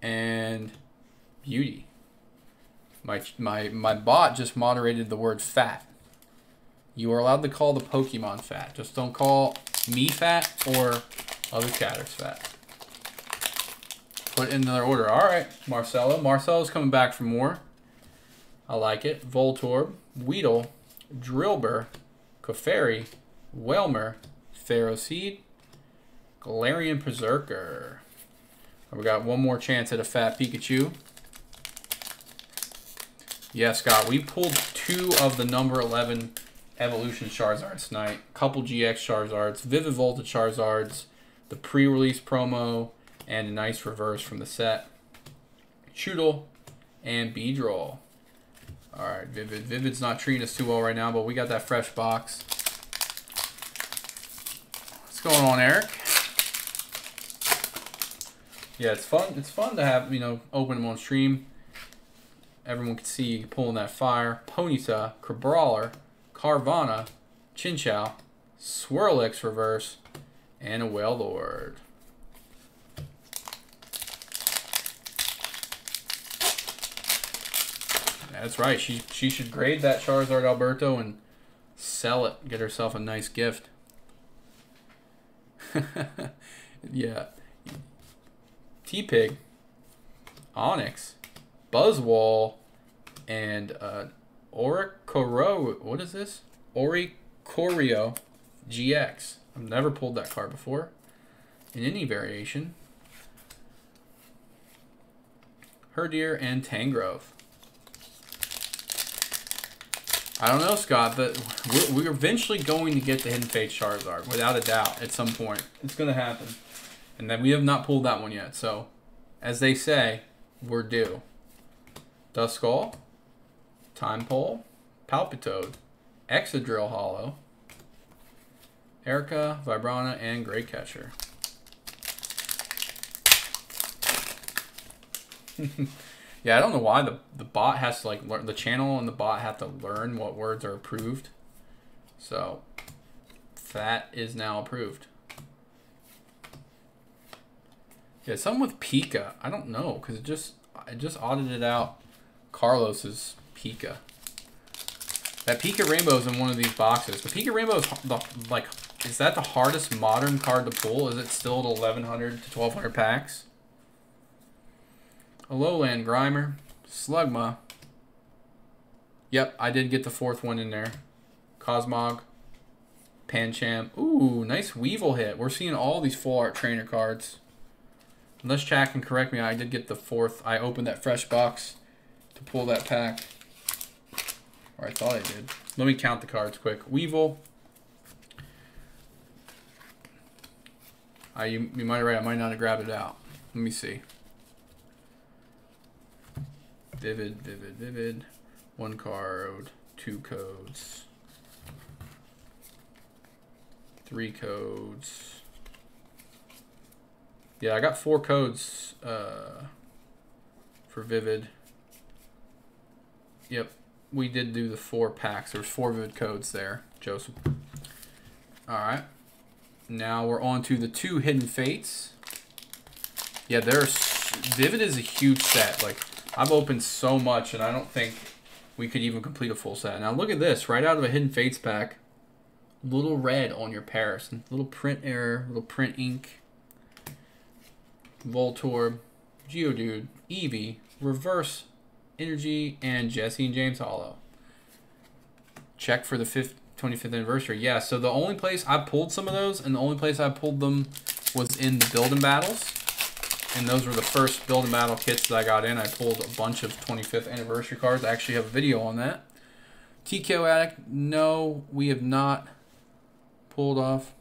and Beauty. My bot just moderated the word fat. You are allowed to call the Pokemon fat. Just don't call me fat or other chatters fat. Put in another order. All right, Marcelo. Marcelo's coming back for more. I like it. Voltorb, Weedle, Drillbur, Clefairy, Whelmer, Ferroseed, Galarian Berserker. We got 1 more chance at a fat Pikachu. Yes, Scott, we pulled 2 of the number 11 Evolution Charizards tonight. Couple GX Charizards, Vivid Voltage Charizards, the pre-release promo, and a nice reverse from the set. Choodle and Beedrill. All right, Vivid. Vivid's not treating us too well right now, but we got that fresh box. What's going on, Eric? Yeah, it's fun. It's fun to have, you know, open them on stream. Everyone can see you pulling that fire. Ponyta, Crabrawler, Carvana, Chinchou, Swirlix reverse, and a Wailord. That's right. She should grade that Charizard Alberto and sell it. Get herself a nice gift. Yeah. T-Pig, Onix, Buzzwole, and Oricoro. What is this? Oricorio GX. I've never pulled that card before in any variation. Herdeer and Tangrowth. I don't know, Scott, but we're eventually going to get the Hidden Fates Charizard, without a doubt, at some point. It's going to happen. And then we have not pulled that one yet, so as they say, we're due. Duskull, Timepole, Palpitoad, Exadrill Hollow, Erica, Vibrana, and Greycatcher. Yeah, I don't know why the bot has to like learn, the channel and the bot have to learn what words are approved. So that is now approved. Yeah, something with Pika. I don't know, because it just audited out Carlos's Pika. That Pika Rainbow is in one of these boxes. The Pika Rainbow is the, like, is that the hardest modern card to pull? Is it still at 1,100 to 1,200 packs? Alolan Grimer, Slugma. Yep, I did get the fourth one in there. Cosmog, Pancham. Ooh, nice Weevil hit. We're seeing all these full art trainer cards. Unless chat can correct me, I did get the fourth. I opened that fresh box to pull that pack. Or I thought I did. Let me count the cards quick. Weevil. You might be right. I might not have grabbed it out. Let me see. Vivid. One card, two codes, three codes. Yeah, I got four codes for Vivid. Yep, we did do the four packs. There's four Vivid codes there, Joseph. All right, now we're on to the two Hidden Fates. Yeah, Vivid is a huge set. Like, I've opened so much, and I don't think we could even complete a full set. Now look at this, right out of a Hidden Fates pack. Little red on your Paris. Little print error, little print ink. Voltorb, Geodude, Eevee, Reverse Energy, and Jesse and James Hollow. Check for the 25th anniversary. Yeah, so the only place I pulled some of those, and the only place I pulled them was in the Build-Em Battles. And those were the first Build-Em Battle kits that I got in. I pulled a bunch of 25th anniversary cards. I actually have a video on that. TKO Addict, no, we have not pulled off.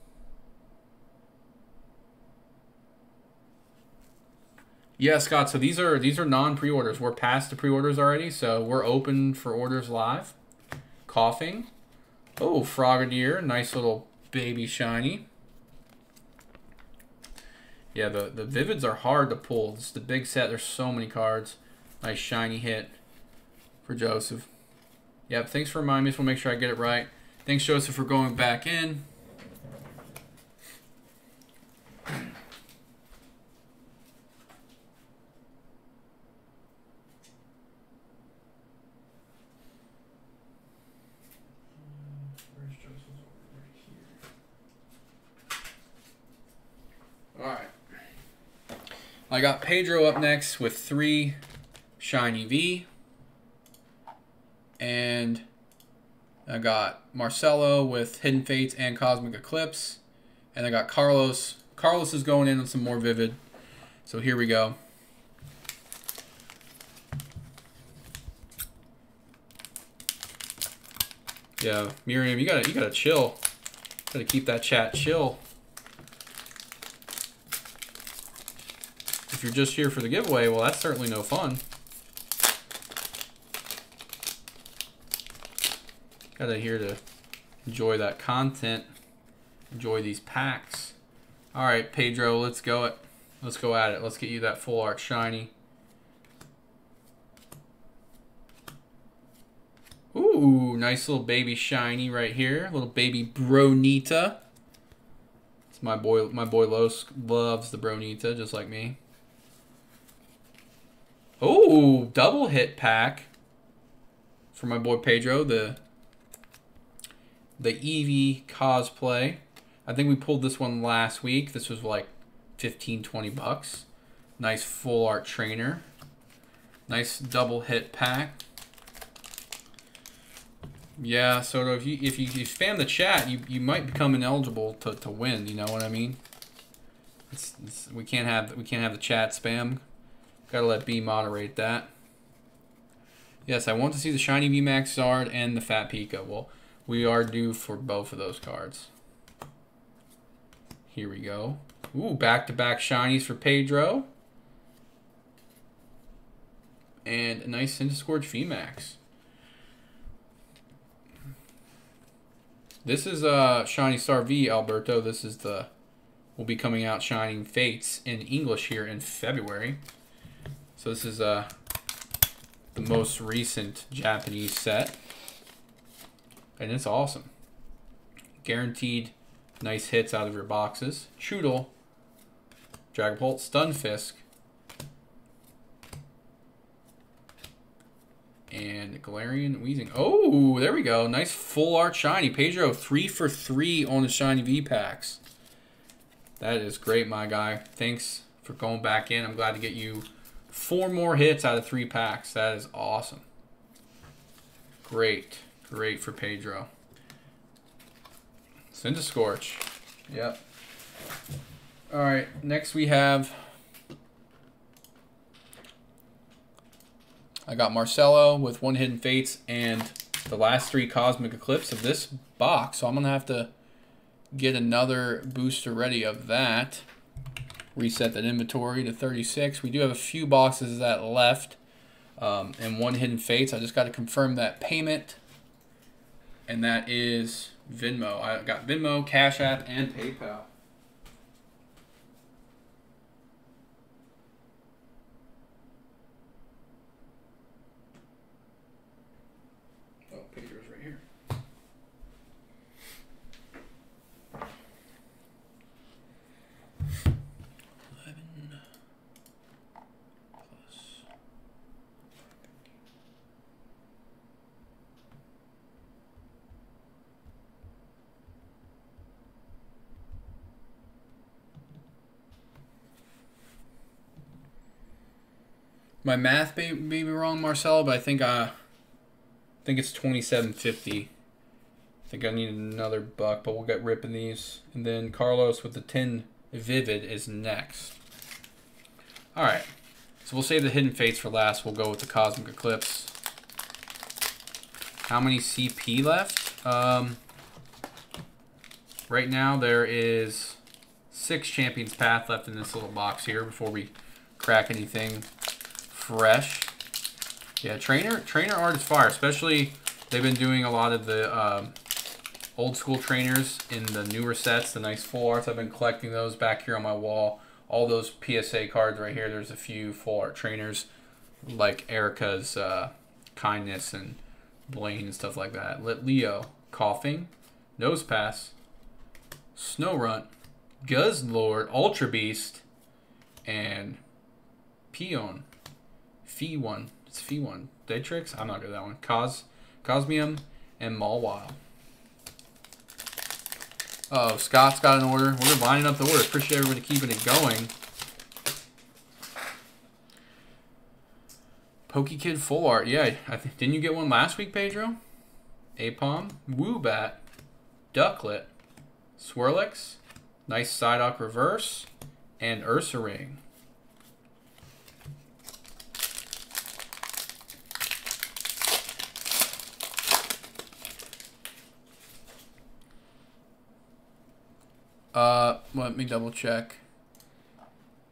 Yeah, Scott, so these are non-pre-orders. We're past the pre-orders already, so we're open for orders live. Coughing. Oh, Frogadier, nice little baby shiny. Yeah, the Vivids are hard to pull. It's the big set. There's so many cards. Nice shiny hit for Joseph. Yep, thanks for reminding me. Just want to make sure I get it right. Thanks, Joseph, for going back in. I got Pedro up next with three Shiny V. And I got Marcelo with Hidden Fates and Cosmic Eclipse. And I got Carlos. Carlos is going in on some more Vivid. So here we go. Yeah, Miriam, you gotta chill. Gotta keep that chat chill. If you're just here for the giveaway, well, that's certainly no fun. Gotta here to enjoy that content, enjoy these packs. All right, Pedro, let's go it. Let's go at it. Let's get you that full art shiny. Ooh, nice little baby shiny right here. Little baby Bronita. It's my boy Los loves the Bronita just like me. Oh, double hit pack for my boy Pedro, the Eevee cosplay. I think we pulled this one last week. This was like 15, 20 bucks. Nice full art trainer. Nice double hit pack. Yeah, so if you spam the chat, you might become ineligible to win, you know what I mean? We can't have the chat spam. Gotta let B moderate that. Yes, I want to see the Shiny V Maxard and the Fat Pika. Well, we are due for both of those cards. Here we go. Ooh, back-to-back shinies for Pedro. And a nice Cinescorge VMAX. This is Shiny Star V, Alberto. This is the... We'll be coming out Shining Fates in English here in February. So this is the most recent Japanese set. And it's awesome. Guaranteed nice hits out of your boxes. Choodle, Dragapult, Stunfisk, and Galarian Weezing. Oh, there we go. Nice full art shiny. Pedro, 3 for 3 on the shiny V packs. That is great, my guy. Thanks for going back in. I'm glad to get you 4 more hits out of 3 packs. That is awesome. Great. Great for Pedro. Cinderscorch. Yep. All right. Next we have... I got Marcelo with 1 Hidden Fates and the last 3 Cosmic Eclipse of this box. So I'm going to have to get another booster ready of that. Reset that inventory to 36. We do have a few boxes of that left. And 1 Hidden Fates. I just got to confirm that payment. And that is Venmo. I got Venmo, Cash App, and PayPal. My math may be wrong, Marcel, but I think it's $27.50. I think I need another buck, but we'll get ripping these. And then Carlos with the 10 Vivid is next. All right, so we'll save the Hidden Fates for last. We'll go with the Cosmic Eclipse. How many CP left? Right now there is 6 Champion's Path left in this little box here before we crack anything fresh. Yeah, trainer art is fire, especially they've been doing a lot of the old school trainers in the newer sets, the nice full arts. I've been collecting those back here on my wall. All those PSA cards right here, there's a few full art trainers like Erica's Kindness and Blaine and stuff like that. Let Leo, Coughing, Nose Pass, Snow Runt, Guzzlord, Ultra Beast, and Peon. Fee1. It's Fee1. Daytrix? I'm not good at that one. Cosmium and Mawile. Uh oh, Scott's got an order. We're lining up the order. Appreciate everybody keeping it going. Pokekid Full Art. Yeah, didn't you get one last week, Pedro? Apom, Woobat, Ducklet, Swirlix, nice Psyduck Reverse, and Ursaring. Let me double check.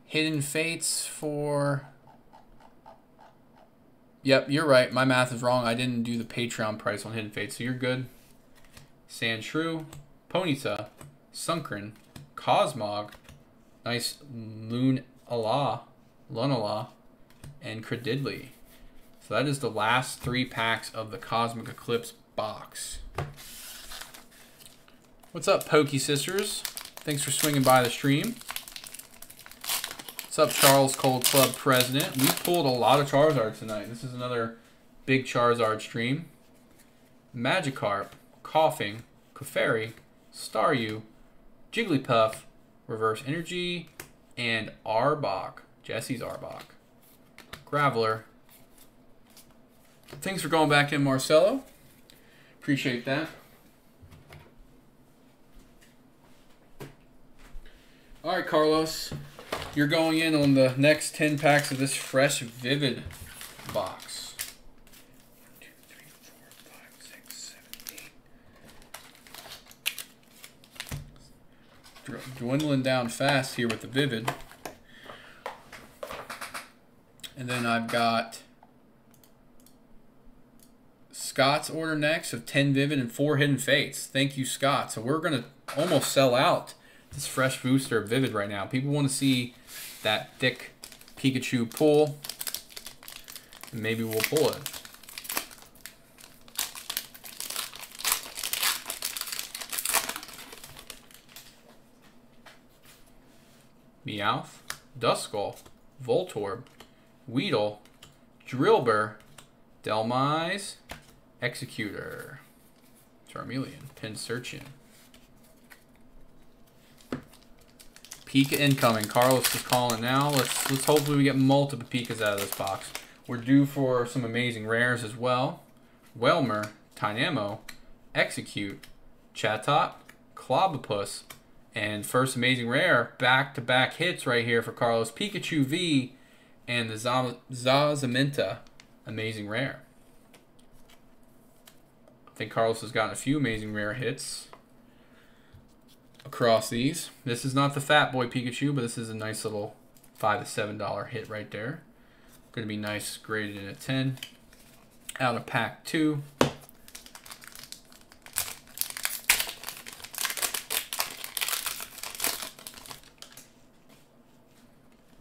Hidden Fates for... Yep, you're right. My math is wrong. I didn't do the Patreon price on Hidden Fates, so you're good. Sandshrew, Ponyta, Sunkern, Cosmog, nice Lunala, and Credidley. So that is the last 3 packs of the Cosmic Eclipse box. What's up, Pokey Sisters? Thanks for swinging by the stream. What's up, Charles Cold Club President? We pulled a lot of Charizard tonight. This is another big Charizard stream. Magikarp, Coughing, Clefairy, Staryu, Jigglypuff, Reverse Energy, and Arbok. Jesse's Arbok. Graveler. Thanks for going back in, Marcelo. Appreciate that. All right, Carlos, you're going in on the next 10 packs of this fresh Vivid box. 1, 2, 3, 4, 5, 6, 7, 8. Dwindling down fast here with the Vivid. And then I've got Scott's order next of 10 Vivid and 4 Hidden Fates. Thank you, Scott. So we're going to almost sell out this fresh booster of Vivid right now. People want to see that thick Pikachu pull. Maybe we'll pull it. Meowth, Duskull, Voltorb, Weedle, Drillbur, Delmize, Executor, Charmeleon, Pinsirchin. Pika incoming. Carlos is calling now. Let's hopefully we get multiple Pikas out of this box. We're due for some amazing rares as well. Whelmer, Tynamo, Execute, Chatot, Clobopus, and first amazing rare, back-to-back hits right here for Carlos. Pikachu V and the Zazaminta amazing rare. I think Carlos has gotten a few amazing rare hits across these. This is not the Fat Boy Pikachu, but this is a nice little $5 to $7 hit right there. Going to be nice, graded in a 10. Out of pack 2.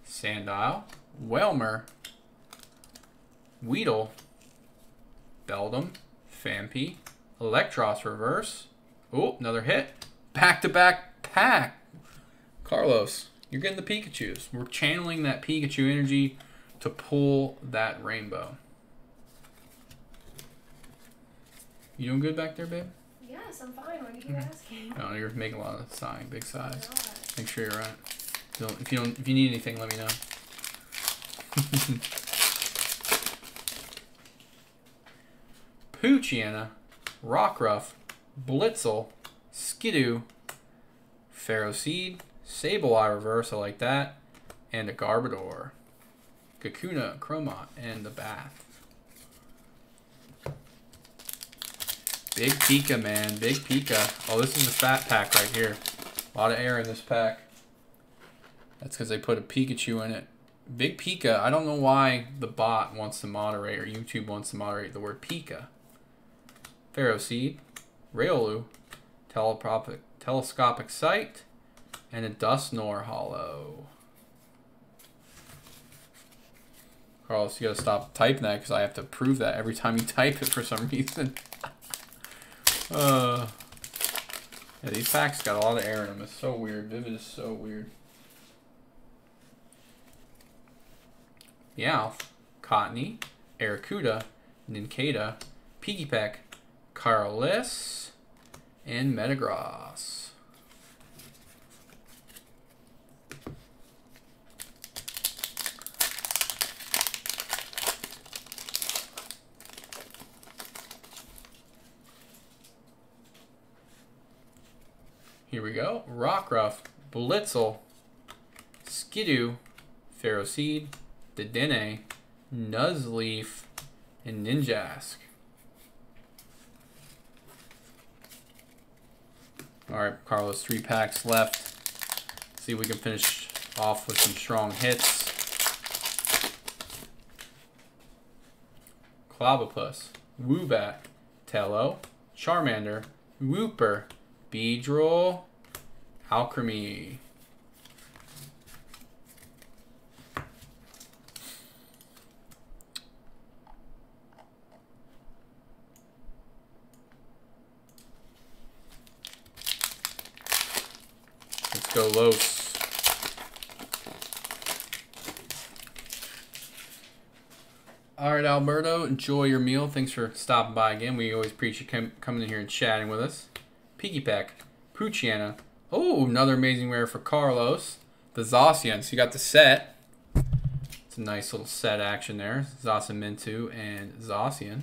Sandile, Whelmer, Weedle, Beldum, Fampi, Electros Reverse. Oh, another hit. Back-to-back pack. Carlos, you're getting the Pikachus. We're channeling that Pikachu energy to pull that rainbow. You doing good back there, babe? Yes, I'm fine. Why do you keep asking? No, you're making a lot of sighing, big sighs. Make sure you're right. If you need anything, let me know. Poochyena, Rockruff, Blitzel, Skidoo, Ferroseed, Sableye Reverse, I like that, and a Garbodor, Kakuna, Cromont, and the Bath. Big Pika, man, big Pika. Oh, this is a fat pack right here. A lot of air in this pack. That's because they put a Pikachu in it. Big Pika. I don't know why the bot wants to moderate, or YouTube wants to moderate the word Pika. Ferroseed, Riolu, Telescopic Sight, and a Dusknoir Hollow. Carlos, you gotta stop typing that because I have to prove that every time you type it for some reason. Yeah, these packs got a lot of air in them. It's so weird. Vivid is so weird. Meowth, Cottony, Aracuda, Nincada, Piggypack, Carless, and Metagross. Here we go. Rockruff, Blitzel, Skidoo, Ferroseed, Dedenne, Nuzleaf, and Ninjask. Alright, Carlos, 3 packs left. Let's see if we can finish off with some strong hits. Clobopus, Woobat, Telo, Charmander, Wooper, Beedrill, Alchemy. Go Los. All right, Alberto, enjoy your meal. Thanks for stopping by again. We always appreciate you coming in here and chatting with us. Piggypack, Poochyena. Oh, another amazing rare for Carlos. The Zacian. So you got the set. It's a nice little set action there. Zacian and Zacian.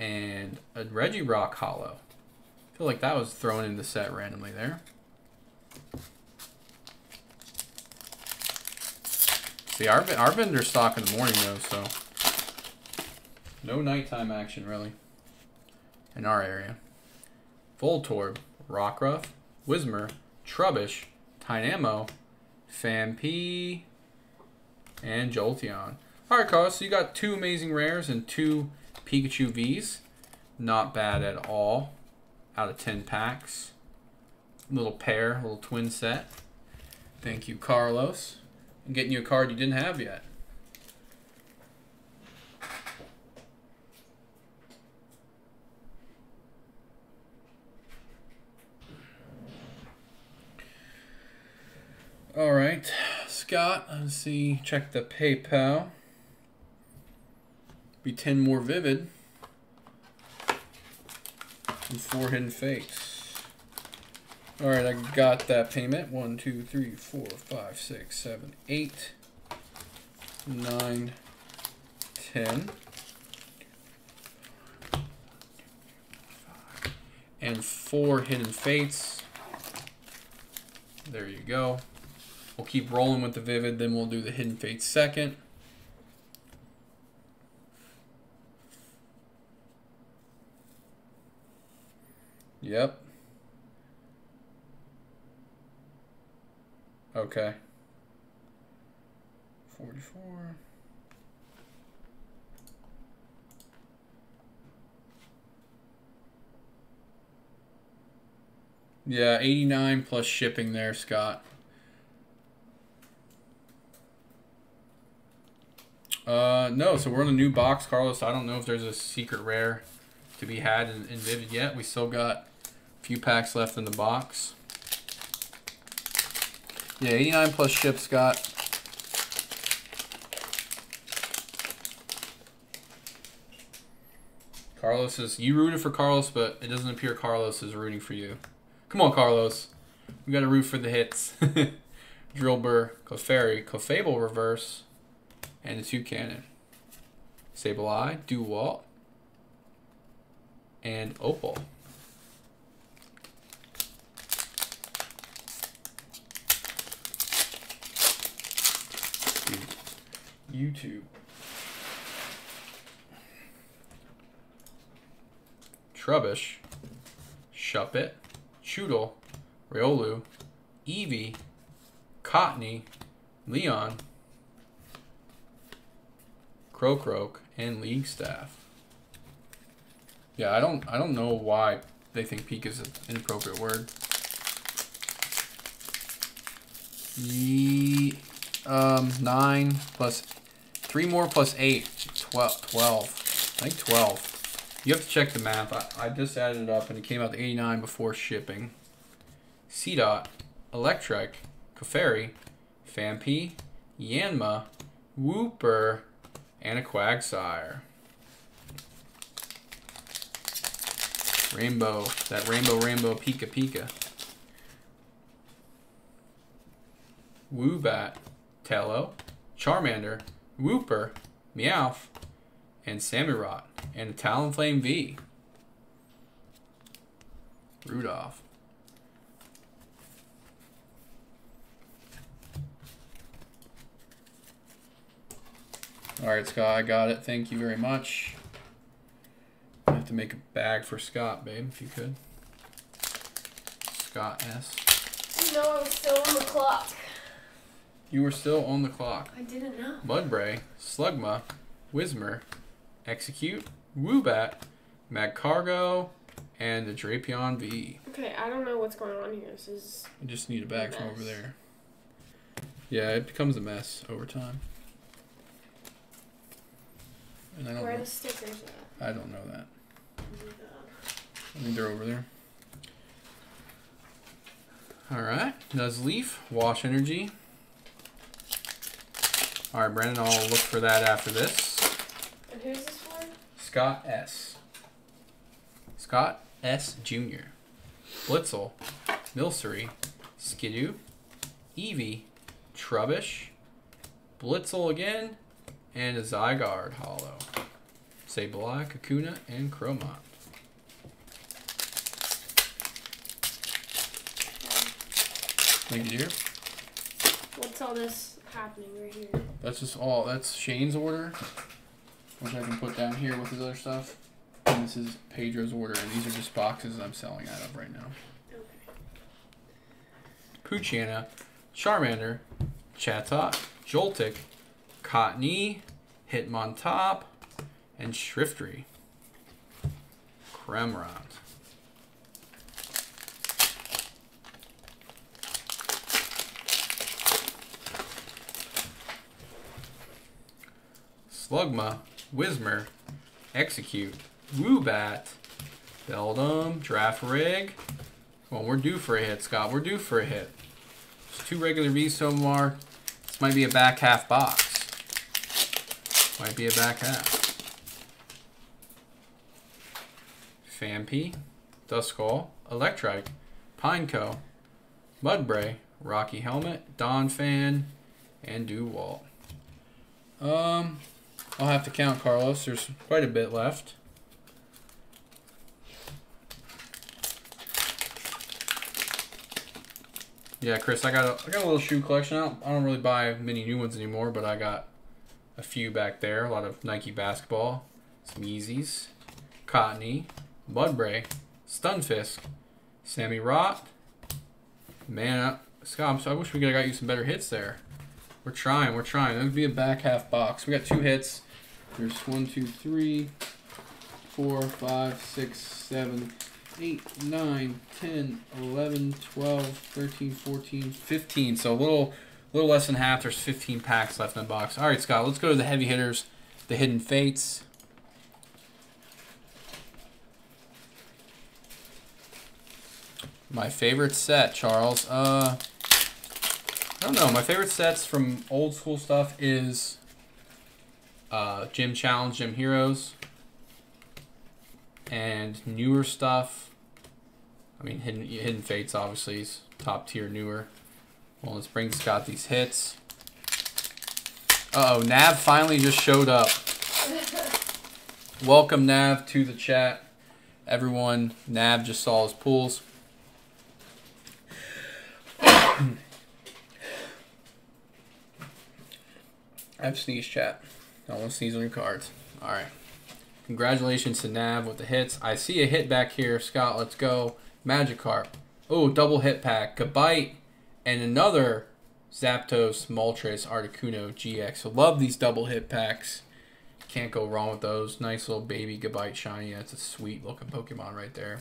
And a Regirock Hollow. I feel like that was thrown in the set randomly there. See, our vendor's stock in the morning, though, so no nighttime action, really, in our area. Voltorb, Rockruff, Whismur, Trubbish, Tynamo, Fampi, and Jolteon. All right, Carlos, so you got 2 amazing rares and 2 Pikachu Vs. Not bad at all out of 10 packs. Little pair, little twin set. Thank you, Carlos. I'm getting you a card you didn't have yet. All right, Scott, let's see, check the PayPal. Be 10 more Vivid and 4 Hidden Fates. All right, I got that payment. 1, 2, 3, 4, 5, 6, 7, 8, 9, 10. And 4 Hidden Fates. There you go. We'll keep rolling with the Vivid, then we'll do the Hidden Fates second. Yep. Okay. 44. Yeah, 89 plus shipping there, Scott. No, so we're in a new box, Carlos. I don't know if there's a secret rare to be had in Vivid yet. We still got a few packs left in the box. Yeah, 89 plus ship, Scott. Carlos is... You rooted for Carlos, but it doesn't appear Carlos is rooting for you. Come on, Carlos. We got to root for the hits. Drillbur, Clefairy, Clefable reverse, and the two cannon. Sableye, Dewalt, and Opal. YouTube. Trubbish, Shuppet, Choodle, Riolu, Eevee, Cottony, Leon, Croak, and League Staff. Yeah, I don't know why they think peak is an inappropriate word. The 9 plus 3 more plus 8, 12. I think 12. You have to check the map. I just added it up and it came out to 89 before shipping. Seedot, Electrek, Clefairy, Fampi, Yanma, Wooper, and a Quagsire. Rainbow, that rainbow, Pika. Woobat, Telo, Charmander, Wooper, Meowth, and Samurott, and a Talonflame V. Rudolph. All right, Scott, I got it. Thank you very much. I have to make a bag for Scott, babe, if you could. Scott S. No, I'm still on the clock. You were still on the clock. I didn't know. Mudbray, Slugma, Whismur, Execute, Woobat, Magcargo, and a Drapion V. Okay, I don't know what's going on here. This is... You just need a bag from over there. Yeah, it becomes a mess over time. And I don't... Where are the stickers at? I don't know that. I think they're over there. Alright, Nuzleaf, Wash Energy. Alright, Brandon, I'll look for that after this. And who's this for? Scott S. Scott S. Jr. Blitzel, Milcery, Skidoo, Eevee, Trubbish, Blitzel again, and a Zygarde Hollow. Sableye, Kakuna, and Cromont. Thank you, dear. What's all this happening right here? That's just all. That's Shane's order, which I can put down here with his other stuff. And this is Pedro's order, and these are just boxes I'm selling out of right now. Okay. Poochyena, Charmander, Chatot, Joltik, Cottony, Hitmontop, and Shiftry. Cremorant. Slugma, Whismur, Execute, Woobat, Beldum, Draft Rig. Well, we're due for a hit, Scott. We're due for a hit. Two regular Visomar. This might be a back half box. Might be a back half. Fampi, Duskull, Electrike, Pineco, Mudbray, Rocky Helmet, Donphan, and Dewalt. I'll have to count, Carlos. There's quite a bit left. Yeah, Chris, I got a little shoe collection. I don't really buy many new ones anymore, but I got a few back there. A lot of Nike basketball, some Yeezys, Cottony, Mudbray, Stunfisk, Sammy Rott. Man, Scott, I wish we could have got you some better hits there. We're trying. That would be a back half box. We got two hits. There's 1, 2, 3, 4, 5, 6, 7, 8, 9, 10, 11, 12, 13, 14, 15. So a little less than half. There's 15 packs left in the box. All right, Scott, let's go to the heavy hitters, the Hidden Fates. My favorite set, Charles. I don't know. My favorite sets from old school stuff is Gym Challenge, Gym Heroes. And newer stuff, I mean, Hidden Fates, obviously, is top tier newer. Well, let's bring Scott these hits. Uh-oh, Nav finally just showed up. Welcome, Nav, to the chat. Everyone, Nav just saw his pools. I've sneezed, chat. I won't sneeze on your cards. All right. Congratulations to Nav with the hits. I see a hit back here. Scott, let's go. Magikarp. Oh, double hit pack. Gabite and another Zapdos, Moltres, Articuno, GX. So love these double hit packs. Can't go wrong with those. Nice little baby Gabite shiny. That's a sweet looking Pokemon right there.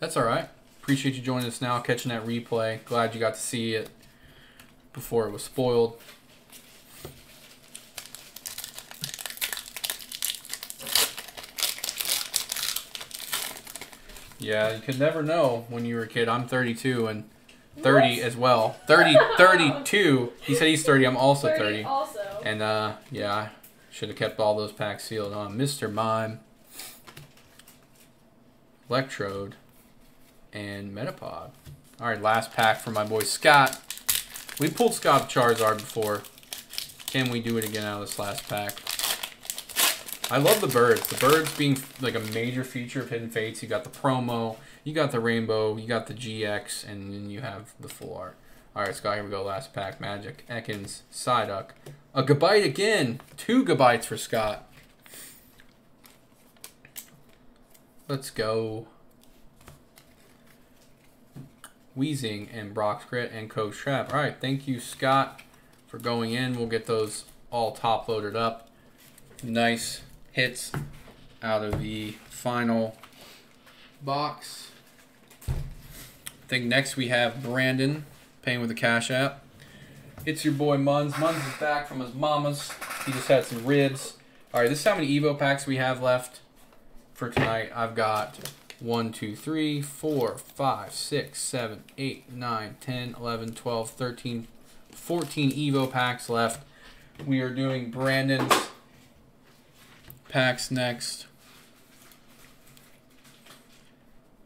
That's all right. Appreciate you joining us now, catching that replay. Glad you got to see it before it was spoiled. Yeah, you could never know when you were a kid. I'm 32 and 30 as well. 32. He said he's 30. I'm also 30. Also. And yeah, I should have kept all those packs sealed on. Mr. Mime, Electrode, and Metapod. All right, last pack for my boy Scott. We pulled Scott Charizard before. Can we do it again out of this last pack? I love the birds. The birds being like a major feature of Hidden Fates. You got the promo, you got the rainbow, you got the GX, and then you have the full art. All right, Scott, here we go. Last pack, Magic, Ekans, Psyduck. A Gabite again. Two Gabites for Scott. Let's go. Weezing and Broxcrit and Coach Trap. All right, thank you, Scott, for going in. We'll get those all top loaded up. Nice hits out of the final box. I think next we have Brandon paying with the Cash App. It's your boy Muns. Muns is back from his mama's. He just had some ribs. All right, this is how many Evo packs we have left for tonight. I've got 1, 2, 3, 4, 5, 6, 7, 8, 9, 10, 11, 12, 13, 14 Evo packs left. We are doing Brandon's packs next.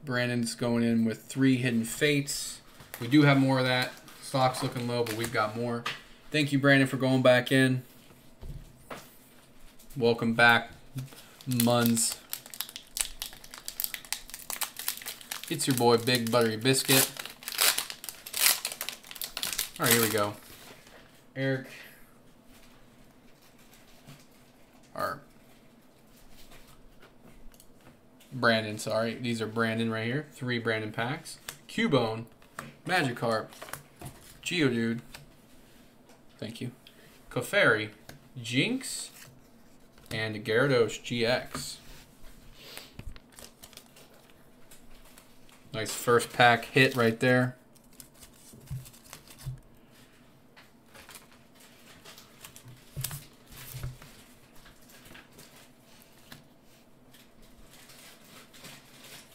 Brandon's going in with 3 Hidden Fates. We do have more of that. Stock's looking low, but we've got more. Thank you, Brandon, for going back in. Welcome back, Muns. It's your boy, Big Buttery Biscuit. All right, here we go. Eric. Or Brandon, sorry. These are Brandon right here. 3 Brandon packs. Cubone, Magikarp, Geodude, thank you, Clefairy, Jinx, and Gyarados GX. Nice first pack hit right there.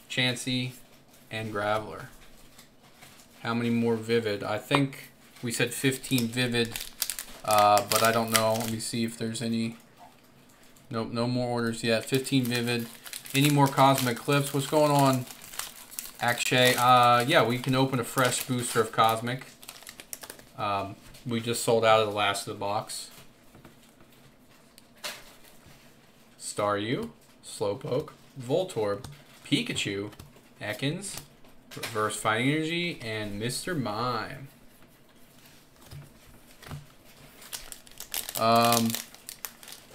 Chansey, and Graveler. how many more Vivid. I think we said 15 Vivid, but I don't know. Let me see if there's any. Nope, no more orders yet. 15 Vivid. Any more Cosmic Eclipse? What's going on, Akshay? Yeah, we can open a fresh booster of Cosmic. We just sold out of the last of the box. Staryu, Slowpoke, Voltorb, Pikachu, Ekans, Reverse Fighting Energy, and Mr. Mime.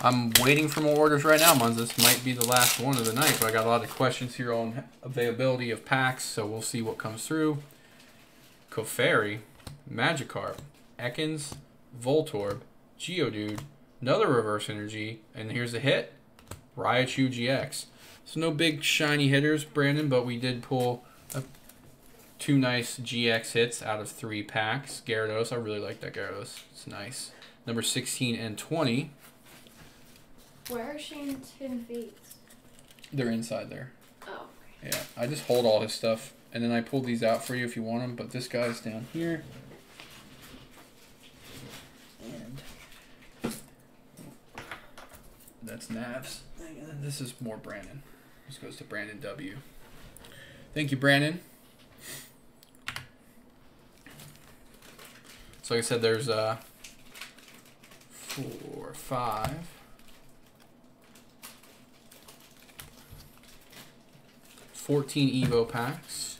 I'm waiting for more orders right now, Muns. This might be the last one of the night, but I got a lot of questions here on availability of packs, so we'll see what comes through. Clefairy, Magikarp, Ekans, Voltorb, Geodude, another Reverse Energy, and here's a hit, Raichu GX. So no big shiny hitters, Brandon, but we did pull two nice GX hits out of 3 packs. Gyarados, I really like that Gyarados. It's nice. Number 16 and 20. Where are Shane's Hidden Fates? They're inside there. Oh. Okay. Yeah, I just hold all his stuff, and then I pull these out for you if you want them, but this guy's down here. And that's Navs. And then this is more Brandon. This goes to Brandon W. Thank you, Brandon. So like I said, there's 4, 5... 14 Evo packs.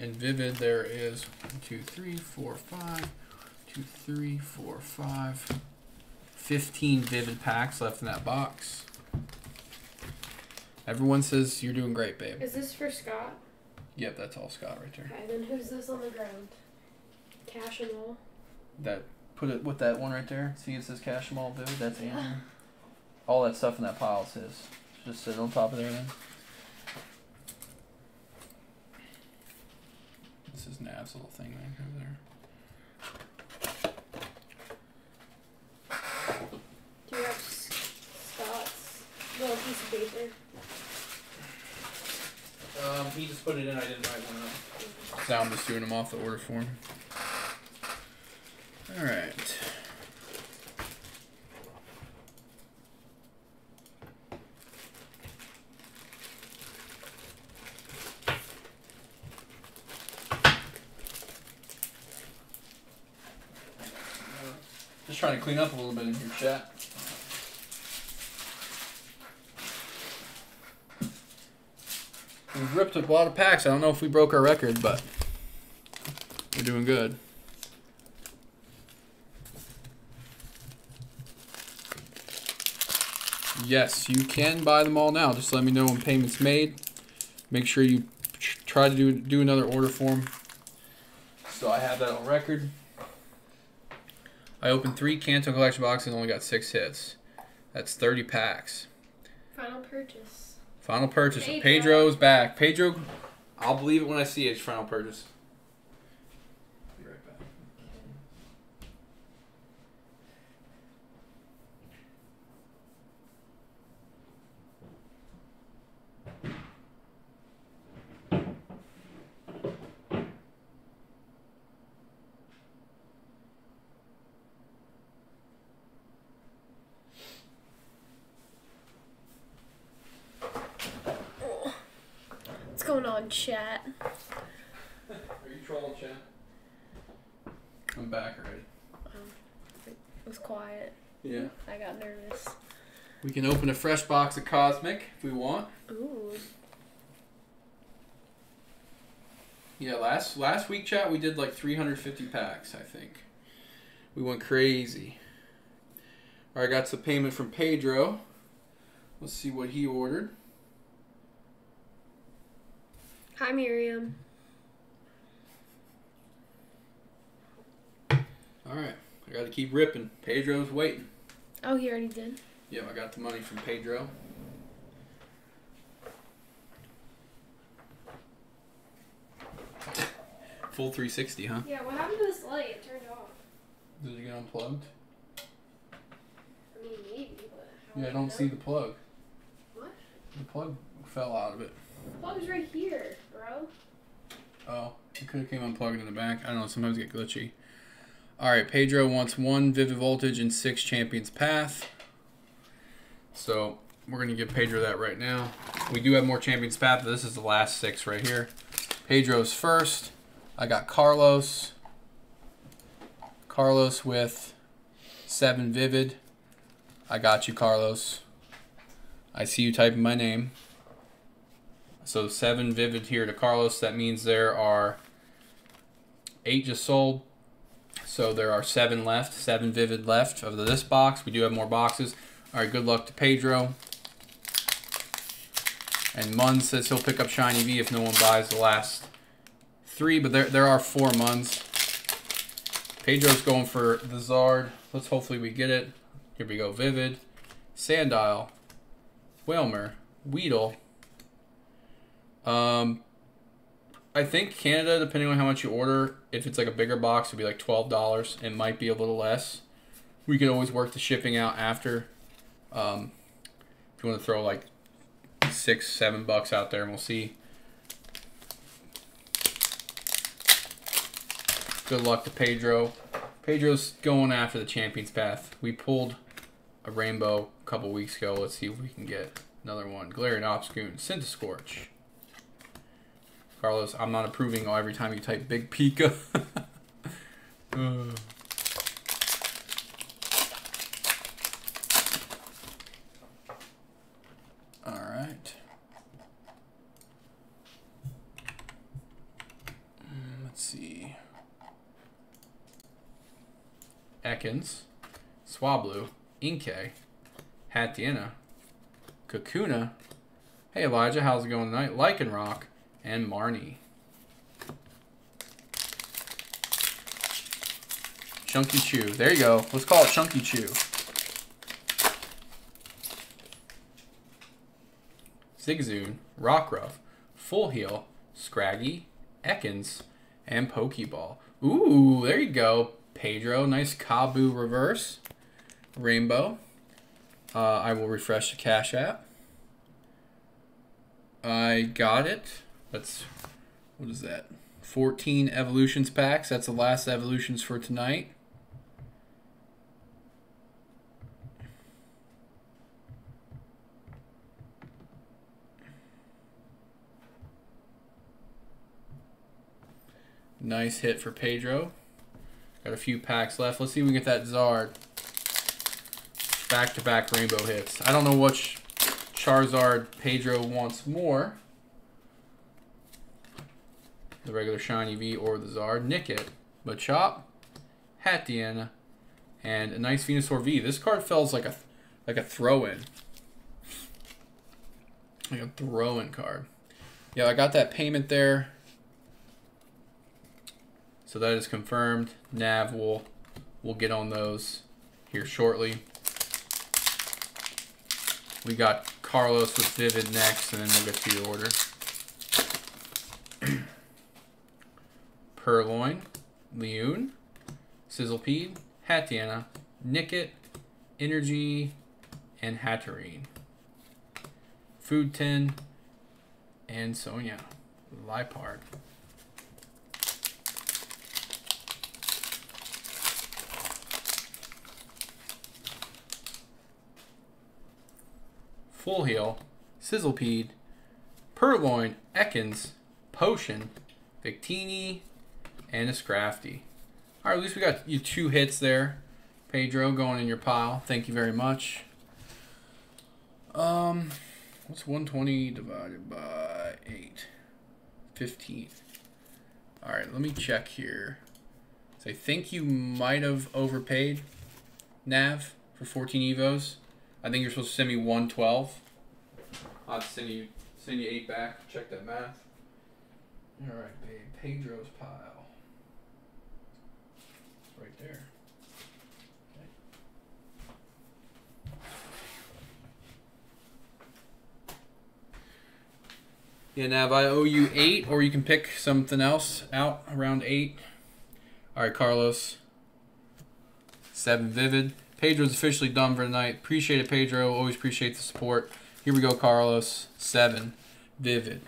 And Vivid, there is 15 Vivid packs left in that box. Everyone says you're doing great, babe. Is this for Scott? Yep, that's all Scott right there. Okay, then who's this on the ground? Cash and all? That... Put it with that one right there. See, it says Cash Mall, dude. That's Andrew. Yeah. All that stuff in that pile is his. Just sit on top of there, then. This is Nav's little thing right over there. Do you have Scott's little piece of paper? He just put it in. I didn't write one up. So I'm just doing them off the order form. All right. Just trying to clean up a little bit in your chat. We've ripped a lot of packs. I don't know if we broke our record, but we're doing good. Yes, you can buy them all now. Just let me know when payment's made. Make sure you try to do another order form. So I have that on record. I opened 3 Kanto collection boxes and only got 6 hits. That's 30 packs. Final purchase. Final purchase. Pedro. Pedro's back. Pedro, I'll believe it when I see it. It's final purchase. Chat. Are you trolling chat? I'm back already. It was quiet. Yeah. I got nervous. We can open a fresh box of Cosmic if we want. Ooh. Yeah, last week, chat, we did like 350 packs, I think. We went crazy. All right, got some payment from Pedro. Let's see what he ordered. Hi, Miriam. All right. I got to keep ripping. Pedro's waiting. Oh, he already did? Yeah, I got the money from Pedro. Full 360, huh? Yeah, what happened to this light? It turned off. Did it get unplugged? I mean, maybe, but... Yeah, I don't see the plug. What? The plug fell out of it. The plug's right here, bro. Oh, it could have came unplugged in the back. I don't know, sometimes it get glitchy. Alright, Pedro wants 1 Vivid Voltage and 6 Champion's Path. So, we're going to give Pedro that right now. We do have more Champion's Path, but this is the last 6 right here. Pedro's first. I got Carlos. Carlos with 7 Vivid. I got you, Carlos. I see you typing my name. So 7 Vivid here to Carlos. That means there are 8 just sold. So there are 7 left, 7 Vivid left of this box. We do have more boxes. All right, good luck to Pedro. And Muns says he'll pick up Shiny V if no one buys the last 3, but there are 4 Muns. Pedro's going for the Zard. Let's hopefully we get it. Here we go, Vivid, Sandile, Whalmer, Weedle. I think Canada, depending on how much you order, if it's like a bigger box, it'd be like $12. It might be a little less. We can always work the shipping out after. If you want to throw like $6, $7 out there, and we'll see. Good luck to Pedro. Pedro's going after the Champion's Path. We pulled a rainbow a couple weeks ago. Let's see if we can get another one. Galarian Obscoon, Cintascorch. Carlos, I'm not approving every time you type Big Pika. Alright. Let's see. Ekans, Swablu, Inkay, Hatyana, Kakuna. Hey Elijah, how's it going tonight? Lycanroc. And Marnie. Chunky Chew. There you go. Let's call it Chunky Chew. Zigzagoon, Rockruff, Full Heal, Scraggy, Ekans, and Pokeball. Ooh, there you go, Pedro. Nice Kabu reverse. Rainbow. I will refresh the Cash App. I got it. That's, what is that? 14 Evolutions packs. That's the last Evolutions for tonight. Nice hit for Pedro. Got a few packs left. Let's see if we can get that Zard. Back-to-back rainbow hits. I don't know which Charizard Pedro wants more. The regular Shiny V or the Zard. Nickit, Machop, Hatyana, and a nice Venusaur V. This card feels like a throw-in. Like a throw-in card. Yeah, I got that payment there. So that is confirmed. Nav will get on those here shortly. We got Carlos with Vivid next, and then we'll get to the order. Purloin, Leon, Sizzlepeed, Hatyana, Nickit, Energy, and Hatterene. Food Tin, and Sonya, Liepard. Full Heal, Sizzlepeed, Purloin, Ekans, Potion, Victini, and a Scrafty. All right, at least we got you 2 hits there. Pedro, going in your pile. Thank you very much. What's 120 divided by 8? 15. All right, let me check here. So I think you might have overpaid, Nav, for 14 EVOs. I think you're supposed to send me 112. I'll send you 8 back. Check that math. All right, babe. Pedro's pile. Right there. Okay. Yeah, Nav, I owe you 8, or you can pick something else out around 8. All right, Carlos. 7 Vivid, Pedro's officially done for tonight. Appreciate it, Pedro. Always appreciate the support. Here we go, Carlos. 7. Vivid.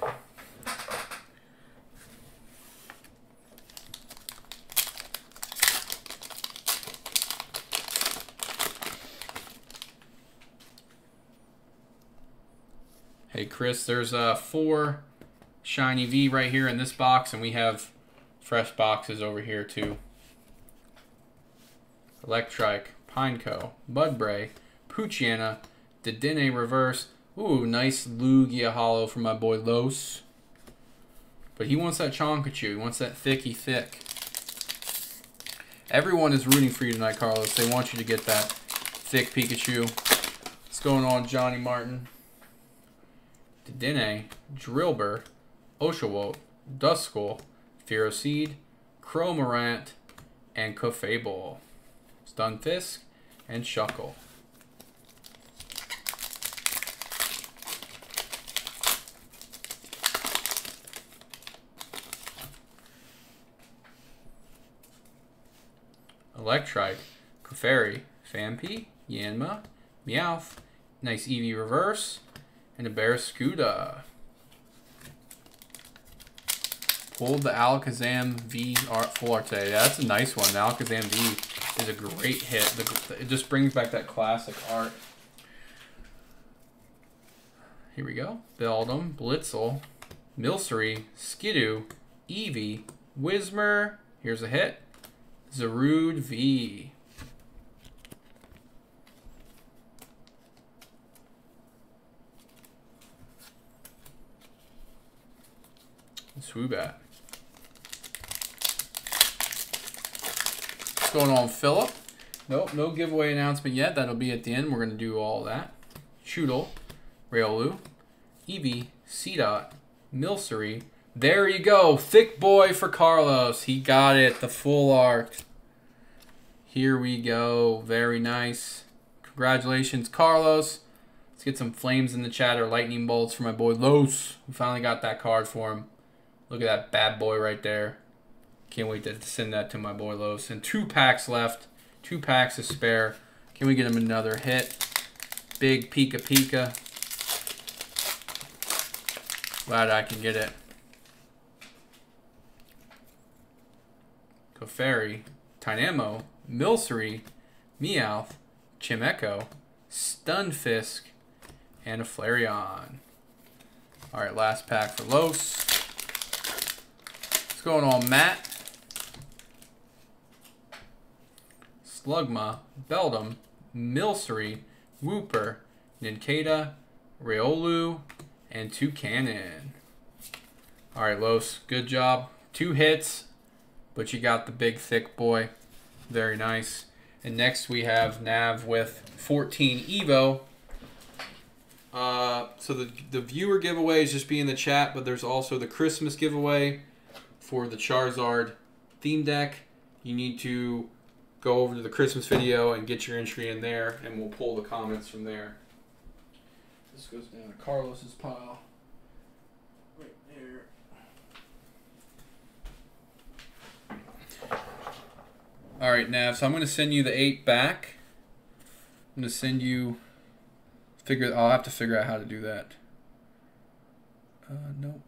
Hey, Chris, there's 4 Shiny V right here in this box, and we have fresh boxes over here, too. Electrike, Pineco, Budbray, Poochyena, Dedenne Reverse. Ooh, nice Lugia Hollow for my boy Los. But he wants that Chonkachu. He wants that thicky thick. Everyone is rooting for you tonight, Carlos. They want you to get that thick Pikachu. What's going on, Johnny Martin? Dedenne, Drillbur, Oshawott, Duskull, Ferroseed, Cromorant, and Clefable. Stunfisk and Shuckle. Electrike, Clefairy, Fampi, Yanma, Meowth, nice Eevee Reverse, and a Barrascuda. Pulled the Alakazam V Full Arte. Yeah, that's a nice one. The Alakazam V is a great hit. It just brings back that classic art. Here we go. Beldum, Blitzel, Milcery, Skidoo, Eevee, Whismur. Here's a hit. Zarude V. Swoobat. What's going on, Philip? Nope, no giveaway announcement yet. That'll be at the end. We're going to do all that. Choodle, Riolu, Eevee, Seedot, Milcery. There you go. Thick boy for Carlos. He got it. The full art. Here we go. Very nice. Congratulations, Carlos. Let's get some flames in the chat or lightning bolts for my boy Los. We finally got that card for him. Look at that bad boy right there. Can't wait to send that to my boy Los. And 2 packs left. 2 packs to spare. Can we get him another hit? Big Pika Pika. Glad I can get it. Clefairy, Tynamo, Milcery, Meowth, Chimecho, Stunfisk, and a Flareon. All right, last pack for Los. What's going on, Matt? Slugma, Beldum, Milcery, Wooper, Nincada, Riolu, and Toucanon. All right, Los, good job. 2 hits. But you got the big, thick boy. Very nice. And next we have Nav with 14 Evo. So the viewer giveaway is just be in the chat, but there's also the Christmas giveaway for the Charizard theme deck. You need to go over to the Christmas video and get your entry in there, and we'll pull the comments from there. This goes down to Carlos's pile. Right there. All right, Nav, so I'm going to send you the 8 back. I'm going to send you... I'll have to figure out how to do that. Nope.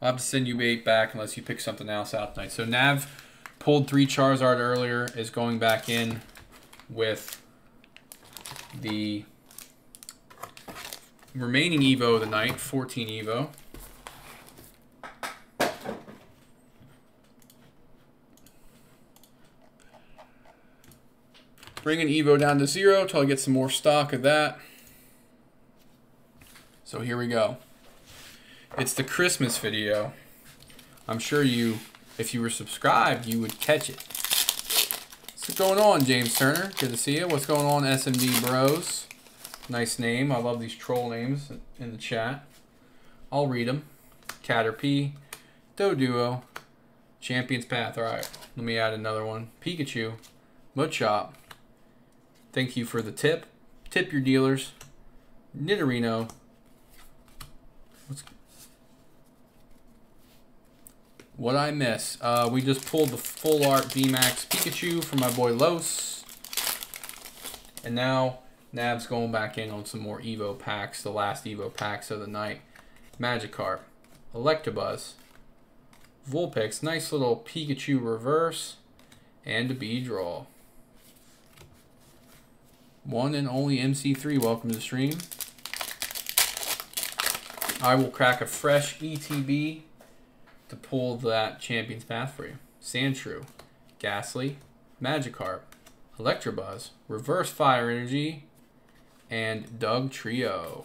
I'll have to send you 8 back unless you pick something else out tonight. So Nav pulled 3 Charizard earlier, is going back in with the remaining Evo of the night, 14 Evo. Bring an Evo down to 0 till I get some more stock of that. So here we go. It's the Christmas video. I'm sure you, if you were subscribed, you would catch it. What's going on, James Turner? Good to see you. What's going on, SMD Bros? Nice name. I love these troll names in the chat. I'll read them. Caterpie, Doduo, Champion's Path. All right, let me add another one. Pikachu, Mudchop. Thank you for the tip. Tip your dealers. Nidorino. What I miss? We just pulled the full art VMAX Pikachu from my boy Los. And now Nav's going back in on some more Evo packs, the last Evo packs of the night. Magikarp, Electabuzz, Vulpix, nice little Pikachu reverse, and a Beedrill. One and only MC3, welcome to the stream. I will crack a fresh ETB to pull that Champion's Path for you. Sandshrew, Ghastly, Magikarp, Electabuzz, Reverse Fire Energy, and Dugtrio.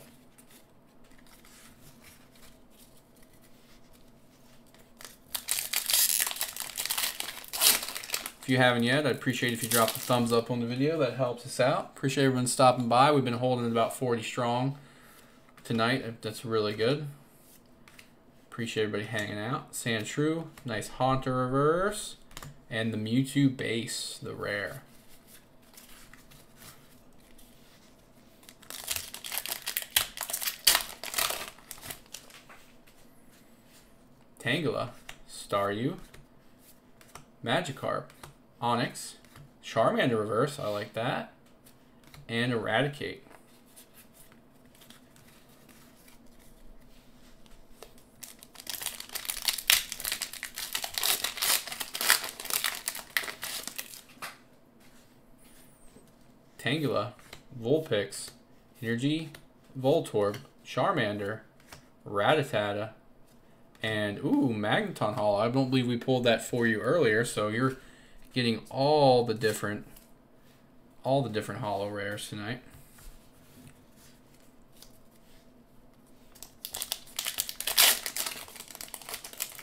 If you haven't yet, I'd appreciate if you drop the thumbs up on the video. That helps us out. Appreciate everyone stopping by. We've been holding about 40 strong tonight. That's really good. Appreciate everybody hanging out. Sandshrew, nice Haunter reverse, and the Mewtwo base, the rare. Tangela, Staryu, Magikarp, Onix, Charmander reverse, I like that, and Eradicate. Tangela, Vulpix, Energy, Voltorb, Charmander, Rattata, and ooh, Magneton Hall. I don't believe we pulled that for you earlier, so you're getting all the different holo rares tonight.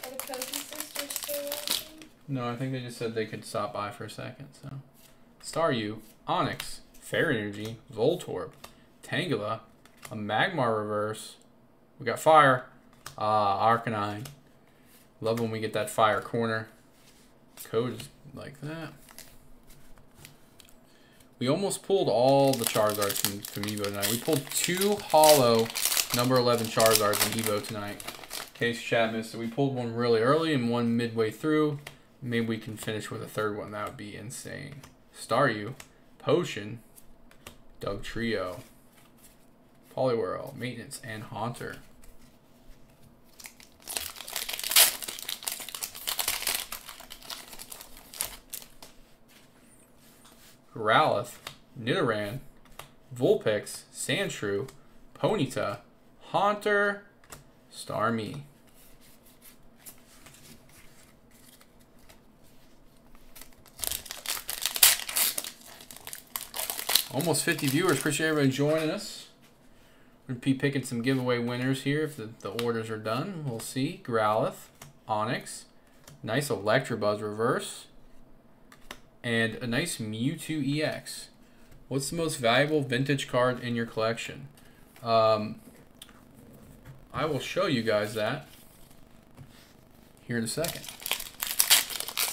Are the Cody sisters still watching? No, I think they just said they could stop by for a second. So, Staryu, Onix, Fair Energy, Voltorb, Tangela, a Magmar reverse. We got Fire. Arcanine. Love when we get that fire corner. Code is like that. We almost pulled all the Charizards from Evo tonight. We pulled 2 holo number 11 Charizards in Evo tonight. In case chat missed it, we pulled one really early and one midway through. Maybe we can finish with a third one. That would be insane. Staryu, Potion, Dugtrio, Poliwhirl, Maintenance, and Haunter. Growlithe, Nidoran, Vulpix, Sandshrew, Ponyta, Haunter, Starmie. Almost 50 viewers. Appreciate everybody joining us. We'll be picking some giveaway winners here if the orders are done. We'll see. Growlithe, Onix, nice Electabuzz reverse, and a nice Mewtwo EX. What's the most valuable vintage card in your collection? I will show you guys that here in a second.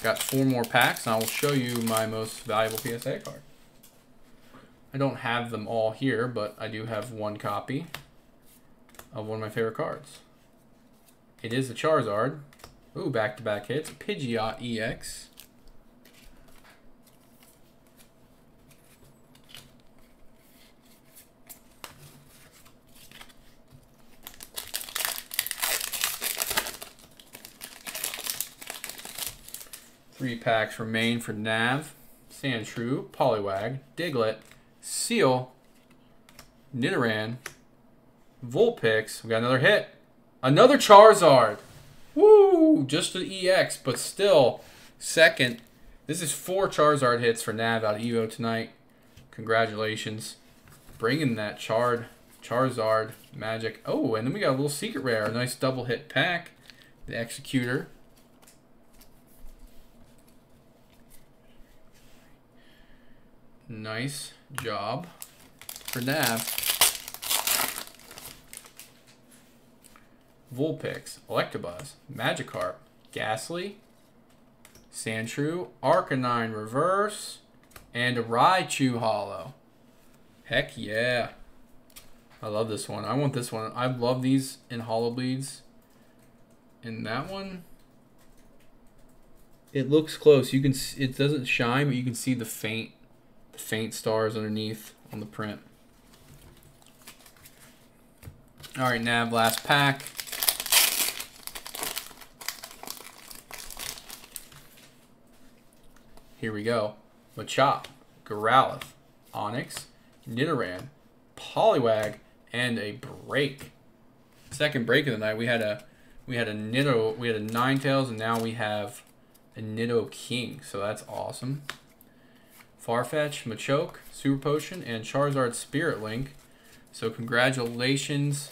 Got 4 more packs, and I will show you my most valuable PSA card. I don't have them all here, but I do have one copy of one of my favorite cards. It is the Charizard. Ooh, back-to-back hits. Pidgeot EX. Three packs remain for Nav, Sandshrew, Poliwag, Diglett, Seal, Nidoran, Vulpix. We got another hit. Another Charizard. Woo! Just an EX, but still second. This is 4 Charizard hits for Nav out of Evo tonight. Congratulations. Bringing that Charizard magic. Oh, and then we got a little secret rare. A nice double hit pack. The Executor. Nice job for Nav. Vulpix, Electabuzz, Magikarp, Ghastly, Sandshrew, Arcanine reverse, and a Raichu holo. Heck yeah. I love this one. I want this one. I love these in holo bleeds. And that one, It looks close. You can. It doesn't shine, but you can see the faint stars underneath on the print. All right, Nav, last pack. Here we go. Machop, Growlithe, Onix, Nidoran, Poliwag, and a break. Second break of the night. We had a Ninetales, and now we have a Nidoking. So that's awesome. Farfetch, Machoke, Super Potion, and Charizard Spirit Link. So congratulations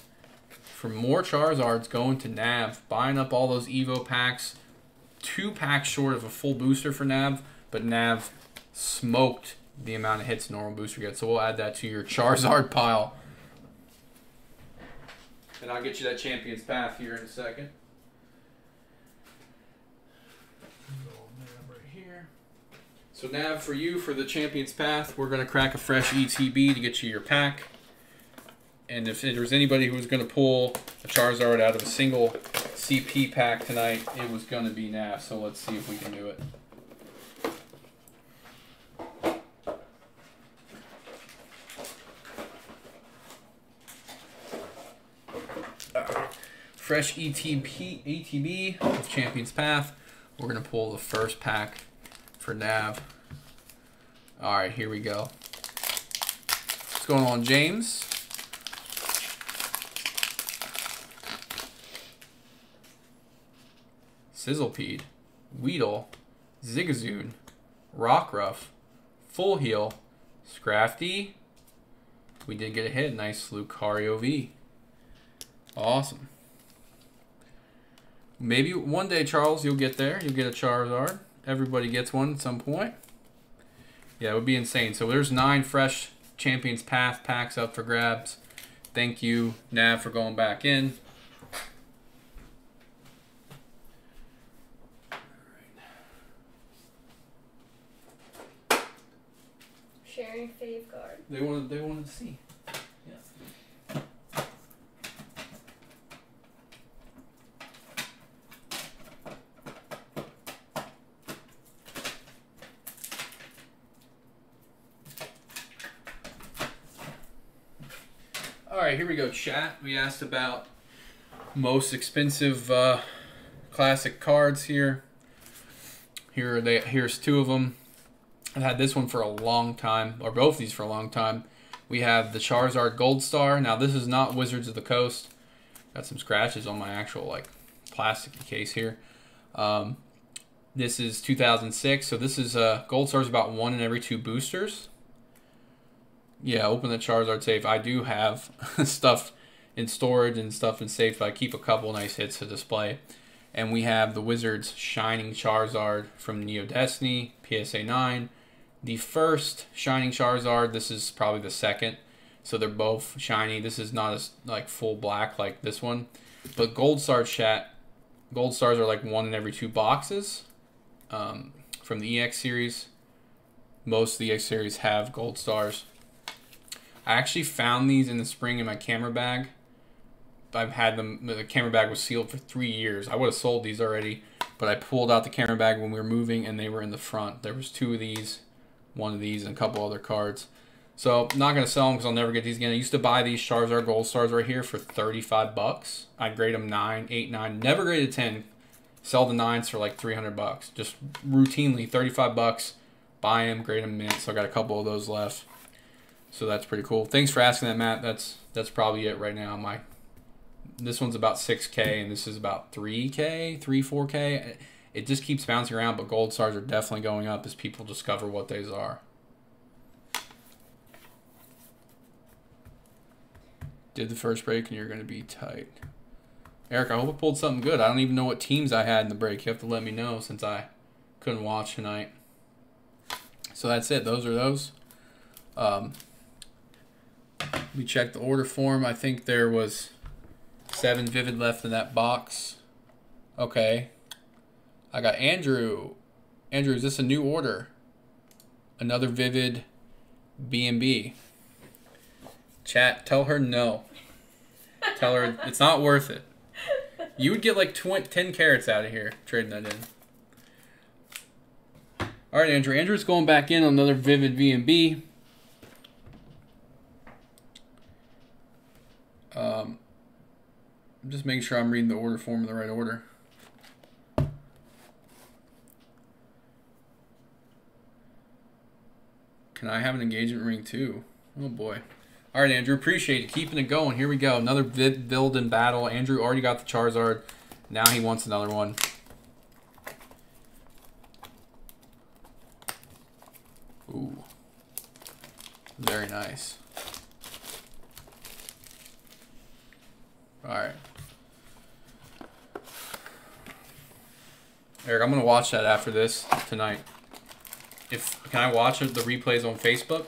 for more Charizards going to Nav. Buying up all those Evo packs. 2 packs short of a full booster for Nav, but Nav smoked the amount of hits normal booster gets. So we'll add that to your Charizard pile. And I'll get you that Champion's Path here in a second. So Nav, for you, for the Champion's Path, we're going to crack a fresh ETB to get you your pack. And if there was anybody who was going to pull a Charizard out of a single CP pack tonight, it was going to be Nav. So let's see if we can do it. Fresh ETB of Champion's Path. We're going to pull the first pack for Nav. All right, here we go. What's going on, James? Sizzlepeed, Weedle, Zigzagoon, Rockruff, Full Heal, Scrafty. We did get a hit. Nice Lucario V. Awesome. Maybe one day, Charles, you'll get there. You'll get a Charizard. Everybody gets one at some point. Yeah, it would be insane. So there's 9 fresh Champion's Path packs up for grabs. Thank you, Nav, for going back in. Sharing fave card. They wanted to see. Yeah. All right, here we go, chat. We asked about most expensive classic cards here. Here are they. Here's 2 of them. I've had this one for a long time, or both of these for a long time. We have the Charizard Gold Star. Now, this is not Wizards of the Coast. Got some scratches on my actual, like, plastic case here. This is 2006, so this is, Gold Star is about 1 in every 2 boosters. Yeah, open the Charizard safe. I do have stuff in storage and stuff in safe, but I keep a couple nice hits to display. And we have the Wizards Shining Charizard from Neo Destiny, PSA 9. The first Shining Charizard, this is probably the second, so they're both shiny. This is not as like full black like this one, but Gold Star chat. Gold Stars are like 1 in every 2 boxes from the EX series. Most of the EX series have Gold Stars. I actually found these in the spring in my camera bag. I've had them. The camera bag was sealed for 3 years. I would have sold these already, but I pulled out the camera bag when we were moving, and they were in the front. There was 2 of these. 1 of these and a couple other cards. So I'm not going to sell them because I'll never get these again. I used to buy these Charizard Gold Stars right here for 35 bucks. I'd grade them 9, 8, 9. Never graded 10. Sell the 9s for like 300 bucks. Just routinely 35 bucks. Buy them, grade them mint. So I got a couple of those left. So that's pretty cool. Thanks for asking that, Matt. That's probably it right now. This one's about 6K and this is about 3K, 3, 4K. It just keeps bouncing around, but Gold Stars are definitely going up as people discover what these are. Did the first break, and you're going to be tight. Eric, I hope I pulled something good. I don't even know what teams I had in the break. You have to let me know since I couldn't watch tonight. So that's it. Those are those. We checked the order form. I think there was 7 Vivid left in that box. Okay. I got Andrew. Andrew, is this a new order? Another Vivid B&B. Chat, tell her no. Tell her it's not worth it. You would get like 10 carats out of here trading that in. All right, Andrew. Andrew's going back in on another Vivid V&B. I'm just making sure I'm reading the order form in the right order. Can I have an engagement ring too? Oh boy. All right, Andrew, appreciate it. Keeping it going. Here we go. Another Viv build and battle. Andrew already got the Charizard. Now he wants another one. Ooh. Very nice. All right. Eric, I'm going to watch that after this tonight. Can I watch the replays on Facebook?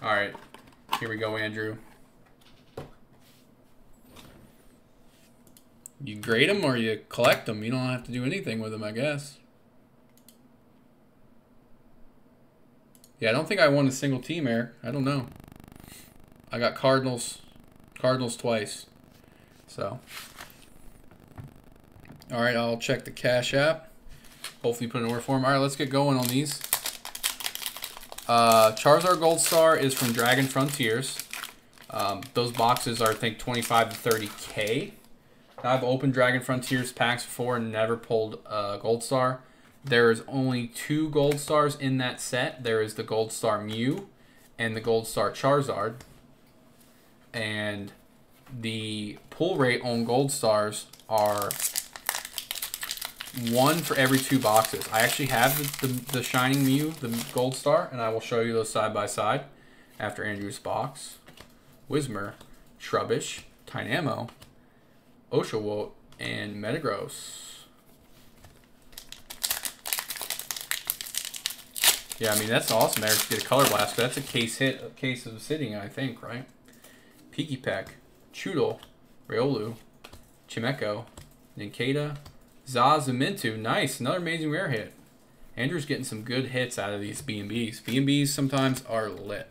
All right, here we go, Andrew. You grade them or you collect them. You don't have to do anything with them, I guess. Yeah, I don't think I won a single team, Eric. I don't know. I got Cardinals twice. So, all right, I'll check the Cash App. Hopefully put an order for them. All right, let's get going on these. Charizard Gold Star is from Dragon Frontiers. Those boxes are, I think, 25 to 30K. Now, I've opened Dragon Frontiers packs before and never pulled a Gold Star. There is only 2 Gold Stars in that set. There is the Gold Star Mew and the Gold Star Charizard. And the pull rate on Gold Stars are 1 for every 2 boxes. I actually have the Shining Mew, the Gold Star, and I will show you those side by side after Andrew's box. Whismur, Trubbish, Tynamo, Oshawott, and Metagross. Yeah, I mean, that's awesome. I actually get a Color Blast. That's a case hit, a case of sitting, I think, right? Pikipek, Choodle, Riolu, Chimecho, Ninkata, Zazamintu, nice, another amazing rare hit. Andrew's getting some good hits out of these B&Bs. B&Bs sometimes are lit.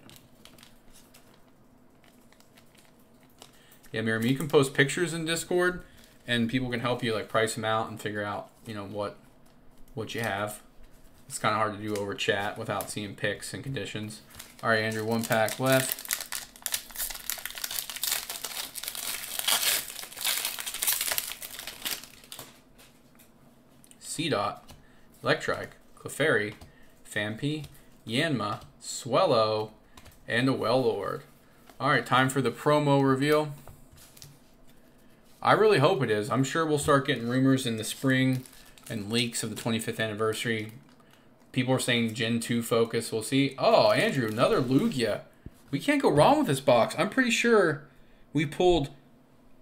Yeah, Miriam, you can post pictures in Discord, and people can help you like price them out and figure out, you know, what you have. It's kind of hard to do over chat without seeing picks and conditions. All right, Andrew, 1 pack left. Seedot, Electrike, Clefairy, Fampi, Yanma, Swellow, and a Wellord. All right, time for the promo reveal. I really hope it is. I'm sure we'll start getting rumors in the spring and leaks of the 25th anniversary. People are saying Gen 2 focus. We'll see. Oh, Andrew, another Lugia. We can't go wrong with this box. I'm pretty sure we pulled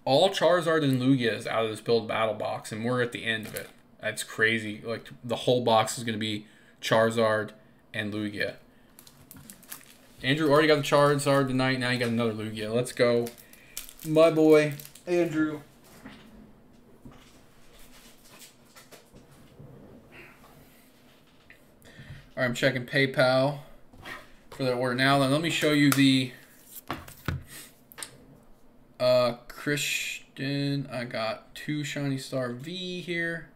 all Charizard and Lugias out of this build battle box, and we're at the end of it. That's crazy. Like, the whole box is going to be Charizard and Lugia. Andrew already got the Charizard tonight. Now you got another Lugia. Let's go. My boy, Andrew. All right, I'm checking PayPal for that order now. Then let me show you the Christian. I got 2 Shiny Star V here.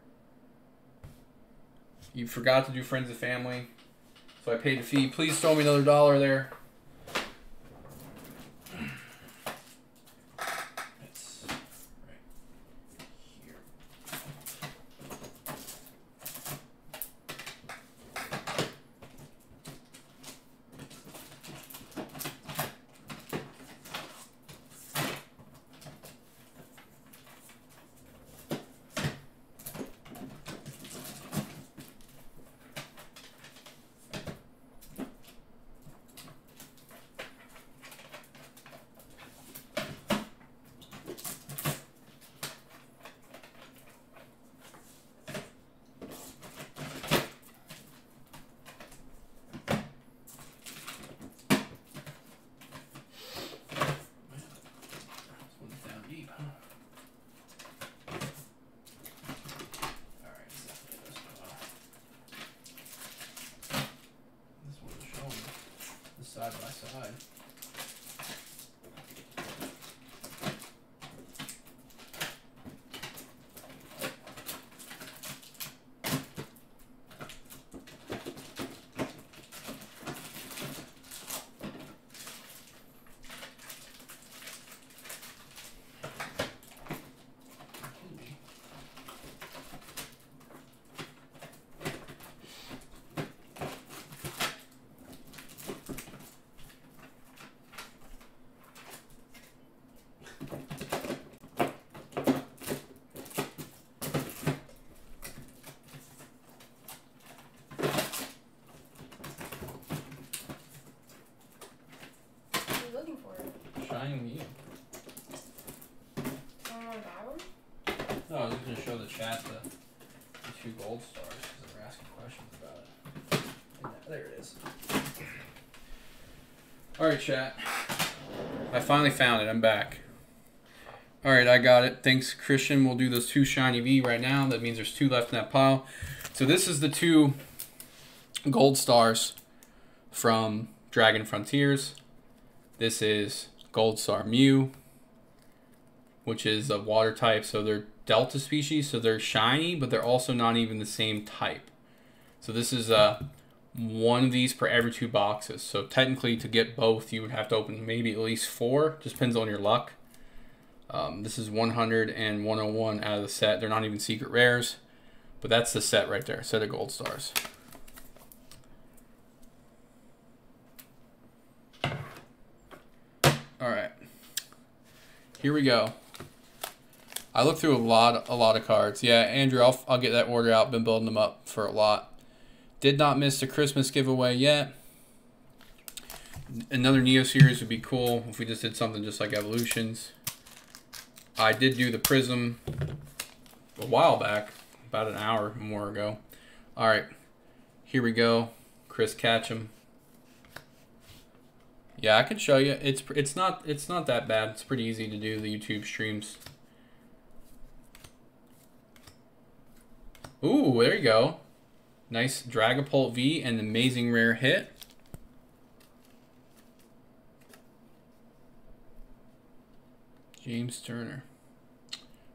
You forgot to do friends and family, so I paid the fee. Please throw me another dollar there. It's right here. Side by side. Shining Mew. No, I was just going to show the chat the two gold stars because they were asking questions about it. And there it is. Alright, chat. I finally found it. I'm back. Alright, I got it. Thanks, Christian. We'll do those two Shiny V right now. That means there's two left in that pile. So this is the two gold stars from Dragon Frontiers. This is Gold Star Mew, which is a water type. So they're Delta species, so they're shiny, but they're also not even the same type. So this is one of these per every two boxes. So technically to get both, you would have to open maybe at least four. Just depends on your luck. This is 100 and 101 out of the set. They're not even secret rares, but that's the set right there, set of gold stars. All right, here we go. I looked through a lot of cards. Yeah, Andrew, I'll get that order out. Been building them up for a lot. Did not miss the Christmas giveaway yet. Another Neo series would be cool if we just did something just like Evolutions. I did do the Prism a while back, about an hour or more ago. All right, here we go. Chris Catchem. Yeah, I can show you. It's not that bad. It's pretty easy to do the YouTube streams. Ooh, there you go. Nice Dragapult V and amazing rare hit. James Turner.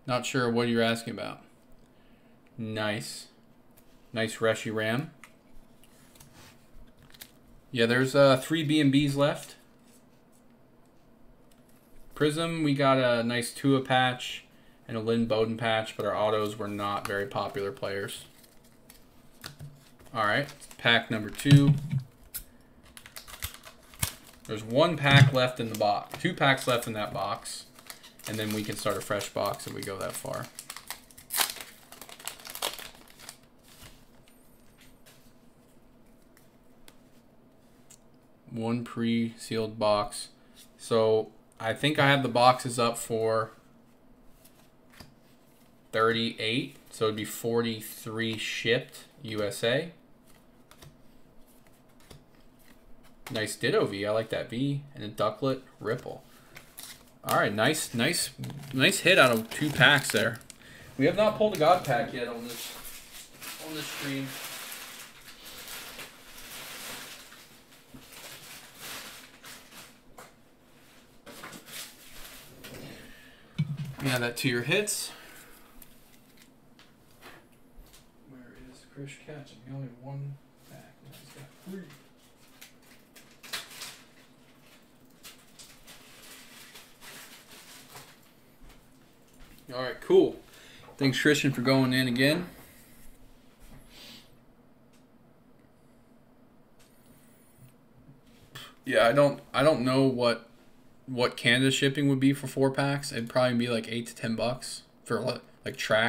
Not sure what you're asking about. Nice. Nice Reshiram. Yeah, there's three B&Bs left. Prism, we got a nice Tua patch and a Lynn Bowden patch, but our autos were not very popular players. All right, pack number two. There's one pack left in the box, two packs left in that box, and then we can start a fresh box if we go that far. One pre-sealed box. So I think I have the boxes up for 38. So it'd be 43 shipped USA. Nice Ditto V. I like that V. And a Ducklet Ripple. All right, nice hit out of two packs there. We have not pulled a God pack yet on this stream. Yeah, that to your hits. Where is Chris Catching? He only had one back. Now he's got three. All right, cool. Thanks, Christian, for going in again. Yeah, I don't know what Canada shipping would be for four packs. It'd probably be like $8 to $10 for like tracked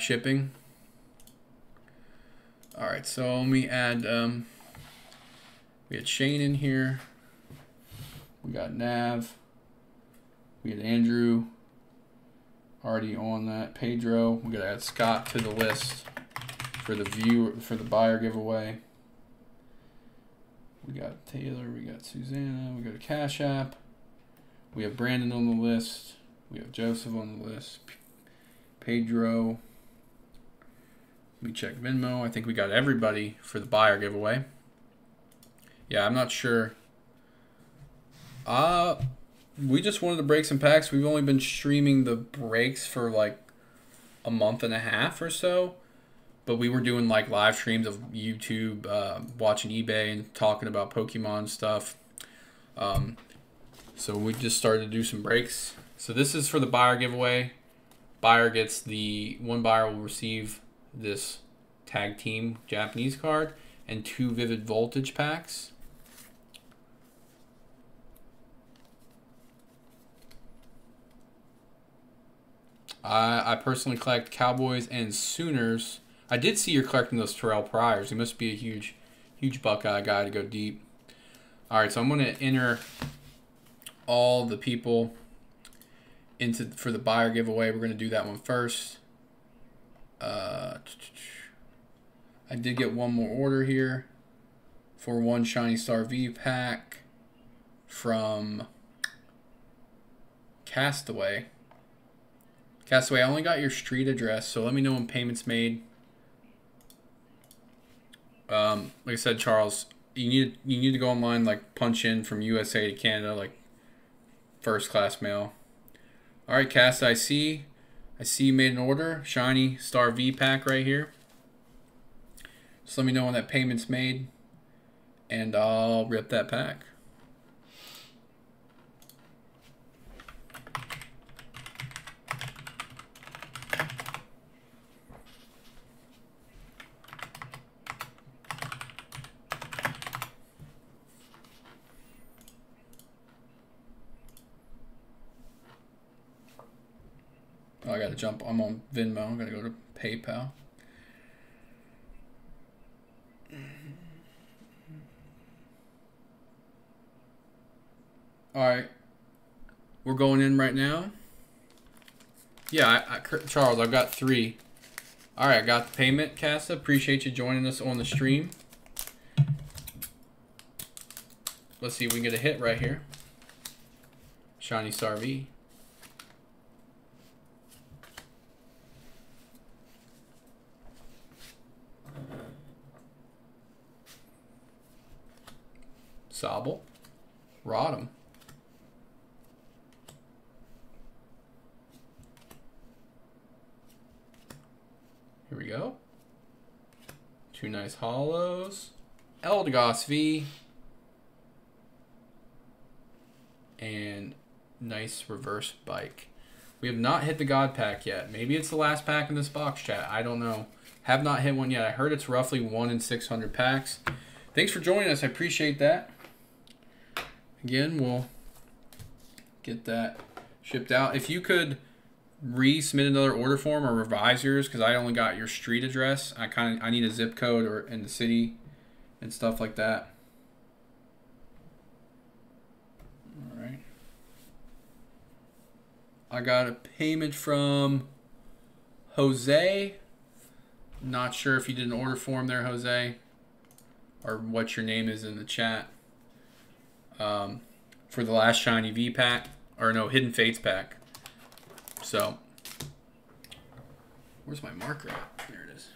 shipping. All right, so let me add, we had Shane in here. We got Nav. We had Andrew already on that. Pedro, we're gonna add Scott to the list for the buyer giveaway. We got Taylor, we got Susanna, we got Cash App, we have Brandon on the list, we have Joseph on the list, Pedro. Let me check Venmo. I think we got everybody for the buyer giveaway. Yeah, I'm not sure. We just wanted to break some packs. We've only been streaming the breaks for like a month and a half or so. But we were doing like live streams of YouTube, watching eBay and talking about Pokemon stuff. So we just started to do some breaks. So this is for the buyer giveaway. Buyer gets one buyer will receive this tag team Japanese card and two Vivid Voltage packs. I personally collect Cowboys and Sooners. I did see you're collecting those Terrell Pryors. You must be a huge Buckeye guy to go deep. All right, so I'm going to enter all the people into for the buyer giveaway. We're going to do that one first. I did get one more order here for one Shiny Star V pack from Castaway. Castaway, I only got your street address, so let me know when payment's made. Like I said, Charles, you need to go online, like punch in from USA to Canada, like first class mail. All right, Cass, I see you made an order. Shiny Star V pack right here. Just let me know when that payment's made, and I'll rip that pack. Oh, I gotta jump. I'm on Venmo. I'm gonna go to PayPal. All right, we're going in right now. Yeah, Charles, I've got three. All right, I got the payment, Casa. Appreciate you joining us on the stream. Let's see if we can get a hit right here. Shiny Star V. Sobble. Rotom. Here we go. Two nice hollows. Eldegoss V. And nice reverse bike. We have not hit the God pack yet. Maybe it's the last pack in this box, chat. I don't know. Have not hit one yet. I heard it's roughly 1 in 600 packs. Thanks for joining us. I appreciate that. Again, we'll get that shipped out. If you could resubmit another order form or revise yours, because I only got your street address. I need a zip code or in the city and stuff like that. All right. I got a payment from Jose. Not sure if you did an order form there, Jose, or what your name is in the chat, for the last Shiny V pack, or no, Hidden Fates pack. So, where's my marker at? There it is.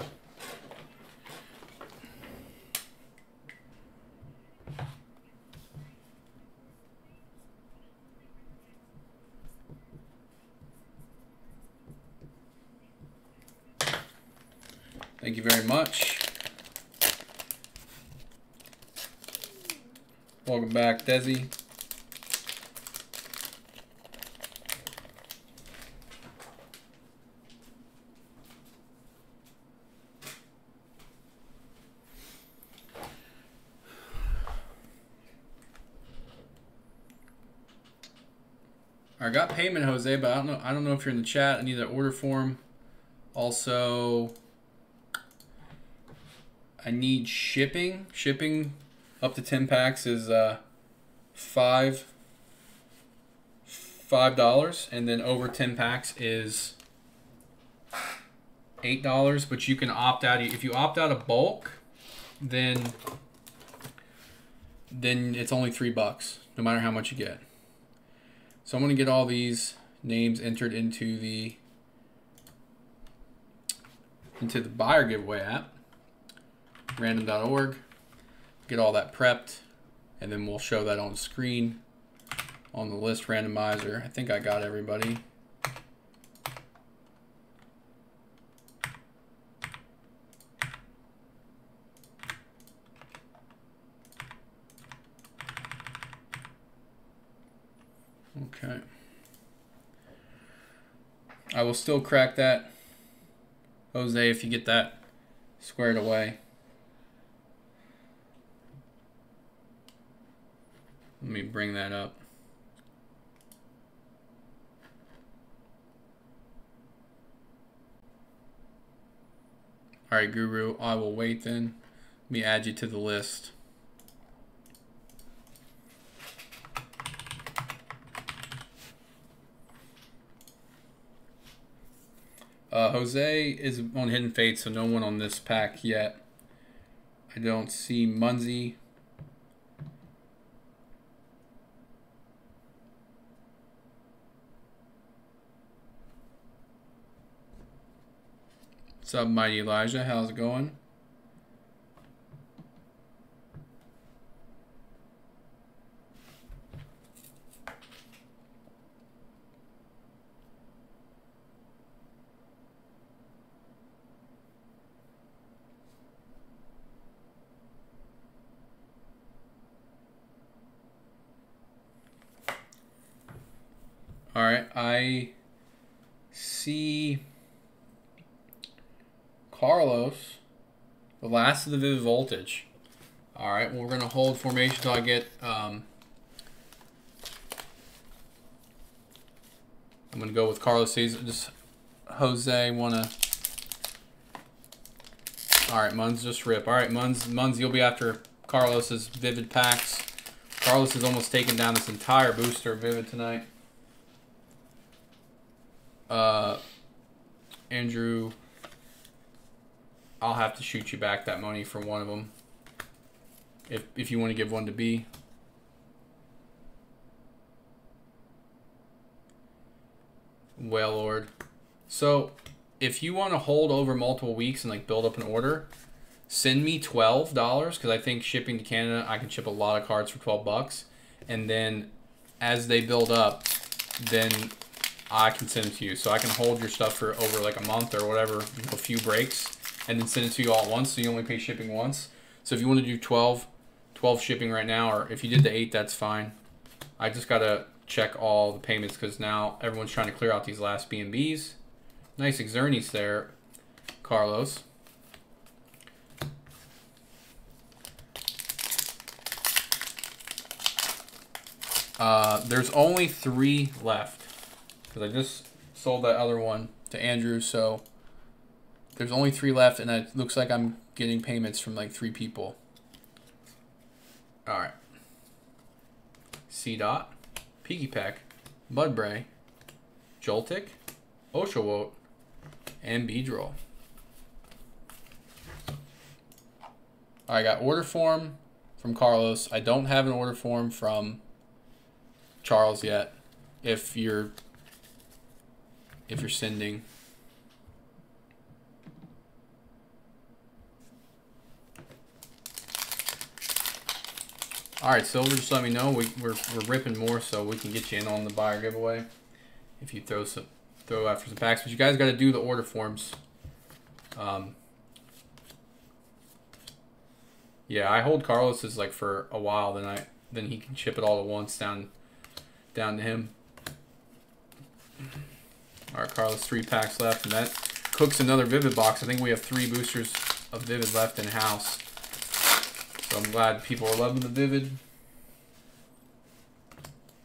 Thank you very much. Welcome back, Desi. I got payment, Jose, but I don't know if you're in the chat. I need that order form. Also, I need shipping. Shipping up to 10 packs is $5, and then over 10 packs is $8. But you can opt out. If you opt out of bulk, then it's only $3, no matter how much you get. So I'm gonna get all these names entered into the buyer giveaway app, random.org. Get all that prepped, and then we'll show that on screen on the list randomizer. I think I got everybody. Okay. I will still crack that, Jose, if you get that squared away. Let me bring that up. All right, Guru, I will wait then. Let me add you to the list. Jose is on Hidden Fates, so no one on this pack yet. I don't see Munsy. What's up, Mighty Elijah? How's it going? All right, I see Carlos, the last of the Vivid Voltage. All right, well, we're going to hold formation until I get... I'm going to go with Carlos. Does Jose want to... All right, Muns, just rip. All right, Muns, you'll be after Carlos's Vivid packs. Carlos has almost taken down this entire booster of Vivid tonight. Andrew, I'll have to shoot you back that money for one of them. If you want to give one to B. Well, Lord. So, if you want to hold over multiple weeks and like build up an order, send me $12 because I think shipping to Canada, I can ship a lot of cards for 12 bucks. And then as they build up, then I can send it to you. So I can hold your stuff for over like a month or whatever, you know, a few breaks, and then send it to you all at once, so you only pay shipping once. So if you want to do 12 shipping right now, or if you did the 8, that's fine. I just got to check all the payments because now everyone's trying to clear out these last BNBs. Nice Exernies there, Carlos. There's only 3 left, because I just sold that other one to Andrew, so there's only 3 left, and it looks like I'm getting payments from like 3 people. All right. C-Dot, Piggypack, Mudbray, Joltik, Oshawott, and Beedrill. I got order form from Carlos. I don't have an order form from Charles yet. If you're sending. All right, Silver, just let me know. We're ripping more, so we can get you in on the buyer giveaway if you throw after some packs. But you guys got to do the order forms. Yeah, I hold Carlos's like for a while, then he can ship it all at once down to him. All right, Carlos, 3 packs left, and that cooks another Vivid box. I think we have 3 boosters of Vivid left in-house. So I'm glad people are loving the Vivid.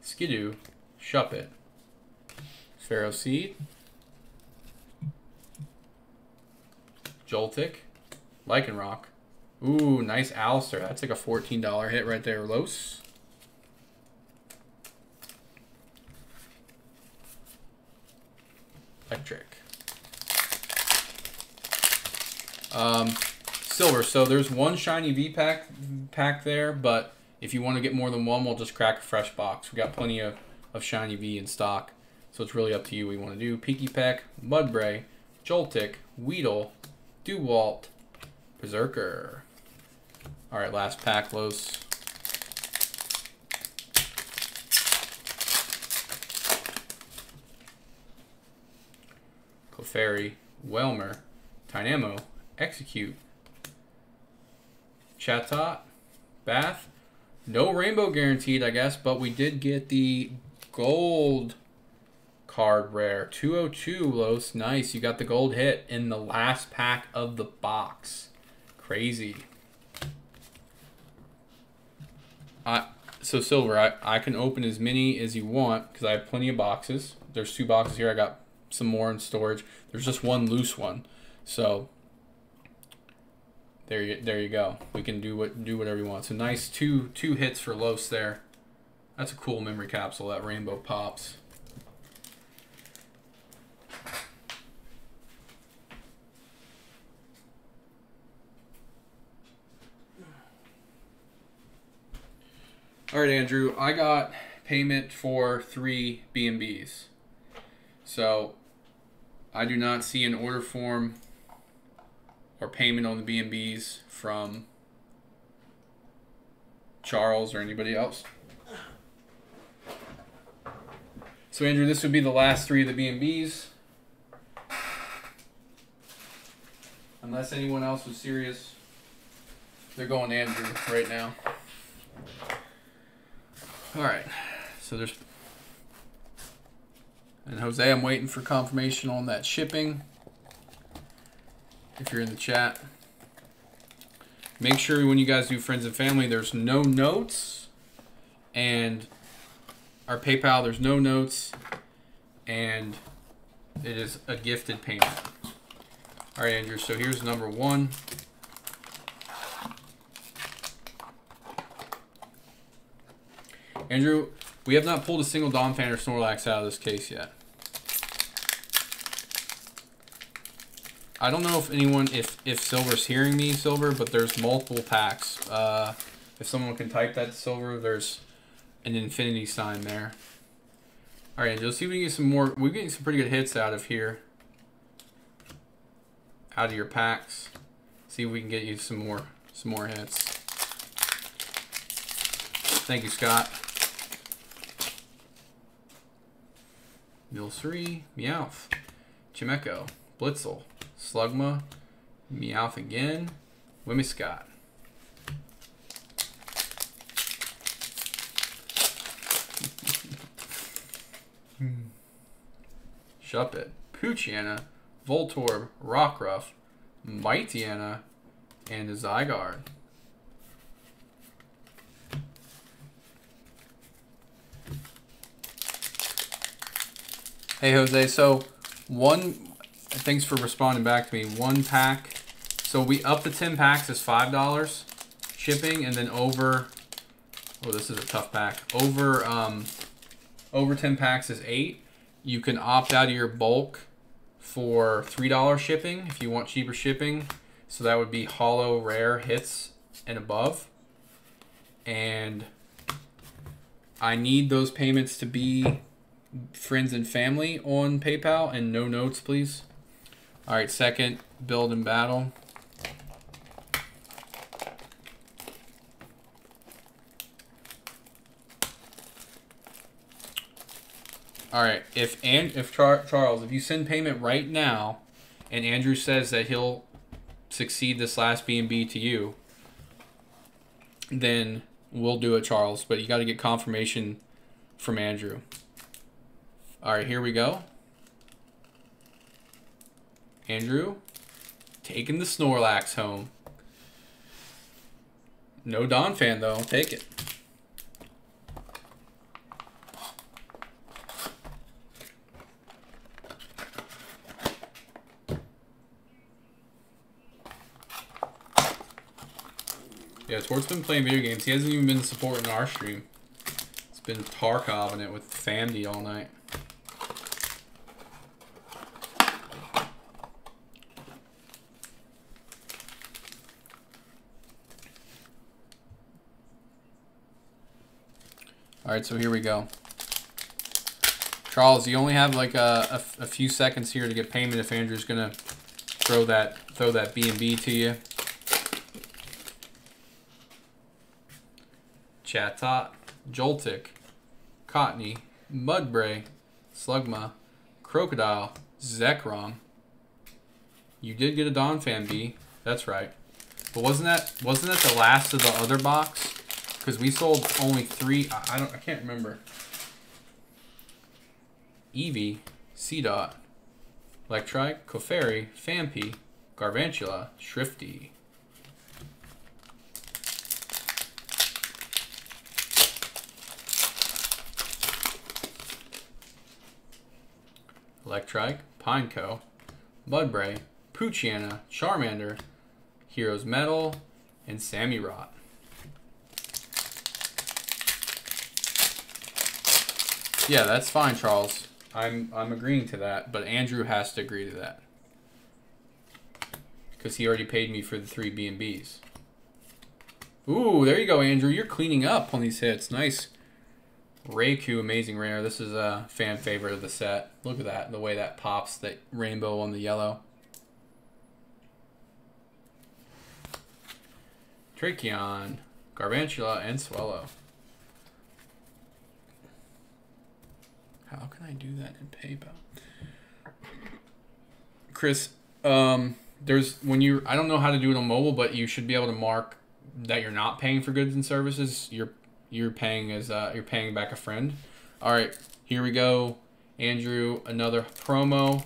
Skidoo, Shuppet, Pharaoh Seed, Joltik, Lycanroc. Ooh, nice Alistair. That's like a $14 hit right there, Los. Electric. Silver, so there's 1 Shiny V pack there, but if you want to get more than 1, we'll just crack a fresh box. We got plenty of Shiny V in stock, so it's really up to you what you want to do. Piggypack, Mudbray, Joltik, Weedle, Dewalt, Berserker. All right, last pack, Los. Clefairy, Whelmer, Tynamo, Execute, Chatot, Bath. No rainbow guaranteed, I guess, but we did get the gold card rare. 202, Los. Nice. You got the gold hit in the last pack of the box. Crazy. So, Silver, I can open as many as you want because I have plenty of boxes. There's 2 boxes here. I got some more in storage. There's just 1 loose one, so there you go. We can do whatever you want. So nice two hits for Los there. That's a cool memory capsule. That rainbow pops. All right, Andrew, I got payment for 3 B&Bs. So I do not see an order form or payment on the B&Bs from Charles or anybody else. So, Andrew, this would be the last 3 of the B&Bs. Unless anyone else was serious, they're going to Andrew right now. All right. So there's... And, Jose, I'm waiting for confirmation on that shipping. If you're in the chat. Make sure when you guys do friends and family, there's no notes. And... Our PayPal, there's no notes, and it is a gifted payment. All right, Andrew, so here's number 1. Andrew, we have not pulled a single Domfan or Snorlax out of this case yet. I don't know if anyone, if Silver's hearing me, Silver, but there's multiple packs. If someone can type that, Silver, there's... an infinity sign there. All right, let's see if we can get some more. We're getting some pretty good hits out of here. Out of your packs. See if we can get you some more hits. Thank you, Scott. Milsree, Meowth, Chimecho, Blitzel, Slugma, Meowth again, Wimmiscott. Shuppet, Poochyena, Voltorb, Rockruff, Mightyena, and a Zygarde. Hey Jose, so thanks for responding back to me. 1 pack, so we up the 10 packs is $5 shipping, and then over. Oh, this is a tough pack. Over 10 packs is $8. You can opt out of your bulk for $3 shipping if you want cheaper shipping. So that would be hollow, rare, hits, and above. And I need those payments to be friends and family on PayPal, and no notes, please. All right, second, build and battle. All right, if Charles, if you send payment right now, and Andrew says that he'll succeed this last B&B to you, then we'll do it, Charles. But you got to get confirmation from Andrew. All right, here we go. Andrew, taking the Snorlax home. No Donphan though. Take it. Yeah, Tort's been playing video games. He hasn't even been supporting our stream. It's been Tarkoving it with Famdy all night. Alright, so here we go. Charles, you only have like a few seconds here to get payment if Andrew's gonna throw that B&B to you. Chatot, Joltik, Cottony, Mudbray, Slugma, Crocodile, Zekrom. You did get a Donphan B, that's right. But wasn't that the last of the other box? Because we sold only 3. I can't remember. Eevee, Seedot, Electrike, Clefairy, Fampi, Garvantula, Shrifty. Electrike, Pineco, Mudbray, Poochyena, Charmander, Heroes Metal, and Samurott. Yeah, that's fine, Charles. I'm agreeing to that, but Andrew has to agree to that because he already paid me for the 3 B&Bs. Ooh, there you go, Andrew. You're cleaning up on these hits. Nice. Raikou, amazing rare. This is a fan favorite of the set. Look at that, the way that pops, that rainbow on the yellow. Tracheon, Garvantula, and Swellow. How can I do that in PayPal? Chris, there's when you I don't know how to do it on mobile, but you should be able to mark that you're not paying for goods and services. You're paying as you're paying back a friend. All right, here we go, Andrew. Another promo,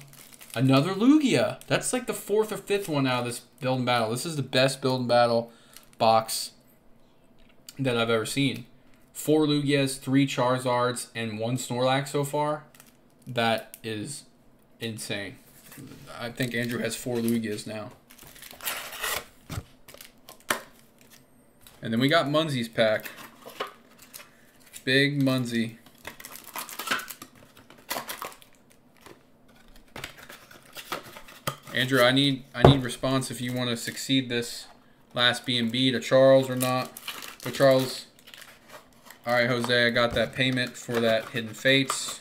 another Lugia. That's like the fourth or fifth one out of this build and battle. This is the best build and battle box that I've ever seen. 4 Lugias, 3 Charizards, and 1 Snorlax so far. That is insane. I think Andrew has 4 Lugias now. And then we got Munzie's pack. Big Munzie. Andrew, I need response if you want to succeed this last B&B to Charles or not. But Charles, all right, Jose, I got that payment for that Hidden Fates.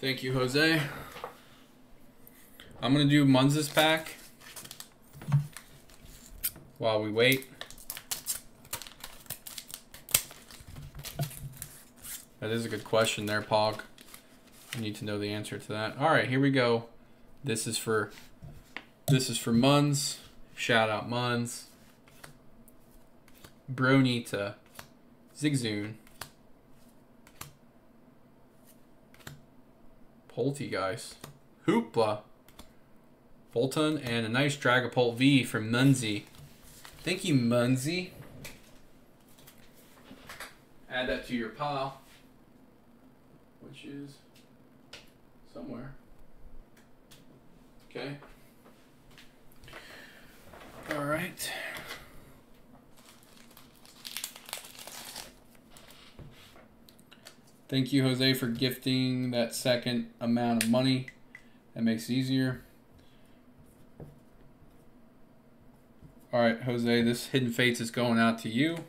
Thank you, Jose. I'm gonna do Muns' pack while we wait. That is a good question there, Pog. I need to know the answer to that. All right, here we go. This is for Muns. Shout out Muns. Bronita, Zigzoon, Poltegeist, Hoopla, Volton, and a nice Dragapult V from Munzie. Thank you, Munzie. Add that to your pile, which is somewhere. Okay. All right. Thank you, Jose, for gifting that second amount of money. That makes it easier. All right, Jose, this Hidden Fates is going out to you.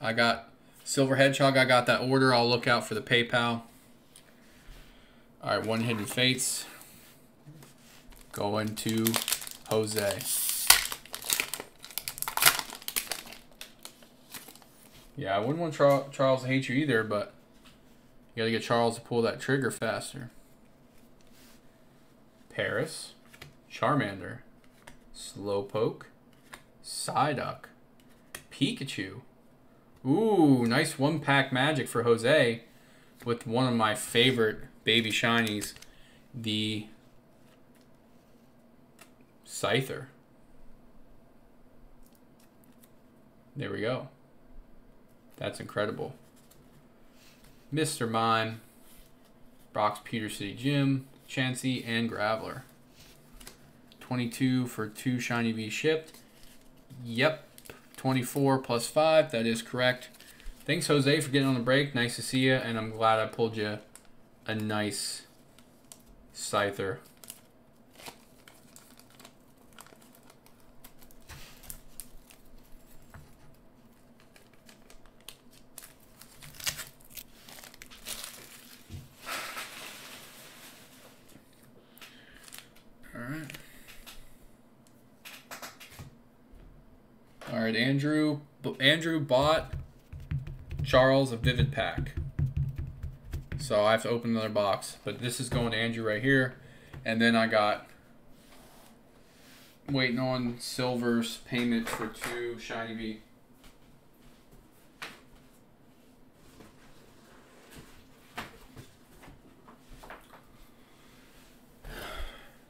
I got Silver Hedgehog. I got that order. I'll look out for the PayPal. All right, 1 Hidden Fates going to Jose. Yeah, I wouldn't want Charles to hate you either, but you gotta get Charles to pull that trigger faster. Paris, Charmander, Slowpoke, Psyduck, Pikachu. Ooh, nice 1-pack magic for Jose with one of my favorite baby shinies, the Scyther. There we go. That's incredible. Mr. Mime, Brock's Peter City Gym, Chansey, and Graveler. 22 for 2 Shiny V shipped. Yep, 24 plus 5, that is correct. Thanks, Jose, for getting on the break. Nice to see you, and I'm glad I pulled you a nice Scyther. All right, Andrew bought Charles a Vivid pack, so I have to open another box. But this is going to Andrew right here, and then I got waiting on Silver's payment for 2 Shiny V.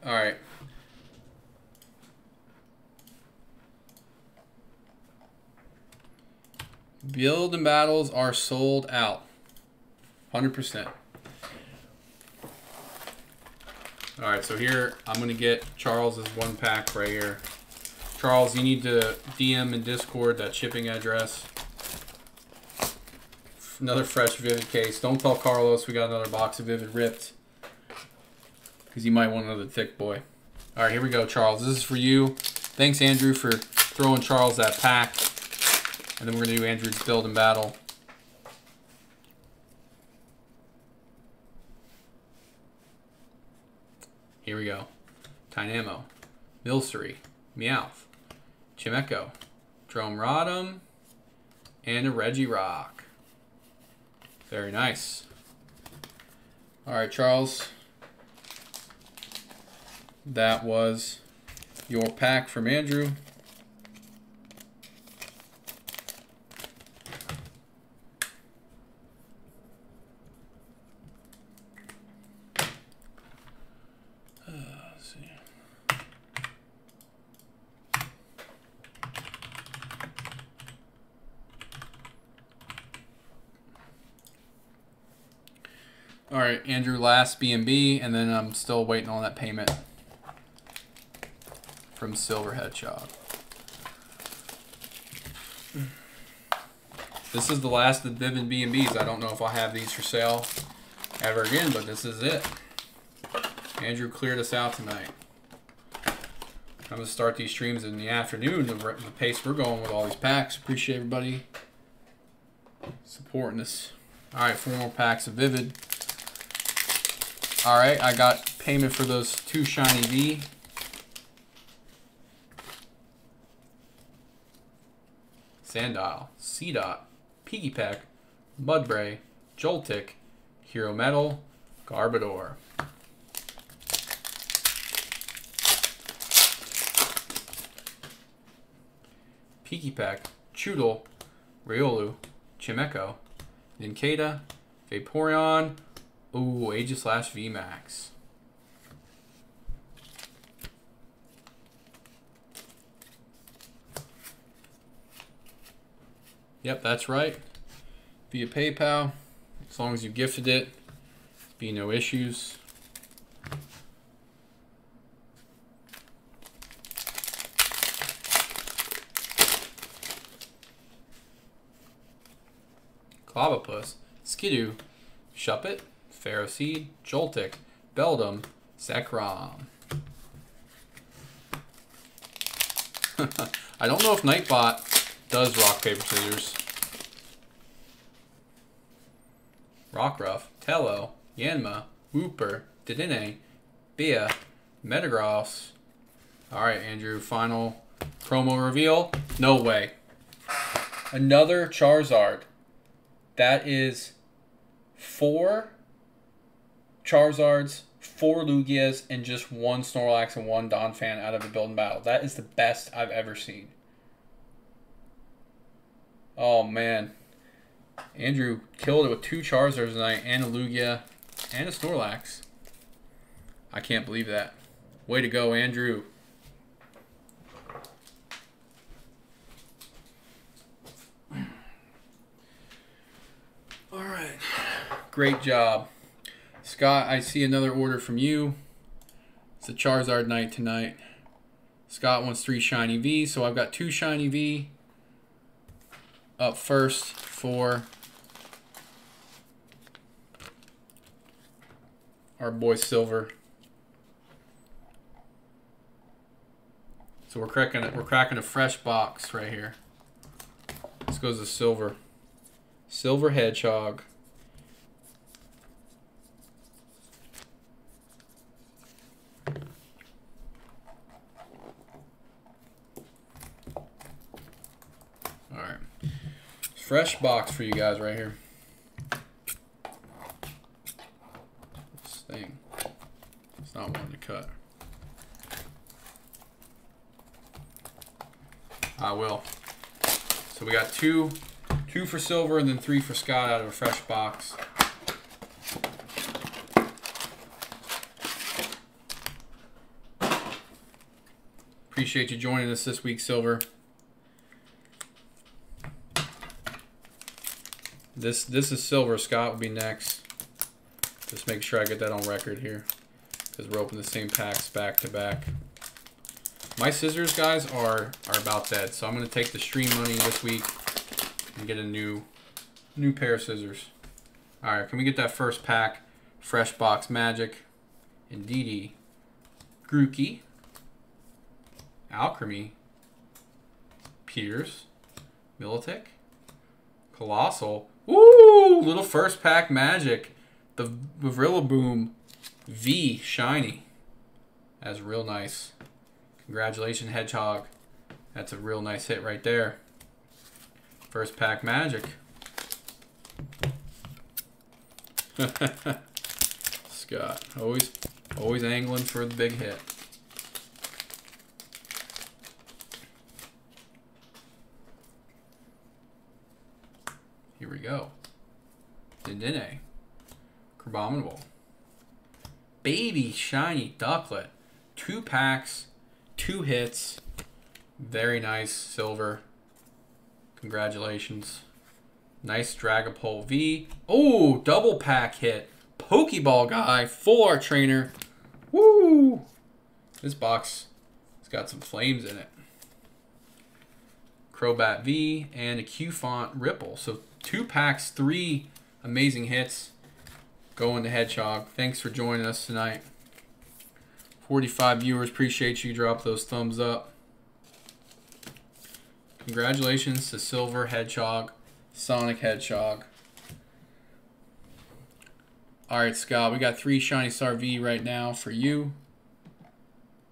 All right. Build and battles are sold out. 100%. All right, so here I'm going to get Charles's 1-pack right here. Charles, you need to DM in Discord that shipping address Another fresh Vivid case. Don't tell Carlos we got another box of Vivid ripped, because you might want another thick boy. All right, here we go, Charles. This is for you. Thanks, Andrew, for throwing Charles that pack. And then we're going to do Andrew's build and battle. Here we go. Tynamo, Milcery, Meowth, Chimecho, Dromradom, and a Regirock. Very nice. All right, Charles. That was your pack from Andrew. All right, Andrew, last B&B, and then I'm still waiting on that payment from Silver Hedgehog. This is the last of the Vivid B&Bs. I don't know if I'll have these for sale ever again, but this is it. Andrew cleared us out tonight. I'm going to start these streams in the afternoon, the pace we're going with all these packs. Appreciate everybody supporting us. All right, 4 more packs of Vivid. All right, I got payment for those 2 Shiny V. Sandile, Seedot, Piggypack, Mudbray, Joltik, Hero Metal, Garbodor. Piggypack, Choodle, Riolu, Chimecho, Nincada, Vaporeon. Ooh, Aegislash VMAX. Yep, that's right. Via PayPal. As long as you gifted it, be no issues. Clavopus, Skidoo, Shuppet, Ferroseed, Joltik, Beldum, Zekrom. I don't know if Nightbot does rock, paper, scissors. Rockruff, Telo, Yanma, Wooper, Dedenne, Bia, Metagross. Alright, Andrew, final promo reveal. No way. Another Charizard. That is 4 Charizards, 4 Lugias, and just 1 Snorlax and 1 Donphan out of the build and battle. That is the best I've ever seen. Oh, man. Andrew killed it with 2 Charizards tonight, and a Lugia, and a Snorlax. I can't believe that. Way to go, Andrew. All right. Great job. Scott, I see another order from you. It's a Charizard night tonight. Scott wants 3 Shiny V, so I've got 2 Shiny V up first for our boy Silver. So we're cracking a fresh box right here. This goes to Silver. Silver Hedgehog. Fresh box for you guys right here. This thing, it's not wanting to cut. I will. So we got two for Silver and then 3 for Scott out of a fresh box. Appreciate you joining us this week, Silver. This is Silver. Scott will be next. Just make sure I get that on record here, because we're opening the same packs back to back. My scissors, guys, are about dead, so I'm going to take the stream money this week and get a new New pair of scissors. Alright, can we get that first pack? Fresh Box Magic. Indeedee. Grookey. Alchemy. Piers. Milotic. Colossal. Woo! Little first pack magic. The Vrillaboom V shiny. That's real nice. Congratulations, Hedgehog. That's a real nice hit right there. First pack magic. Scott, always angling for the big hit. Here we go. Dedenne. Crabominable. Baby shiny Ducklet. 2 packs. 2 hits. Very nice. Silver. Congratulations. Nice Dragapult V. Oh, double pack hit. Pokeball guy. Full art trainer. Woo! This box has got some flames in it. Crobat V and a Q-Font Ripple. So 2 packs, 3 amazing hits. Going to Hedgehog. Thanks for joining us tonight. 45 viewers, appreciate you. Drop those thumbs up. Congratulations to Silver Hedgehog, Sonic Hedgehog. All right, Scott, we got 3 Shiny Star V right now for you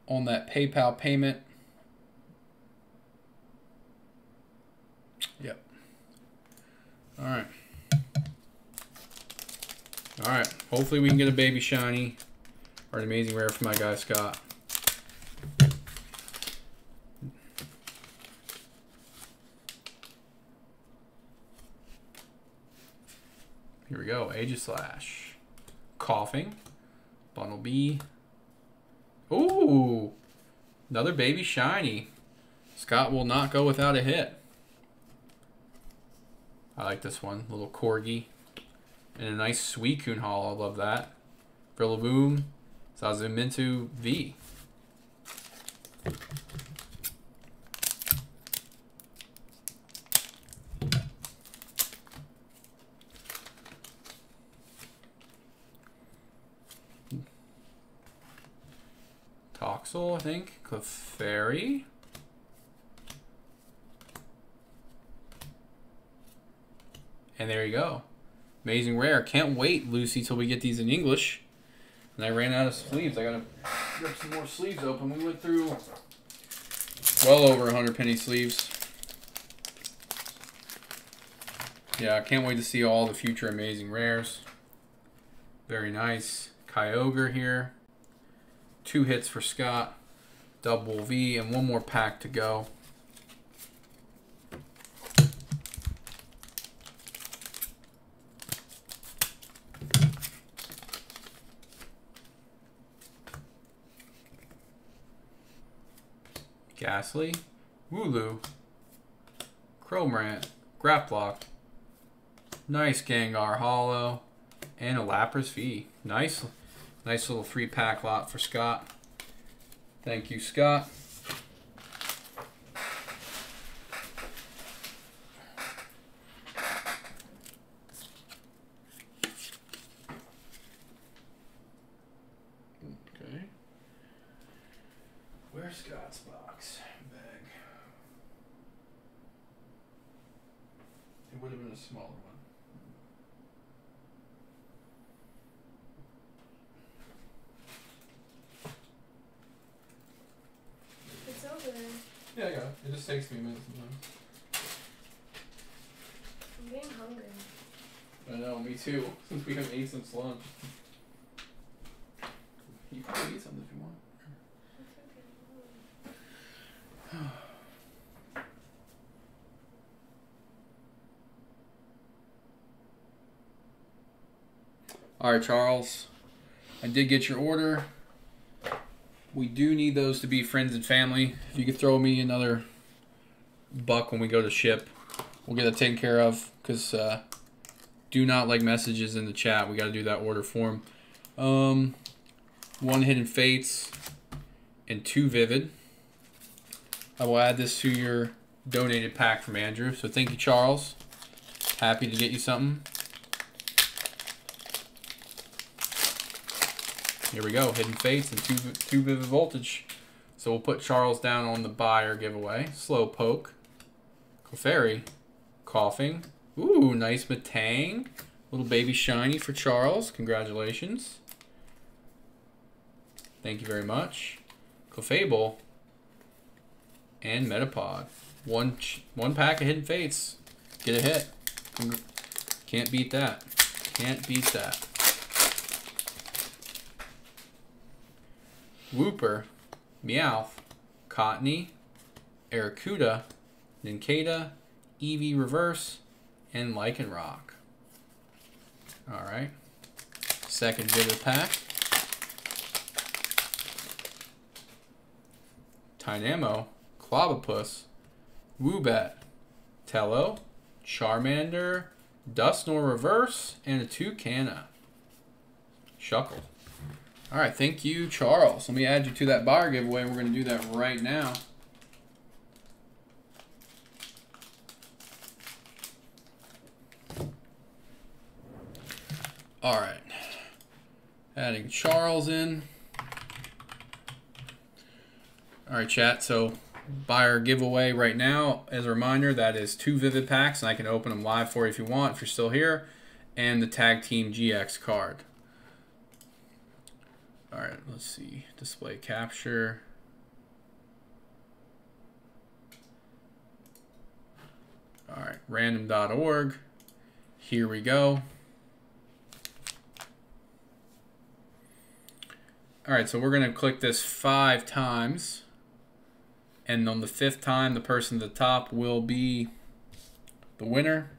on that PayPal payment. Yep. All right. All right. Hopefully we can get a baby shiny or an amazing rare for my guy, Scott. Here we go. Aegislash. Coughing. Bunnelby. Ooh! Another baby shiny. Scott will not go without a hit. I like this one. Little Corgi. And a nice Suicune haul. I love that. Vrillaboom. Zazumintu V. Toxel, I think. Clefairy. And there you go. Amazing rare. Can't wait, Lucy, till we get these in English. And I ran out of sleeves. I gotta rip some more sleeves open. We went through well over 100 penny sleeves. Yeah, I can't wait to see all the future amazing rares. Very nice. Kyogre here. 2 hits for Scott. Double V and 1 more pack to go. Ghastly, Wooloo, Cromorant, Graplock, nice Gengar Hollow, and a Lapras V. Nice little 3-pack lot for Scott. Thank you, Scott. Yeah, I got it. It just takes me a minute sometimes. I'm getting hungry. I know, me too. Since we haven't eaten since lunch. You can eat something if you want. That's okay. Alright, Charles. I did get your order. We do need those to be friends and family. If you could throw me another buck when we go to ship, we'll get that taken care of. Because do not like messages in the chat. We got to do that order form. 1 Hidden Fates and 2 Vivid. I will add this to your donated pack from Andrew. So thank you, Charles. Happy to get you something. Here we go, Hidden Fates and two Vivid Voltage. So we'll put Charles down on the buyer giveaway. Slowpoke, Clefairy, Coughing. Ooh, nice Metang. Little baby shiny for Charles. Congratulations. Thank you very much. Clefable and Metapod. One pack of Hidden Fates. Get a hit. Can't beat that. Can't beat that. Wooper, Meowth, Cottony, Aracuda, Nincada, Eevee Reverse, and Lycanroc. Alright. Second bit of the pack. Tynamo, Clobopus, Woobat, Tello, Charmander, Dusknoir Reverse, and a Toucana. Shuckle. Alright, thank you, Charles. Let me add you to that buyer giveaway. We're going to do that right now. Alright. Adding Charles in. Alright, chat. So, buyer giveaway right now. As a reminder, that is 2 Vivid packs, and I can open them live for you if you want, if you're still here. And the Tag Team GX card. All right, let's see. Display capture. All right, random.org. Here we go. All right, so we're going to click this 5 times. And on the 5th time, the person at the top will be the winner.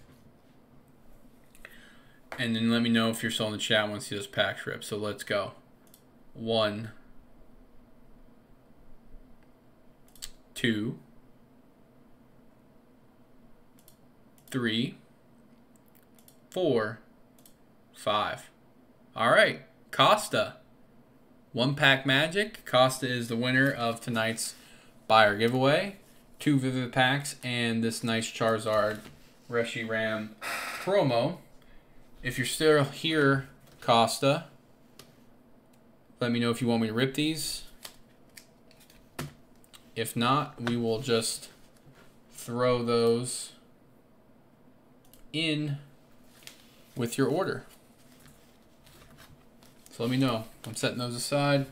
And then let me know if you're still in the chat once you see this pack trip. So let's go. 1, 2, 3, 4, 5. All right, Costa. 1-pack magic. Costa is the winner of tonight's buyer giveaway. 2 Vivid packs and this nice Charizard Reshiram promo. If you're still here, Costa, let me know if you want me to rip these. If not, we will just throw those in with your order. So let me know. I'm setting those aside.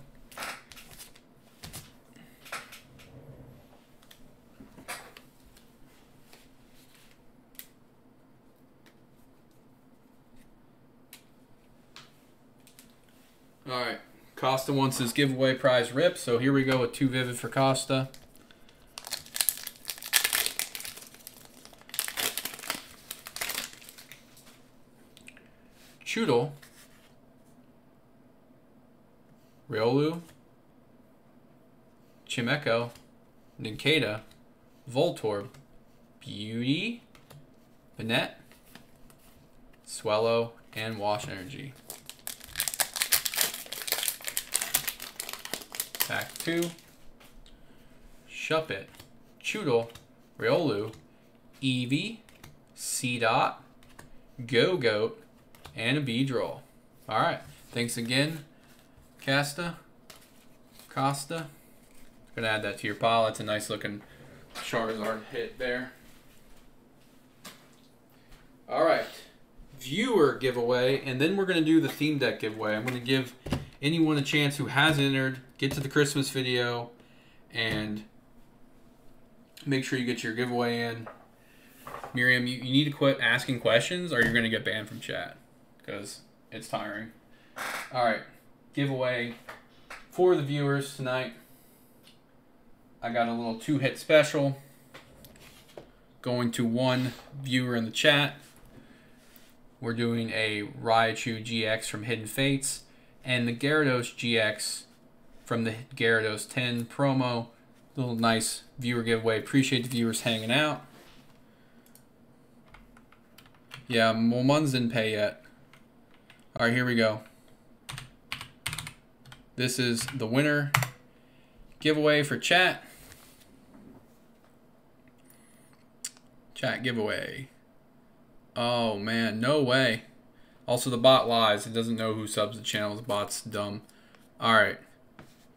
All right. Costa wants his giveaway prize rip, so here we go with 2 Vivid for Costa. Choodle, Riolu, Chimecho, Nincada, Voltorb, Beauty, Banette, Swellow, and Wash Energy. Pack 2, Shuppet, Choodle, Riolu, Eevee, Seedot, Go-Goat, and a Beedrill. All right. Thanks again, Costa. I'm going to add that to your pile. That's a nice looking Charizard hit there. All right. Viewer giveaway, and then we're going to do the theme deck giveaway. I'm going to give anyone a chance who has entered, get to the Christmas video and make sure you get your giveaway in. Miriam, you need to quit asking questions or you're going to get banned from chat because it's tiring. All right, giveaway for the viewers tonight. I got a little 2-hit special going to 1 viewer in the chat. We're doing a Raichu GX from Hidden Fates and the Gyarados GX from the Gyarados 10 promo. Little nice viewer giveaway. Appreciate the viewers hanging out. Yeah, Muns didn't pay yet. All right, here we go. This is the winner giveaway for chat. Chat giveaway. Oh, man. No way. Also, the bot lies. It doesn't know who subs the channel. The bot's dumb. All right.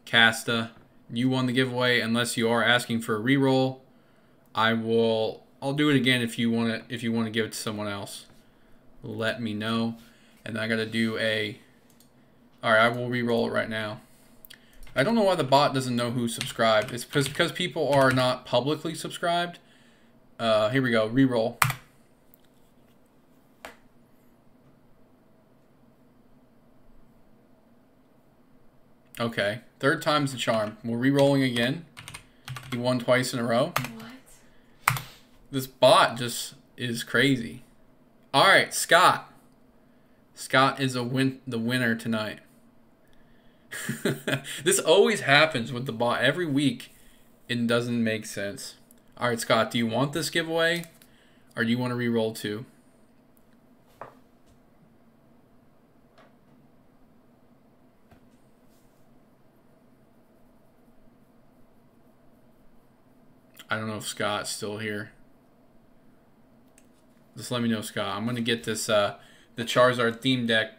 Casta, you won the giveaway unless you are asking for a reroll. I'll do it again if you want to give it to someone else. Let me know. And I got to do a... All right, I will reroll it right now. I don't know why the bot doesn't know who subscribed. It's because people are not publicly subscribed. Here we go. Reroll. Okay. Third time's the charm. We're rerolling again. He won twice in a row. What? This bot just is crazy. All right, Scott. Scott is the winner tonight. This always happens with the bot every week. It doesn't make sense. All right, Scott, do you want this giveaway or do you want to re-roll too? I don't know if Scott's still here. Just let me know, Scott. I'm going to get this the Charizard theme deck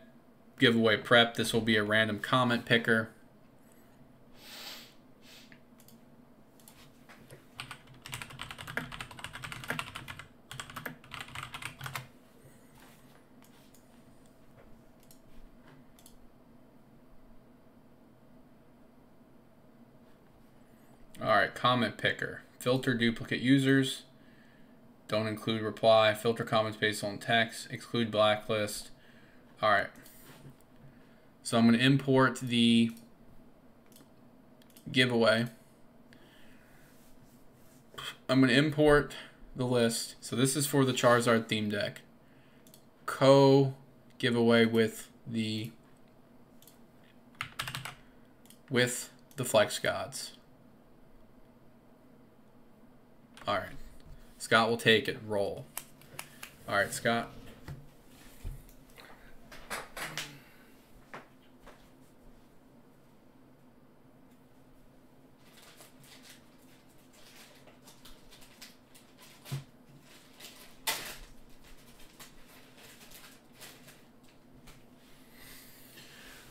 giveaway prep. This will be a random comment picker. All right, comment picker. Filter duplicate users. Don't include reply. Filter comments based on text. Exclude blacklist. All right. So I'm going to import the giveaway. I'm going to import the list. So this is for the Charizard theme deck. Co-giveaway with the Flex Gods. All right. Scott will take it. Roll. All right, Scott.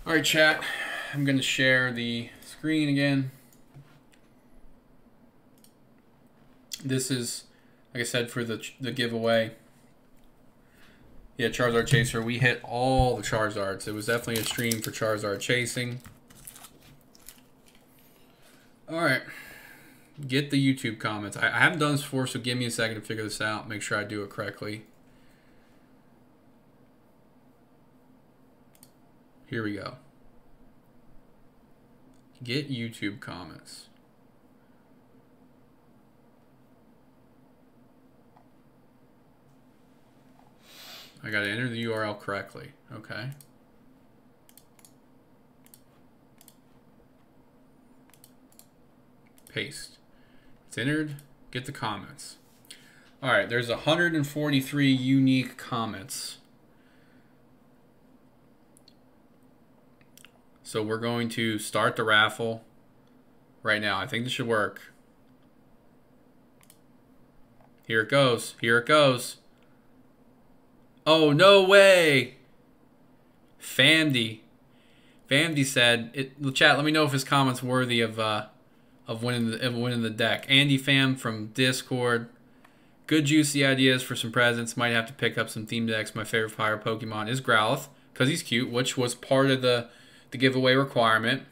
All right, chat. I'm going to share the screen again. This is, like I said, for the giveaway. Yeah, Charizard Chaser. We hit all the Charizards. It was definitely a stream for Charizard chasing. All right. Get the YouTube comments. I haven't done this before, so give me a second to figure this out. Make sure I do it correctly. Here we go. Get YouTube comments. I gotta enter the URL correctly. Okay. Paste. It's entered. Get the comments. All right, there's 143 unique comments. So we're going to start the raffle right now. I think this should work. Here it goes. Here it goes. Oh, no way. Famdy. Famdy said, chat, let me know if his comment's worthy of winning the deck. Andy Fam from Discord. Good juicy ideas for some presents. Might have to pick up some theme decks. My favorite pirate Pokemon is Growlithe because he's cute, which was part of the giveaway requirement.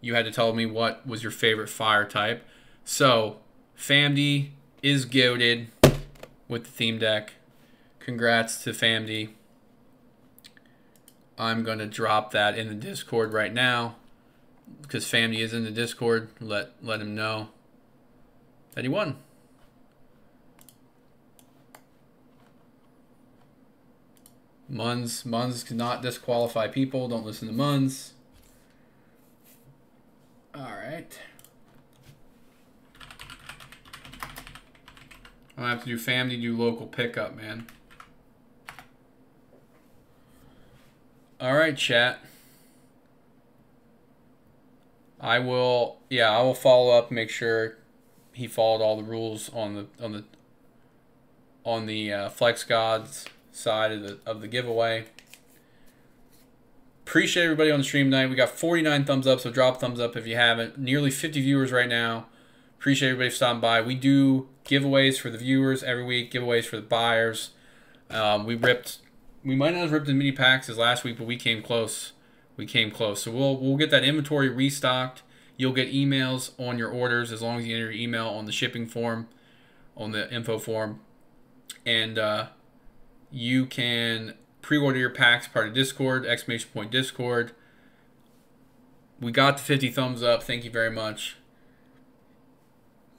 You had to tell me what was your favorite fire type. So, Famdy is goated with the theme deck. Congrats to Famdy. I'm going to drop that in the Discord right now because Famdy is in the Discord. Let him know that he won. Muns cannot disqualify people. Don't listen to Muns. All right. I'm going to have to do family, do local pickup, man. All right, chat. I will follow up, make sure he followed all the rules on the on the Flex Gods side of the giveaway. Appreciate everybody on the stream tonight. We got 49 thumbs up, so drop thumbs up if you haven't. Nearly 50 viewers right now. Appreciate everybody stopping by. We do giveaways for the viewers every week, giveaways for the buyers. We might not have ripped as many packs as last week, but we came close. We came close. So we'll get that inventory restocked. You'll get emails on your orders as long as you enter your email on the shipping form, on the info form. And you can pre-order your packs part of Discord, !Discord. We got the 50 thumbs up. Thank you very much.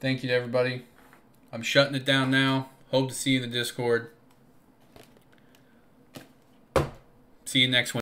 Thank you to everybody. I'm shutting it down now. Hope to see you in the Discord. See you next week.